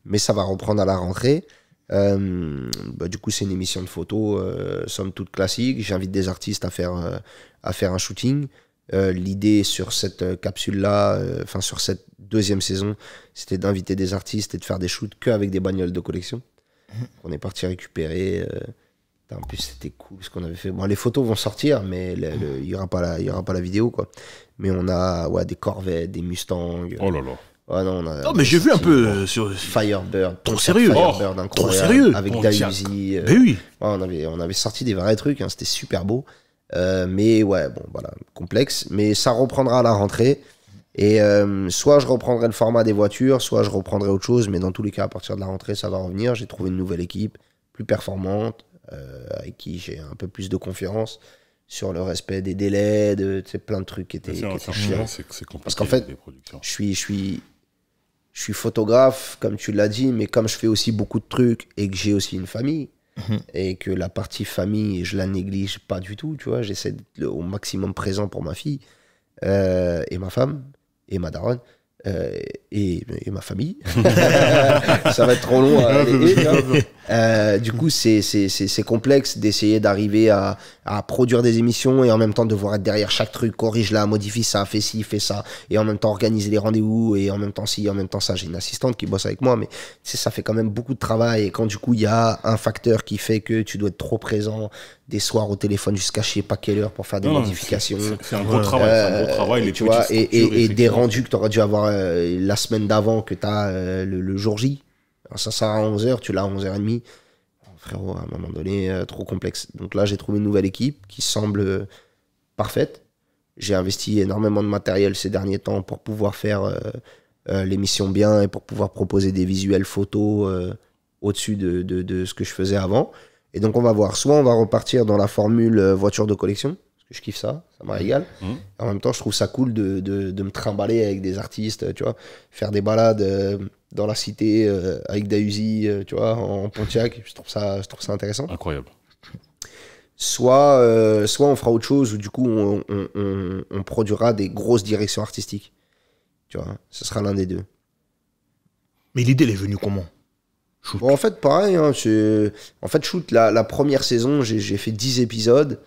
mais ça va reprendre à la rentrée. Euh, bah, du coup c'est une émission de photos euh, somme toute classique. J'invite des artistes à faire euh, à faire un shooting. Euh, l'idée sur cette capsule là, enfin euh, sur cette deuxième saison, c'était d'inviter des artistes et de faire des shoots que avec des bagnoles de collection. On est parti récupérer. Euh, En plus, c'était cool ce qu'on avait fait. Bon, les photos vont sortir, mais il n'y aura pas la, il y aura pas la vidéo, quoi. Mais on a ouais, des Corvettes, des Mustangs. Oh là là. Ouais, non, on a, non, mais j'ai vu un peu euh, sur Firebird. Trop sérieux. Firebird, oh, trop sérieux. Avec bon, Dausi. Euh, mais oui. Ouais, on avait, on avait sorti des vrais trucs. Hein, c'était super beau. Euh, mais ouais, bon, voilà, complexe. Mais ça reprendra à la rentrée. Et euh, soit je reprendrai le format des voitures, soit je reprendrai autre chose. Mais dans tous les cas, à partir de la rentrée, ça va revenir. J'ai trouvé une nouvelle équipe, plus performante. Euh, avec qui j'ai un peu plus de confiance sur le respect des délais, de plein de trucs qui étaient, qui étaient chiants. Parce qu'en fait, je suis, je, suis, je suis photographe, comme tu l'as dit, mais comme je fais aussi beaucoup de trucs et que j'ai aussi une famille, mmh. et que la partie famille, je la néglige pas du tout, tu vois, j'essaie d'être au maximum présent pour ma fille euh, et ma femme et ma daronne. Euh, et, et ma famille. Ça va être trop long à aller, hein. euh, du coup c'est complexe d'essayer d'arriver à, à produire des émissions et en même temps devoir être derrière chaque truc, corrige là, modifie ça, fais ci, fais ça, et en même temps organiser les rendez-vous, et en même temps ci, en même temps ça. J'ai une assistante qui bosse avec moi, mais ça fait quand même beaucoup de travail, et quand du coup il y a un facteur qui fait que tu dois être trop présent des soirs au téléphone jusqu'à je sais pas quelle heure pour faire des non, modifications, c'est un gros travail, euh, un gros travail, et, tu vois, et, et, et des rendus que tu aurais dû avoir Euh, la semaine d'avant, que tu as euh, le, le jour J. Alors ça sert à onze heures, tu l'as à onze heures trente. frérot, à un moment donné, euh, trop complexe. Donc là, j'ai trouvé une nouvelle équipe qui semble euh, parfaite. J'ai investi énormément de matériel ces derniers temps pour pouvoir faire euh, euh, l'émission bien et pour pouvoir proposer des visuels photos euh, au-dessus de, de, de ce que je faisais avant. Et donc, on va voir. Soit on va repartir dans la formule euh, voiture de collection, parce que je kiffe ça, ça m'a régale. Mmh. En même temps, je trouve ça cool de, de, de me trimballer avec des artistes, tu vois, faire des balades... Euh, dans la cité, euh, avec Dausi, euh, tu vois, en Pontiac, je trouve ça, je trouve ça intéressant. Incroyable. Soit, euh, soit on fera autre chose, ou du coup, on, on, on, on produira des grosses directions artistiques. Tu vois, ce sera l'un des deux. Mais l'idée, elle est venue comment? Shoot. Bon, en fait, pareil. Hein, en fait, Shoot, la, la première saison, j'ai fait dix épisodes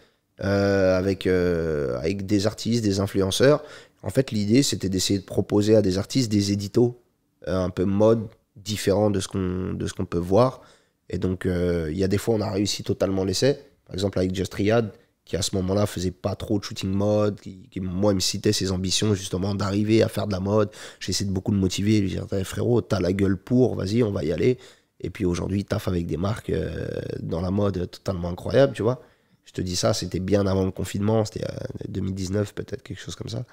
euh, avec, euh, avec des artistes, des influenceurs. En fait, l'idée, c'était d'essayer de proposer à des artistes des éditos un peu mode différent de ce qu'on de ce qu'on peut voir, et donc il euh, y a des fois on a réussi totalement l'essai, par exemple avec Just Riyad, qui à ce moment là faisait pas trop de shooting mode, qui, qui moi il me citait ses ambitions justement d'arriver à faire de la mode. J'ai essayé de beaucoup le motiver, lui dire frérot, t'as la gueule pour, vas-y, on va y aller. Et puis aujourd'hui taf avec des marques euh, dans la mode totalement incroyable, tu vois. Je te dis ça, c'était bien avant le confinement, c'était euh, deux mille dix-neuf peut-être, quelque chose comme ça.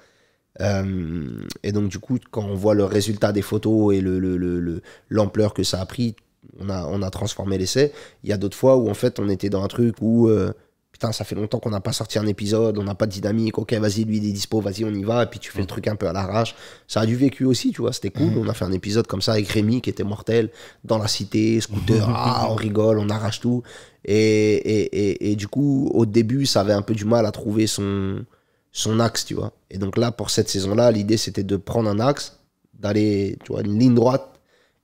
Euh, et donc du coup, quand on voit le résultat des photos et le, le, le, le, l'ampleur que ça a pris, on a, on a transformé l'essai. Il y a d'autres fois où en fait on était dans un truc où euh, putain, ça fait longtemps qu'on n'a pas sorti un épisode, on n'a pas de dynamique, ok vas-y, lui il est dispo, vas-y on y va, et puis tu fais mmh. le truc un peu à l'arrache. Ça a du vécu aussi, tu vois, c'était cool. mmh. On a fait un épisode comme ça avec Rémi qui était mortel, dans la cité, scooter, mmh. ah, on rigole, on arrache tout, et, et, et, et du coup au début ça avait un peu du mal à trouver son... son axe, tu vois. Et donc là, pour cette saison-là, l'idée, c'était de prendre un axe, d'aller, tu vois, une ligne droite,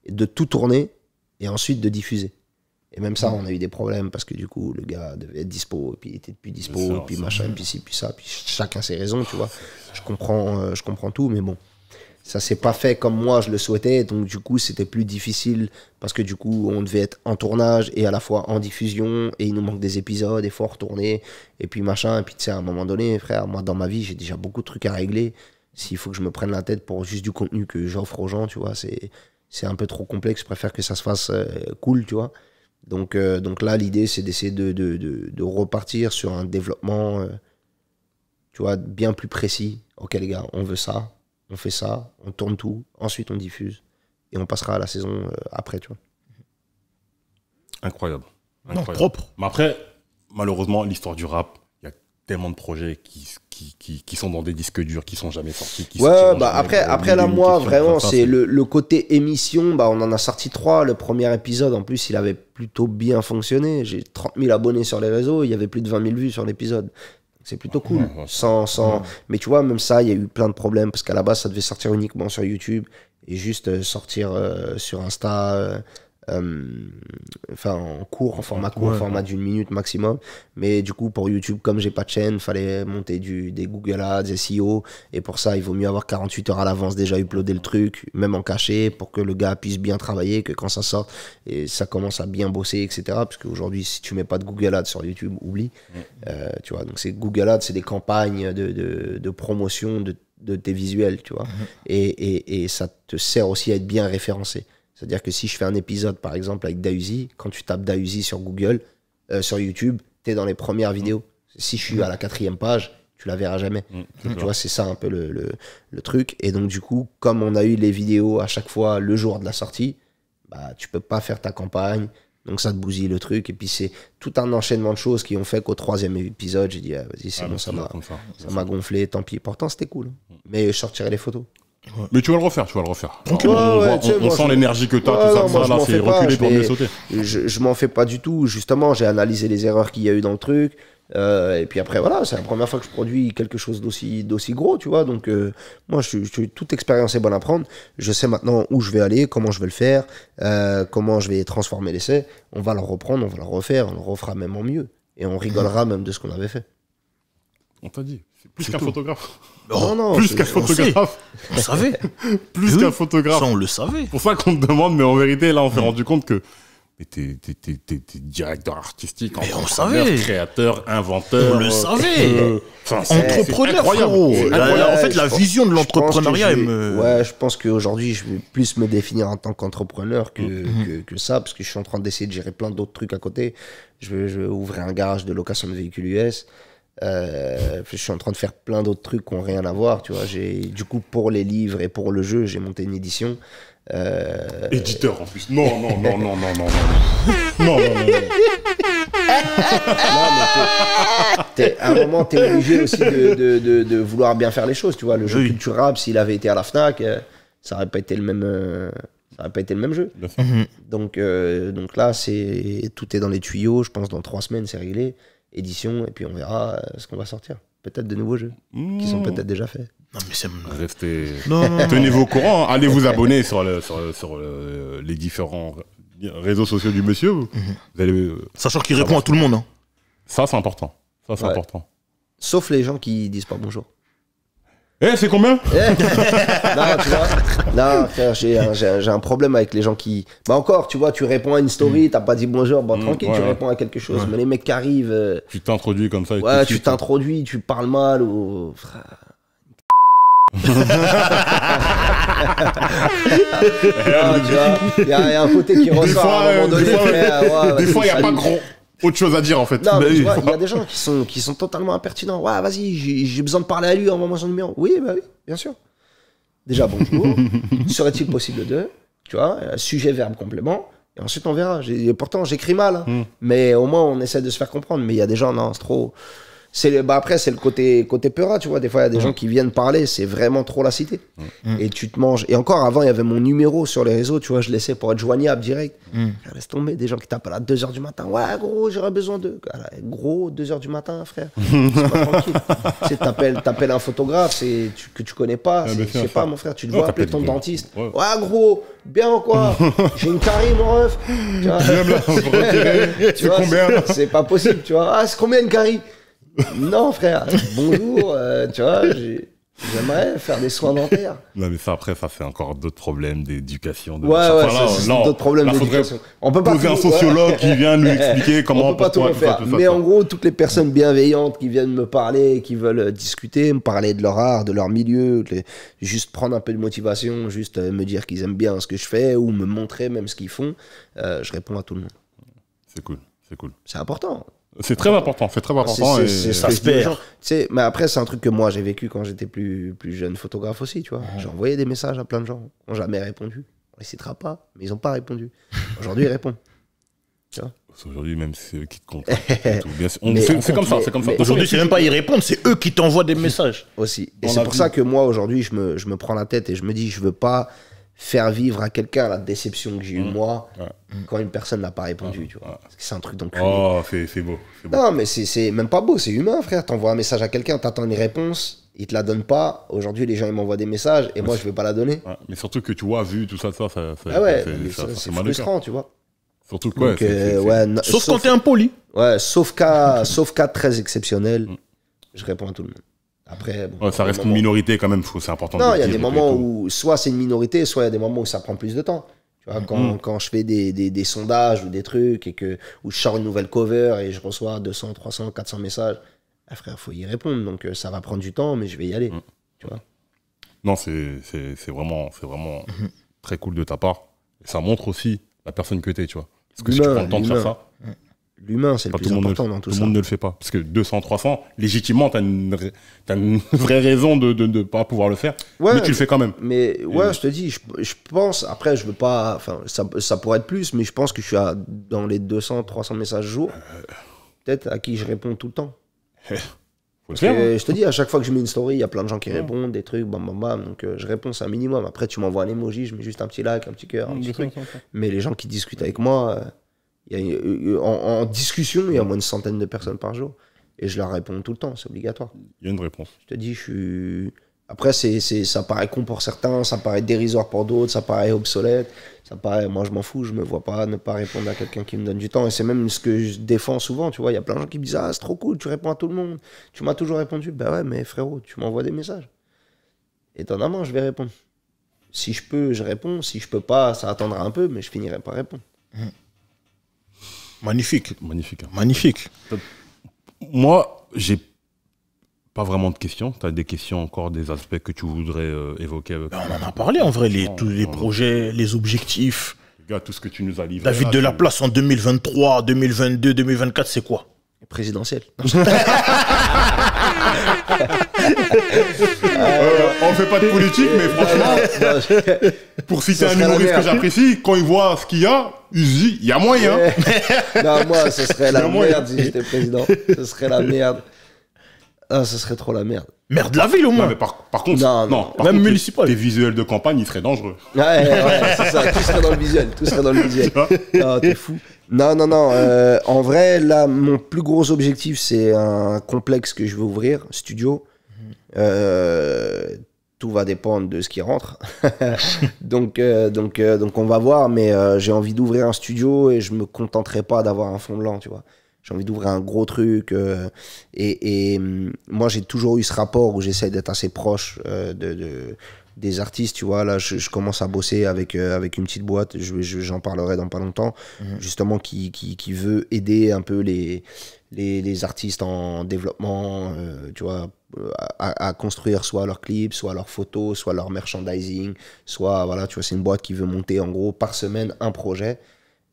de tout tourner, et ensuite de diffuser. Et même ça, on a eu des problèmes, parce que du coup, le gars devait être dispo, et puis il était plus dispo, ça, et puis machin, et puis ci, puis ça, puis chacun ses raisons, tu vois. Je comprends, euh, je comprends tout, mais bon, ça s'est pas fait comme moi, je le souhaitais, donc du coup, c'était plus difficile, parce que du coup, on devait être en tournage, et à la fois en diffusion, et il nous manque des épisodes, et faut retourner, et puis machin, et puis tu sais, à un moment donné, frère, moi, dans ma vie, j'ai déjà beaucoup de trucs à régler, s'il faut que je me prenne la tête pour juste du contenu que j'offre aux gens, tu vois, c'est c'est un peu trop complexe, je préfère que ça se fasse euh, cool, tu vois. Donc, euh, donc là, l'idée, c'est d'essayer de, de, de, de repartir sur un développement, euh, tu vois, bien plus précis. Ok, les gars, on veut ça. On fait ça, on tourne tout, ensuite on diffuse et on passera à la saison après, tu vois. Incroyable. Incroyable. Non, propre. Mais après, malheureusement, l'histoire du rap, il y a tellement de projets qui, qui, qui, qui sont dans des disques durs, qui sont jamais sortis. Qui ouais, bah après, après là, moi, vraiment, c'est le, le côté émission, bah, on en a sorti trois. Le premier épisode, en plus, il avait plutôt bien fonctionné. J'ai trente mille abonnés sur les réseaux, il y avait plus de vingt mille vues sur l'épisode. C'est plutôt cool. Ouais, ouais. Sans, sans... Ouais. Mais tu vois, même ça, il y a eu plein de problèmes parce qu'à la base, ça devait sortir uniquement sur YouTube et juste sortir euh, sur Insta, euh, euh, enfin en court, en format court, en ouais, format ouais. d'une minute maximum. Mais du coup, pour YouTube, comme j'ai pas de chaîne, fallait monter du, des Google Ads, S E O. Et pour ça, il vaut mieux avoir quarante-huit heures à l'avance déjà uploadé le truc, même en caché, pour que le gars puisse bien travailler, que quand ça sort, et ça commence à bien bosser, et cetera. Parce qu'aujourd'hui, si tu mets pas de Google Ads sur YouTube, oublie. Ouais. Euh, tu vois, donc c'est Google Ads, c'est des campagnes de, de, de promotion de, de tes visuels, tu vois. Ouais. Et, et, et ça te sert aussi à être bien référencé. C'est-à-dire que si je fais un épisode, par exemple, avec Dausi, quand tu tapes Dausi sur Google, euh, sur YouTube, t'es dans les premières vidéos. Si je suis à la quatrième page, tu la verras jamais. Mmh, donc, tu vois, c'est ça un peu le, le, le truc. Et donc, du coup, comme on a eu les vidéos à chaque fois le jour de la sortie, bah, tu peux pas faire ta campagne. Donc, ça te bousille le truc. Et puis, c'est tout un enchaînement de choses qui ont fait qu'au troisième épisode, j'ai dit, ah, vas-y, c'est ah, bon, ça m'a ça m'a gonflé, tant pis. Pourtant, c'était cool. Mais je sortirai les photos. Ouais. Mais tu vas le refaire, tu vas le refaire. Okay. On, on, ouais, voit, on, on sent l'énergie que t'as, ouais, tout ça, non, ça là, c'est reculer pour mieux sauter. Je, je m'en fais pas du tout, justement, j'ai analysé les erreurs qu'il y a eu dans le truc, euh, et puis après, voilà, c'est la première fois que je produis quelque chose d'aussi d'aussi gros, tu vois, donc euh, moi, je, je, toute expérience est bonne à prendre, je sais maintenant où je vais aller, comment je vais le faire, euh, comment je vais transformer l'essai, on va le reprendre, on va le refaire, on le refera même en mieux, et on rigolera même de ce qu'on avait fait. On t'a dit, c'est plus qu'un photographe. Non, non, plus qu'un photographe. On savait. Plus qu'un photographe. Ça, on le savait. Pour ça qu'on te demande, mais en vérité, là, on s'est rendu compte que Mais t'es, t'es, t'es, t'es, t'es directeur artistique, entrepreneur, créateur, inventeur. On le savait. Euh, entrepreneur, frérot. En fait, la pense, vision de l'entrepreneuriat. Me... Ouais, je pense qu'aujourd'hui, je vais plus me définir en tant qu'entrepreneur que, mm-hmm. que, que ça, parce que je suis en train d'essayer de gérer plein d'autres trucs à côté. Je vais, je vais ouvrir un garage de location de véhicules U S. Euh, je suis en train de faire plein d'autres trucs qui n'ont rien à voir. Tu vois. Du coup, pour les livres et pour le jeu, j'ai monté une édition. Euh... Éditeur en plus. Non, non, non, non, non, non, non. Non, non, non, non. Non, mais t'es, à un moment, t'es obligé aussi de, de, de, de vouloir bien faire les choses, tu vois. Le jeu oui. Culture Rap, s'il avait été à la FNAC, ça n'aurait pas été le même, euh, ça aurait pas été le même jeu. Mm-hmm. Donc, euh, donc là, c'est, tout est dans les tuyaux. Je pense dans trois semaines, c'est réglé. Édition, et puis on verra ce qu'on va sortir. Peut-être de nouveaux jeux, mmh. qui sont peut-être déjà faits. Non, mais c'est... Restez... Non, non, non. Tenez-vous au courant, allez vous abonner sur, le, sur, le, sur le, les différents réseaux sociaux du monsieur. Mmh. Vous allez, euh, sachant qu'il répond à tout le monde. Hein. Ça, c'est important. Ça, c'est ouais. important. Sauf les gens qui disent pas bonjour. Eh, c'est combien? Non, tu vois, non, frère, j'ai un, j'ai un problème avec les gens qui... Bah encore, tu vois, tu réponds à une story, t'as pas dit bonjour, bon, mmh, tranquille, ouais, tu ouais. réponds à quelque chose. Ouais. Mais les mecs qui arrivent... Euh... Tu t'introduis comme ça. Et ouais, tu t'introduis, tu parles mal ou... Il y a un côté qui ressort à un moment donné. Des fois, il n'y a pas gros... autre chose à dire en fait. Non, mais tu vois, il y a des gens qui sont, qui sont totalement impertinents. Ouais, vas-y, j'ai besoin de parler à lui, envoie-moi son numéro. Oui, bah oui, bien sûr. Déjà, bonjour. Serait-il possible de, tu vois, sujet, verbe, complément. Et ensuite, on verra. Et pourtant, j'écris mal. Hein. Mm. Mais au moins, on essaie de se faire comprendre. Mais il y a des gens, non, c'est trop... Le, bah après, c'est le côté, côté peurat, tu vois. Des fois, il y a des mm. gens qui viennent parler. C'est vraiment trop la cité. Mm. Et tu te manges. Et encore, avant, il y avait mon numéro sur les réseaux, tu vois. Je laissais pour être joignable direct. Mm. Frère, laisse tomber. Des gens qui t'appellent à deux heures du matin. Ouais, gros, j'aurais besoin d'eux. Gros, deux heures du matin, frère. C'est pas tranquille. Tu t'appelles, t'appelles un photographe tu, que tu connais pas. Ah, je sais pas, mon frère. Tu te vois appeler ton dentiste. Ouais, ouais gros, bien ou quoi? J'ai une carie, mon ref. C'est combien? C'est pas possible, tu vois. Ah, c'est combien une carie? Non, frère, bonjour, euh, tu vois, j'aimerais faire des soins dentaires. Non, mais ça, après, ça fait encore d'autres problèmes d'éducation. De... Ouais, enfin, ouais, là, ça, non, d'autres problèmes d'éducation. On peut pas poser tout, un sociologue ouais. qui vient nous expliquer comment... On peut pas tout refaire, tout ça, tout ça, mais ça. En gros, toutes les personnes bienveillantes qui viennent me parler, qui veulent discuter, me parler de leur art, de leur milieu, les... juste prendre un peu de motivation, juste me dire qu'ils aiment bien ce que je fais ou me montrer même ce qu'ils font, euh, je réponds à tout le monde. C'est cool, c'est cool. C'est important. C'est très important, c'est très important. C'est, c'est, et ça se perd. Mais après, c'est un truc que moi, j'ai vécu quand j'étais plus, plus jeune photographe aussi, tu vois. J'ai envoyé des messages à plein de gens, ils n'ont jamais répondu. On les citera pas, mais ils n'ont pas répondu. Aujourd'hui, ils répondent. Aujourd'hui, même c'est eux qui te comptent. C'est comme ça, c'est comme ça. Aujourd'hui, c'est même pas ils répondent, c'est eux qui t'envoient des messages. Aussi. Et c'est pour ça que moi, aujourd'hui, je me, je me prends la tête et je me dis, je veux pas faire vivre à quelqu'un la déception que j'ai eue mmh. moi ouais. quand une personne n'a pas répondu, ouais. tu vois. C'est un truc d'enculé. Oh, c'est beau, beau. Non, mais c'est même pas beau, c'est humain, frère. T'envoies un message à quelqu'un, t'attends une réponse, il te la donne pas. Aujourd'hui, les gens, ils m'envoient des messages et mais moi, je vais pas la donner. Ouais. Mais surtout que tu vois, vu tout ça, ça, ça, ça ah ouais, c'est frustrant, tu vois. Surtout que, ouais, Donc, euh, ouais, non, sauf, sauf quand t'es impoli. Ouais, sauf cas, sauf cas très exceptionnel, mmh. je réponds à tout le monde. Après, bon, ouais, ça reste une minorité quand même, c'est important. Non, il y a des moments où soit c'est une minorité, soit il y a des moments où ça prend plus de temps. Tu vois, mmh. quand, quand je fais des, des, des sondages ou des trucs et que où je sors une nouvelle cover et je reçois deux cents, trois cents, quatre cents messages, ah, frère, faut y répondre. Donc ça va prendre du temps, mais je vais y aller. Mmh. Tu vois. Non, c'est vraiment, vraiment mmh. très cool de ta part. Et ça montre aussi la personne que t'es, tu vois. Parce que si tu prends le temps de faire ça. Mmh. L'humain, c'est le plus important dans tout ça. Tout le monde ne le fait pas. Parce que deux cents, trois cents, légitimement, t'as une, t'as une vraie raison de ne pas pouvoir le faire. Ouais, mais tu le fais quand même. Mais ouais, euh... je te dis, je, je pense, après, je veux pas. Enfin, ça, ça pourrait être plus, mais je pense que je suis à, dans les deux cents, trois cents messages jour, euh... peut-être à qui je réponds tout le temps. Faut le faire, hein. Je te dis, à chaque fois que je mets une story, il y a plein de gens qui ouais. répondent, des trucs, bam, bam, bam. Donc euh, je réponds, c'est un minimum. Après, tu m'envoies un emoji, je mets juste un petit like, un petit cœur, un petit truc. Mais les gens qui discutent avec moi. Euh, Il y a une, en, en discussion, il y a moins d'une centaine de personnes par jour. Et je leur réponds tout le temps, c'est obligatoire. Il y a une réponse. Je te dis, je suis... Après, c'est, c'est, ça paraît con pour certains, ça paraît dérisoire pour d'autres, ça paraît obsolète, ça paraît... Moi, je m'en fous, je me vois pas ne pas répondre à quelqu'un qui me donne du temps. Et c'est même ce que je défends souvent, tu vois. Il y a plein de gens qui me disent « Ah, c'est trop cool, tu réponds à tout le monde. Tu m'as toujours répondu. » Ben ouais, mais frérot, tu m'envoies des messages. Étonnamment, je vais répondre. Si je peux, je réponds. Si je peux pas, ça attendra un peu, mais je finirai par répondre. Mmh. Magnifique. Magnifique. Hein. Magnifique. Moi, j'ai pas vraiment de questions. Tu as des questions encore, des aspects que tu voudrais euh, évoquer avec... ben, on en a parlé en vrai, les, tous les non, projets, non. les objectifs. Les gars, tout ce que tu nous as livré. David Delaplace en deux mille vingt-trois, deux mille vingt-deux, deux mille vingt-quatre, c'est quoi? Présidentielle. Euh, on fait pas de politique, mais franchement, pour citer un humoriste que j'apprécie, quand il voit ce qu'il y a, il se dit, il y a moyen. Non, moi, ce serait la merde si j'étais président. Ce serait la merde. Ah, ce serait trop la merde. Merde la ville, au moins. Non, mais par, par contre, non, non, par même contre, municipal. Tes visuels de campagne, ils seraient dangereux. Ouais, ouais, c'est ça. Tout serait dans le visuel. Tout serait dans le visuel. Non, t'es fou. Non, non, non. Euh, en vrai, là, mon plus gros objectif, c'est un complexe que je veux ouvrir, studio. Euh, tout va dépendre de ce qui rentre. donc, euh, donc, euh, donc, on va voir. Mais euh, j'ai envie d'ouvrir un studio et je me contenterai pas d'avoir un fond blanc, tu vois. J'ai envie d'ouvrir un gros truc. Euh, et, et moi, j'ai toujours eu ce rapport où j'essaie d'être assez proche euh, de, de, des artistes. Tu vois, là, je, je commence à bosser avec, euh, avec une petite boîte. Je, je, j'en parlerai dans pas longtemps. Mmh. Justement, qui, qui, qui veut aider un peu les, les, les artistes en développement, euh, tu vois, à, à construire soit leurs clips, soit leurs photos, soit leur merchandising. Soit, voilà, tu vois, c'est une boîte qui veut monter, en gros, par semaine, un projet.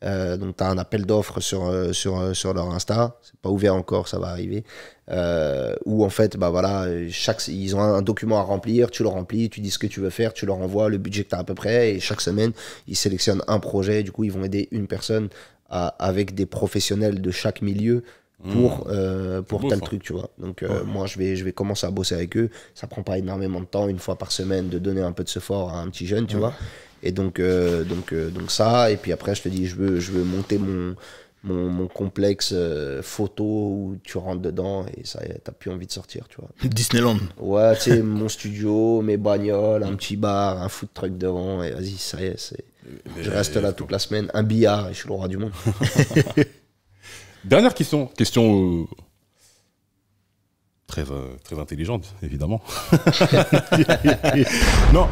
Euh, donc tu as un appel d'offres sur, sur, sur leur Insta, c'est pas ouvert encore, ça va arriver, euh, où en fait bah voilà, chaque, ils ont un document à remplir, tu le remplis, tu dis ce que tu veux faire, tu leur envoies le budget que tu as à peu près, et chaque semaine ils sélectionnent un projet, du coup ils vont aider une personne à, avec des professionnels de chaque milieu pour, mmh. euh, pour tel ça. truc, tu vois. Donc euh, ouais. moi je vais, je vais commencer à bosser avec eux, ça prend pas énormément de temps, une fois par semaine, de donner un peu de ce fort à un petit jeune, tu ouais. vois. Et donc, euh, donc, euh, donc ça, et puis après je te dis, je veux, je veux monter mon, mon, mon complexe euh, photo où tu rentres dedans et ça, t'as plus envie de sortir, tu vois. Disneyland. Ouais, tu sais, mon studio, mes bagnoles, un petit bar, un food truck devant, et vas-y, ça y est, c'est... je reste là toute la semaine, un billard, et je suis le roi du monde. Dernière question, question... Euh... Très, euh, très intelligente, évidemment. Non,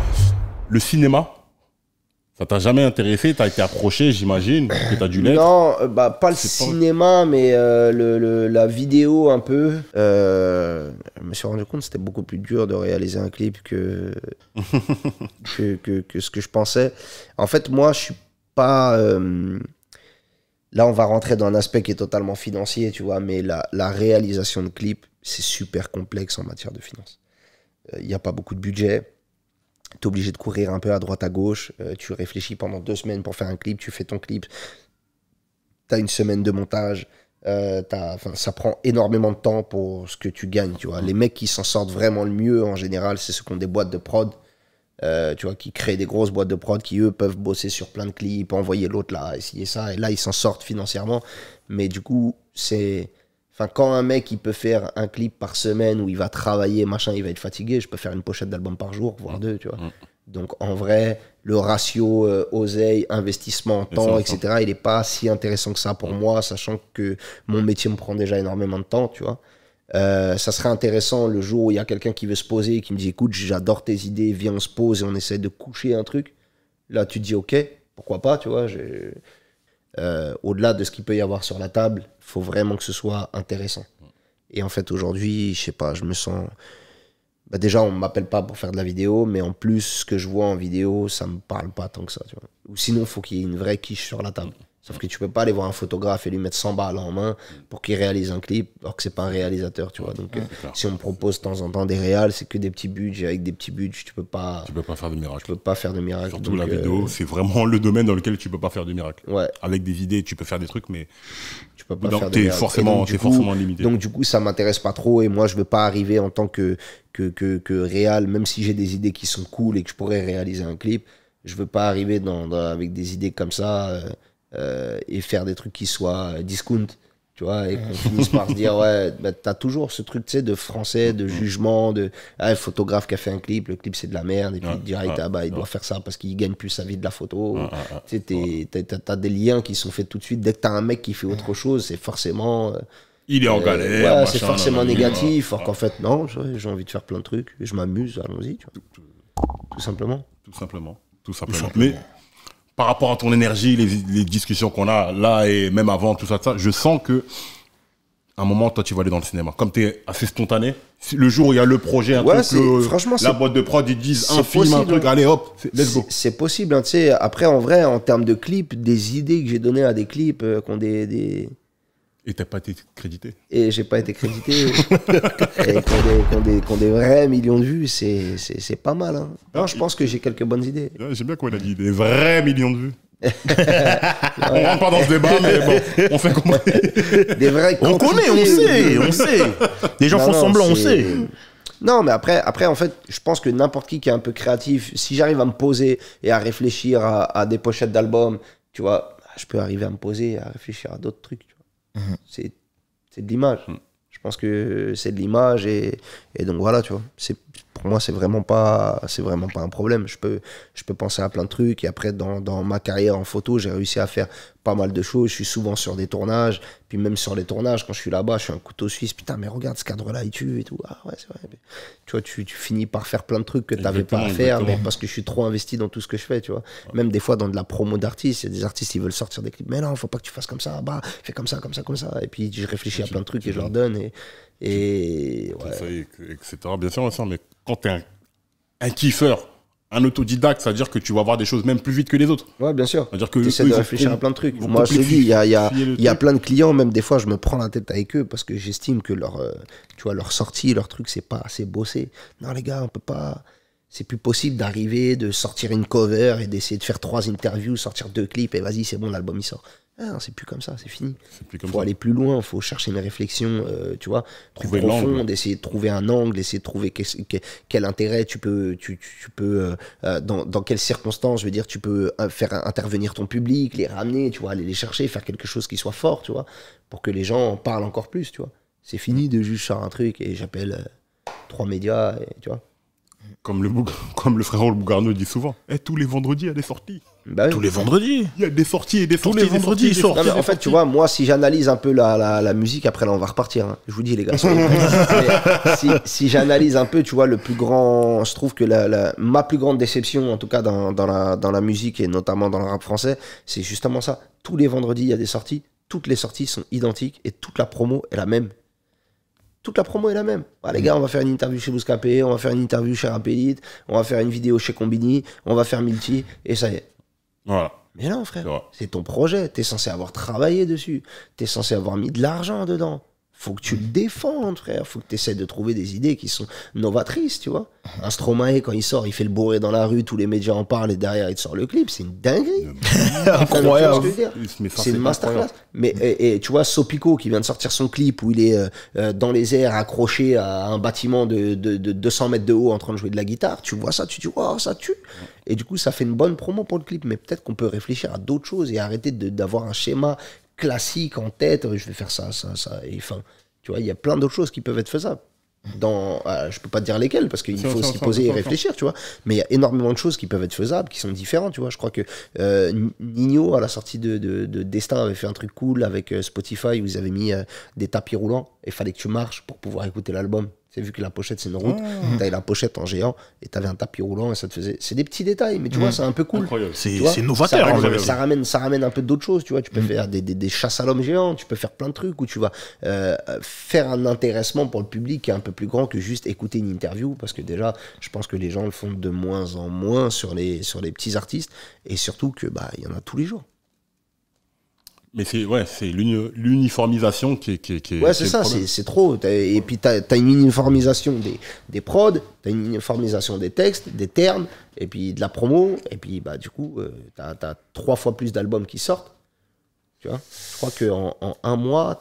le cinéma... Ça t'a jamais intéressé? T'as été approché, j'imagine, que t'as dû l'être? Non, bah, pas le cinéma, pas... mais euh, le, le, la vidéo un peu. Euh, je me suis rendu compte que c'était beaucoup plus dur de réaliser un clip que, que, que, que ce que je pensais. En fait, moi, je suis pas... Euh, là, on va rentrer dans un aspect qui est totalement financier, tu vois, mais la, la réalisation de clips, c'est super complexe en matière de finance. Il n'y a pas beaucoup de budget. T'es obligé de courir un peu à droite à gauche, euh, tu réfléchis pendant deux semaines pour faire un clip, tu fais ton clip, t'as une semaine de montage, euh, t'as, 'fin, ça prend énormément de temps pour ce que tu gagnes, tu vois. Les mecs qui s'en sortent vraiment le mieux en général, c'est ceux qui ont des boîtes de prod, euh, tu vois, qui créent des grosses boîtes de prod, qui eux peuvent bosser sur plein de clips, envoyer l'autre là, essayer ça, et là ils s'en sortent financièrement, mais du coup c'est... Enfin, quand un mec, il peut faire un clip par semaine où il va travailler, machin, il va être fatigué. Je peux faire une pochette d'album par jour, voire mmh. deux, tu vois. Mmh. Donc, en vrai, le ratio euh, oseille, investissement, temps, et cetera, ça. il n'est pas si intéressant que ça pour mmh. moi, sachant que mon métier me prend déjà énormément de temps, tu vois. Euh, ça serait intéressant le jour où il y a quelqu'un qui veut se poser et qui me dit « Écoute, j'adore tes idées, viens, on se pose et on essaie de coucher un truc. » Là, tu te dis « Ok, pourquoi pas, tu vois. » Euh, au-delà de ce qu'il peut y avoir sur la table, il faut vraiment que ce soit intéressant. Et en fait, aujourd'hui, je sais pas, je me sens... Bah déjà, on ne m'appelle pas pour faire de la vidéo, mais en plus, ce que je vois en vidéo, ça ne me parle pas tant que ça. Tu vois. Ou sinon, il faut qu'il y ait une vraie quiche sur la table. Sauf que tu ne peux pas aller voir un photographe et lui mettre cent balles en main pour qu'il réalise un clip, alors que ce n'est pas un réalisateur. Tu vois. Donc, ouais, euh, si on me propose de temps en temps des réals, c'est que des petits budgets. Avec des petits budgets, tu ne peux pas... Tu peux pas faire de miracle. Tu peux pas faire de miracle. Surtout donc, la vidéo, euh... c'est vraiment le domaine dans lequel tu ne peux pas faire de miracle. Ouais. Avec des idées, tu peux faire des trucs, mais... Tu peux pas donc, faire de miracle. Forcément, donc, t'es coup, forcément limité. Donc, du coup, ça ne m'intéresse pas trop. Et moi, je ne veux pas arriver en tant que, que, que, que réal, même si j'ai des idées qui sont cool et que je pourrais réaliser un clip, je ne veux pas arriver dans, dans, avec des idées comme ça... Euh, Euh, et faire des trucs qui soient discount, tu vois, et qu'on finisse par se dire ouais, bah, t'as toujours ce truc, tu sais, de français, de jugement, de ah, le photographe qui a fait un clip, le clip c'est de la merde, et puis ouais, direct, ah, bah, ouais, il doit ouais. faire ça parce qu'il gagne plus sa vie de la photo, ouais, tu sais, ouais. t'as, t'as des liens qui sont faits tout de suite, dès que t'as un mec qui fait autre chose, c'est forcément... Euh, il est en galère, euh, ouais, c'est forcément négatif, alors ouais. qu'en fait, non, j'ai envie de faire plein de trucs, je m'amuse, allons-y, tu vois, tout, tout, tout simplement. Tout simplement, tout simplement, tout simplement. Mais... par rapport à ton énergie, les, les discussions qu'on a là et même avant, tout ça, tout ça, je sens que à un moment, toi, tu vas aller dans le cinéma. Comme tu es assez spontané, le jour où il y a le projet, un ouais, truc, le, franchement, la boîte de prod, ils disent un film, possible. un truc, allez hop, let's go. C'est possible, hein, tu sais. Après, en vrai, en termes de clips, des idées que j'ai données à des clips euh, qui ont des... des... Et t'as pas été crédité. Et j'ai pas été crédité. Et quand des, quand des, quand des vrais millions de vues, c'est pas mal. Hein. Non, je pense que j'ai quelques bonnes idées. J'aime bien quoi, il a dit des vrais millions de vues. On rentre pas dans ce débat, mais bon, on fait comment des vrais on connaît, on sait, on sait. Des gens non, font non, semblant, on sait. Non, mais après, après, en fait, je pense que n'importe qui qui est un peu créatif, si j'arrive à me poser et à réfléchir à, à des pochettes d'albums, tu vois, je peux arriver à me poser et à réfléchir à d'autres trucs. C'est de l'image. Je pense que c'est de l'image et, et donc voilà, tu vois. Pour moi, c'est vraiment pas, c'est vraiment pas un problème. Je peux, je peux penser à plein de trucs. Et après, dans, dans ma carrière en photo, j'ai réussi à faire pas mal de choses. Je suis souvent sur des tournages. Puis même sur les tournages, quand je suis là-bas, je suis un couteau suisse. Putain, mais regarde ce cadre-là, il tue et tout. Ah ouais, c'est vrai. Mais, tu vois, tu, tu finis par faire plein de trucs que tu n'avais pas à faire, mais parce que je suis trop investi dans tout ce que je fais, tu vois. Ouais. Même des fois, dans de la promo d'artistes, il y a des artistes qui veulent sortir des clips. Mais non, faut pas que tu fasses comme ça. Bah, fais comme ça, comme ça, comme ça. Et puis, je réfléchis à plein de trucs et je leur donne. Et, et ouais. Ça, et cetera. Bien sûr, bien sûr, mais quand t'es un, un kiffeur, un autodidacte, ça veut dire que tu vas voir des choses même plus vite que les autres. Ouais, bien sûr. C'est-à-dire que tu essaies de réfléchir à plein de trucs. Moi, je te dis, il y a, y a, y a plein de clients, même des fois, je me prends la tête avec eux parce que j'estime que leur, euh, tu vois, leur sortie, leur truc, c'est pas assez bossé. Non, les gars, on peut pas... C'est plus possible d'arriver, de sortir une cover et d'essayer de faire trois interviews, sortir deux clips et vas-y, c'est bon, l'album, il sort. Ah, c'est plus comme ça, c'est fini. Il faut aller plus loin, il faut chercher une réflexion, euh, tu vois, plus profonde, essayer de trouver un angle, essayer de trouver que, que, quel intérêt tu peux, tu, tu peux euh, dans, dans quelles circonstances, je veux dire, tu peux faire intervenir ton public, les ramener, tu vois, aller les chercher, faire quelque chose qui soit fort, tu vois, pour que les gens en parlent encore plus, tu vois. C'est fini de juste faire un truc et j'appelle euh, trois médias, et, tu vois. Comme le, comme le frérot le Bougarneau dit souvent, hey, tous les vendredis, il y a des sorties. Bah oui. Tous les vendredis. Il y a des sorties et des sorties. Tous les vendredis, ils sortent. En fait, tu vois, moi, si j'analyse un peu la, la, la musique, après là, on va repartir. Hein. Je vous dis, les gars. si si j'analyse un peu, tu vois, le plus grand. Je trouve que la, la, ma plus grande déception, en tout cas, dans, dans, la, dans la musique et notamment dans le rap français, c'est justement ça. Tous les vendredis, il y a des sorties. Toutes les sorties sont identiques et toute la promo est la même. Toute la promo est la même. Ah, les gars, on va faire une interview chez Bouscapé, on va faire une interview chez Rapelite, on va faire une vidéo chez Combini, on va faire Milti, et ça y est. Voilà. Mais non, frère, c'est ton projet. Tu es censé avoir travaillé dessus. Tu es censé avoir mis de l'argent dedans. Faut que tu le défendes, frère. Faut que tu essaies de trouver des idées qui sont novatrices, tu vois. Un Stromae, quand il sort, il fait le bourré dans la rue, tous les médias en parlent, et derrière, il te sort le clip. C'est une dinguerie. Incroyable. C'est une masterclass. Mais et, et, tu vois, Sopico, qui vient de sortir son clip où il est euh, dans les airs, accroché à un bâtiment de, de, de deux cents mètres de haut en train de jouer de la guitare, tu vois ça, tu dis, waouh, ça tue. Et du coup, ça fait une bonne promo pour le clip. Mais peut-être qu'on peut réfléchir à d'autres choses et arrêter d'avoir un schéma classique en tête, je vais faire ça, ça, ça. Et enfin, tu vois, il y a plein d'autres choses qui peuvent être faisables. Dans, euh, je peux pas te dire lesquelles parce qu'il faut s'y poser et réfléchir, tu vois. Mais il y a énormément de choses qui peuvent être faisables, qui sont différentes, tu vois. Je crois que euh, Nino à la sortie de, de, de Destin avait fait un truc cool avec euh, Spotify où ils avaient mis euh, des tapis roulants et fallait que tu marches pour pouvoir écouter l'album. C'est vu que la pochette c'est une route, mmh. T'avais la pochette en géant et t'avais un tapis roulant et ça te faisait. C'est des petits détails, mais tu mmh. vois, c'est un peu cool. C'est novateur. Ça ramène, ça ramène, ça ramène un peu d'autres choses, tu vois. Tu peux mmh. faire des, des, des chasses à l'homme géant, tu peux faire plein de trucs où tu vas euh, faire un intéressement pour le public qui est un peu plus grand que juste écouter une interview, parce que déjà, je pense que les gens le font de moins en moins sur les sur les petits artistes et surtout que bah il y en a tous les jours. Mais c'est ouais, l'uniformisation qui est, qui est, qui est ouais, c'est ça, c'est trop. Et puis, tu as, as une uniformisation des, des prods, tu as une uniformisation des textes, des termes, et puis de la promo. Et puis, bah, du coup, euh, tu as, as trois fois plus d'albums qui sortent. Tu vois, je crois qu'en en un mois,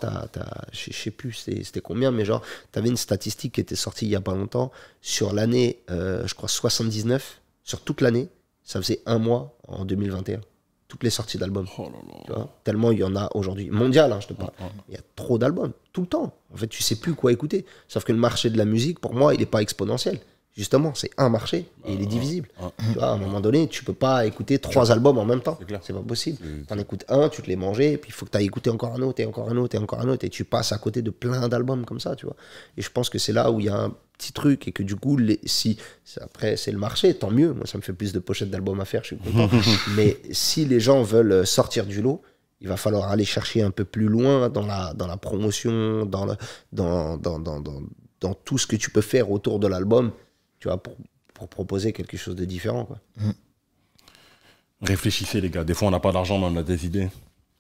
je sais plus c'était combien, mais genre, tu avais une statistique qui était sortie il n'y a pas longtemps. Sur l'année, euh, je crois, soixante-dix-neuf, sur toute l'année, ça faisait un mois en deux mille vingt et un. Toutes les sorties d'albums. Oh tellement il y en a aujourd'hui. Mondial, hein, je te parle. Oh il y a trop d'albums, tout le temps. En fait, tu sais plus quoi écouter. Sauf que le marché de la musique, pour moi, il n'est pas exponentiel. Justement, c'est un marché et ah, il est divisible. Ah, ah, tu vois, à un moment donné, tu peux pas écouter trois albums en même temps. C'est pas possible. T'en écoutes un, tu te les manges, et puis il faut que tu ailles écouter encore un autre, et encore un autre, et encore un autre, et tu passes à côté de plein d'albums comme ça, tu vois. Et je pense que c'est là où il y a un petit truc, et que du coup, les, si après c'est le marché, tant mieux. Moi, ça me fait plus de pochettes d'albums à faire, je suis content. Mais si les gens veulent sortir du lot, il va falloir aller chercher un peu plus loin dans la, dans la promotion, dans, le, dans, dans, dans, dans, dans tout ce que tu peux faire autour de l'album. Tu vois, pour, pour proposer quelque chose de différent, quoi. Mmh. Réfléchissez, les gars. Des fois, on n'a pas d'argent, mais on a des idées.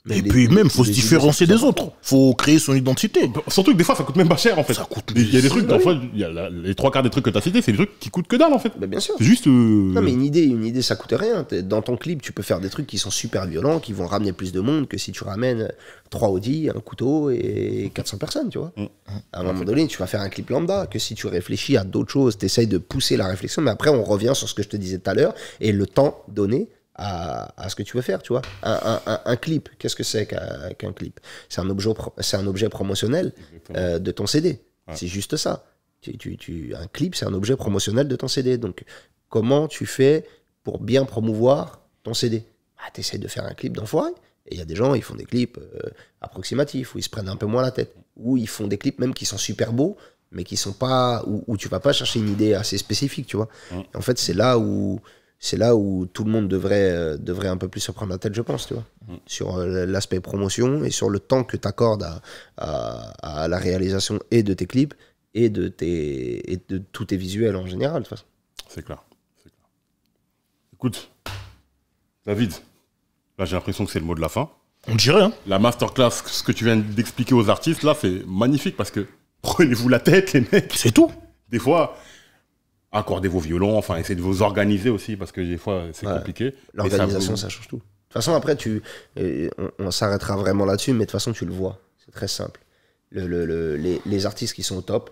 Mais et les, puis même, il faut se différencier des autres. Il faut créer son identité. Surtout que des fois, ça coûte même pas cher, en fait. Ça coûte... Il y a des trucs, parfois, il y a la, les trois quarts des trucs que tu as cités, c'est des trucs qui coûtent que dalle, en fait. Bah, bien sûr. C'est juste... Euh... Non, mais une idée, une idée, ça coûte rien. Dans ton clip, tu peux faire des trucs qui sont super violents, qui vont ramener plus de monde que si tu ramènes trois Audi, un couteau et quatre cents personnes, tu vois. Mmh. À un moment ouais, donné, tu vas faire un clip lambda, que si tu réfléchis à d'autres choses, tu essayes de pousser la réflexion, mais après, on revient sur ce que je te disais tout à l'heure, et le temps donné à, à ce que tu veux faire, tu vois. Un, un, un, un clip, qu'est-ce que c'est qu'un qu'un clip? C'est un objet, c'est un objet promotionnel euh, de ton C D. Ouais. C'est juste ça. Tu, tu, tu, un clip, c'est un objet promotionnel de ton C D. Donc, comment tu fais pour bien promouvoir ton C D? Bah, tu essaies de faire un clip d'enfoiré. Et il y a des gens, ils font des clips euh, approximatifs, où ils se prennent un peu moins la tête, où ils font des clips même qui sont super beaux, mais qui sont pas... où, où tu vas pas chercher une idée assez spécifique, tu vois. Ouais. En fait, c'est là où... c'est là où tout le monde devrait, euh, devrait un peu plus se prendre la tête, je pense, tu vois, mmh. sur euh, l'aspect promotion et sur le temps que tu accordes à, à, à la réalisation et de tes clips et de, tes, et de tous tes visuels en général, de toute façon. C'est clair. C'est clair. Écoute, David, là j'ai l'impression que c'est le mot de la fin. On dirait, hein. La masterclass, ce que tu viens d'expliquer aux artistes, là c'est magnifique parce que prenez-vous la tête, les mecs. C'est tout. Des fois... accordez vos violons, enfin, essayez de vous organiser aussi, parce que des fois, c'est ouais. compliqué. L'organisation, ça, ça change tout. De toute façon, après, tu, euh, on, on s'arrêtera vraiment là-dessus, mais de toute façon, tu le vois. C'est très simple. Le, le, le, les, les artistes qui sont au top,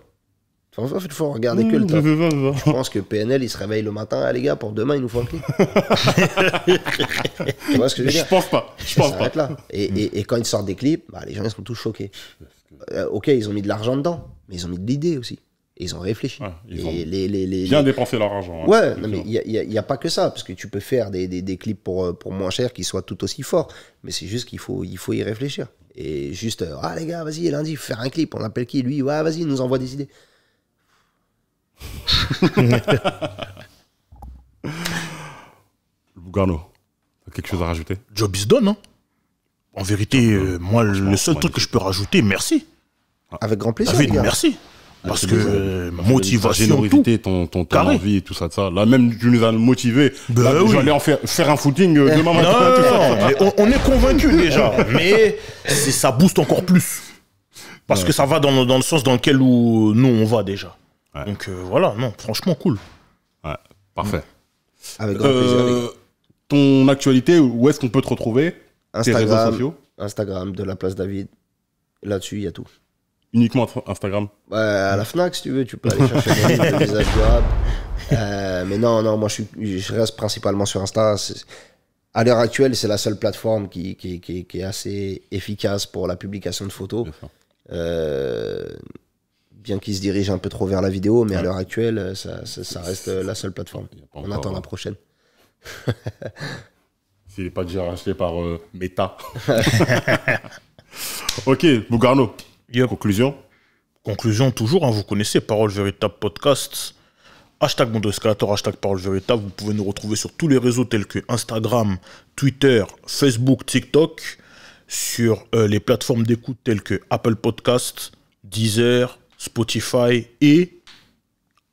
en fait, il faut regarder mmh, que le top. Je, je, je. je pense que P N L, il se réveille le matin, ah, les gars, pour demain, il nous faut un clip. Tu vois ce que je veux dire? Je pense pas. Je pense pas. Là. Et, et, et quand ils sortent des clips, bah, les gens, ils sont tous choqués. Euh, ok, ils ont mis de l'argent dedans, mais ils ont mis de l'idée aussi. Et ils ont réfléchi. Ouais, ils ont et les, les, les, bien les... dépensé leur argent. Ouais, hein, non, mais il n'y a, a, a pas que ça, parce que tu peux faire des, des, des clips pour, pour moins cher qui soient tout aussi forts, mais c'est juste qu'il faut, il faut y réfléchir. Et juste, ah les gars, vas-y, lundi, faire un clip, on appelle qui? Lui, ouais, vas-y, il nous envoie des idées. Bougarno, quelque chose à rajouter? Job is done, hein. En vérité, euh, moi, le seul truc que je peux rajouter, merci. Avec grand plaisir. David, merci. Parce que euh, motivation, générosité, ton, ton, ton envie, tout ça, ça. Là, même tu nous as motivés. Bah oui. Je vais aller en faire, faire un footing euh, demain matin. On, on est convaincus déjà, mais ça booste encore plus. Parce ouais. que ça va dans, dans le sens dans lequel où nous, on va déjà. Ouais. Donc euh, voilà, non, franchement, cool. Ouais, parfait. Avec grand euh, plaisir. Ton actualité, où est-ce qu'on peut te retrouver? Instagram, tes réseaux sociaux? Instagram, de la place David. Là-dessus, il y a tout. Uniquement Instagram. Ouais, à la FNAC, si tu veux, tu peux aller chercher des visages durables. Euh, mais non, non, moi, je, suis, je reste principalement sur Insta. À l'heure actuelle, c'est la seule plateforme qui, qui, qui, qui est assez efficace pour la publication de photos. Euh, bien qu'il se dirige un peu trop vers la vidéo, mais ouais. à l'heure actuelle, ça, ça, ça reste la seule plateforme. On attend la prochaine. S'il n'est pas déjà racheté par euh, Meta. Ok, Bougarno. Yep. Conclusion. Conclusion, toujours, hein, vous connaissez, Parole Véritable Podcast, hashtag Bande Escalator, hashtag Parole Véritable. Vous pouvez nous retrouver sur tous les réseaux tels que Instagram, Twitter, Facebook, TikTok, sur euh, les plateformes d'écoute telles que Apple Podcast, Deezer, Spotify et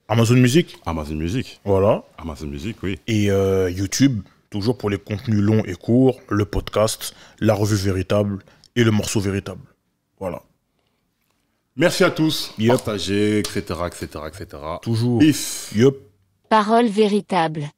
Amazon Music. Amazon Music. Voilà. Amazon Music, oui. Et euh, YouTube, toujours pour les contenus longs et courts, le podcast, la revue véritable et le morceau véritable. Voilà. Merci à tous. Yep. Partagez, et cetera, et cetera, et cetera. Toujours. Peace. Yep. Parole véritable.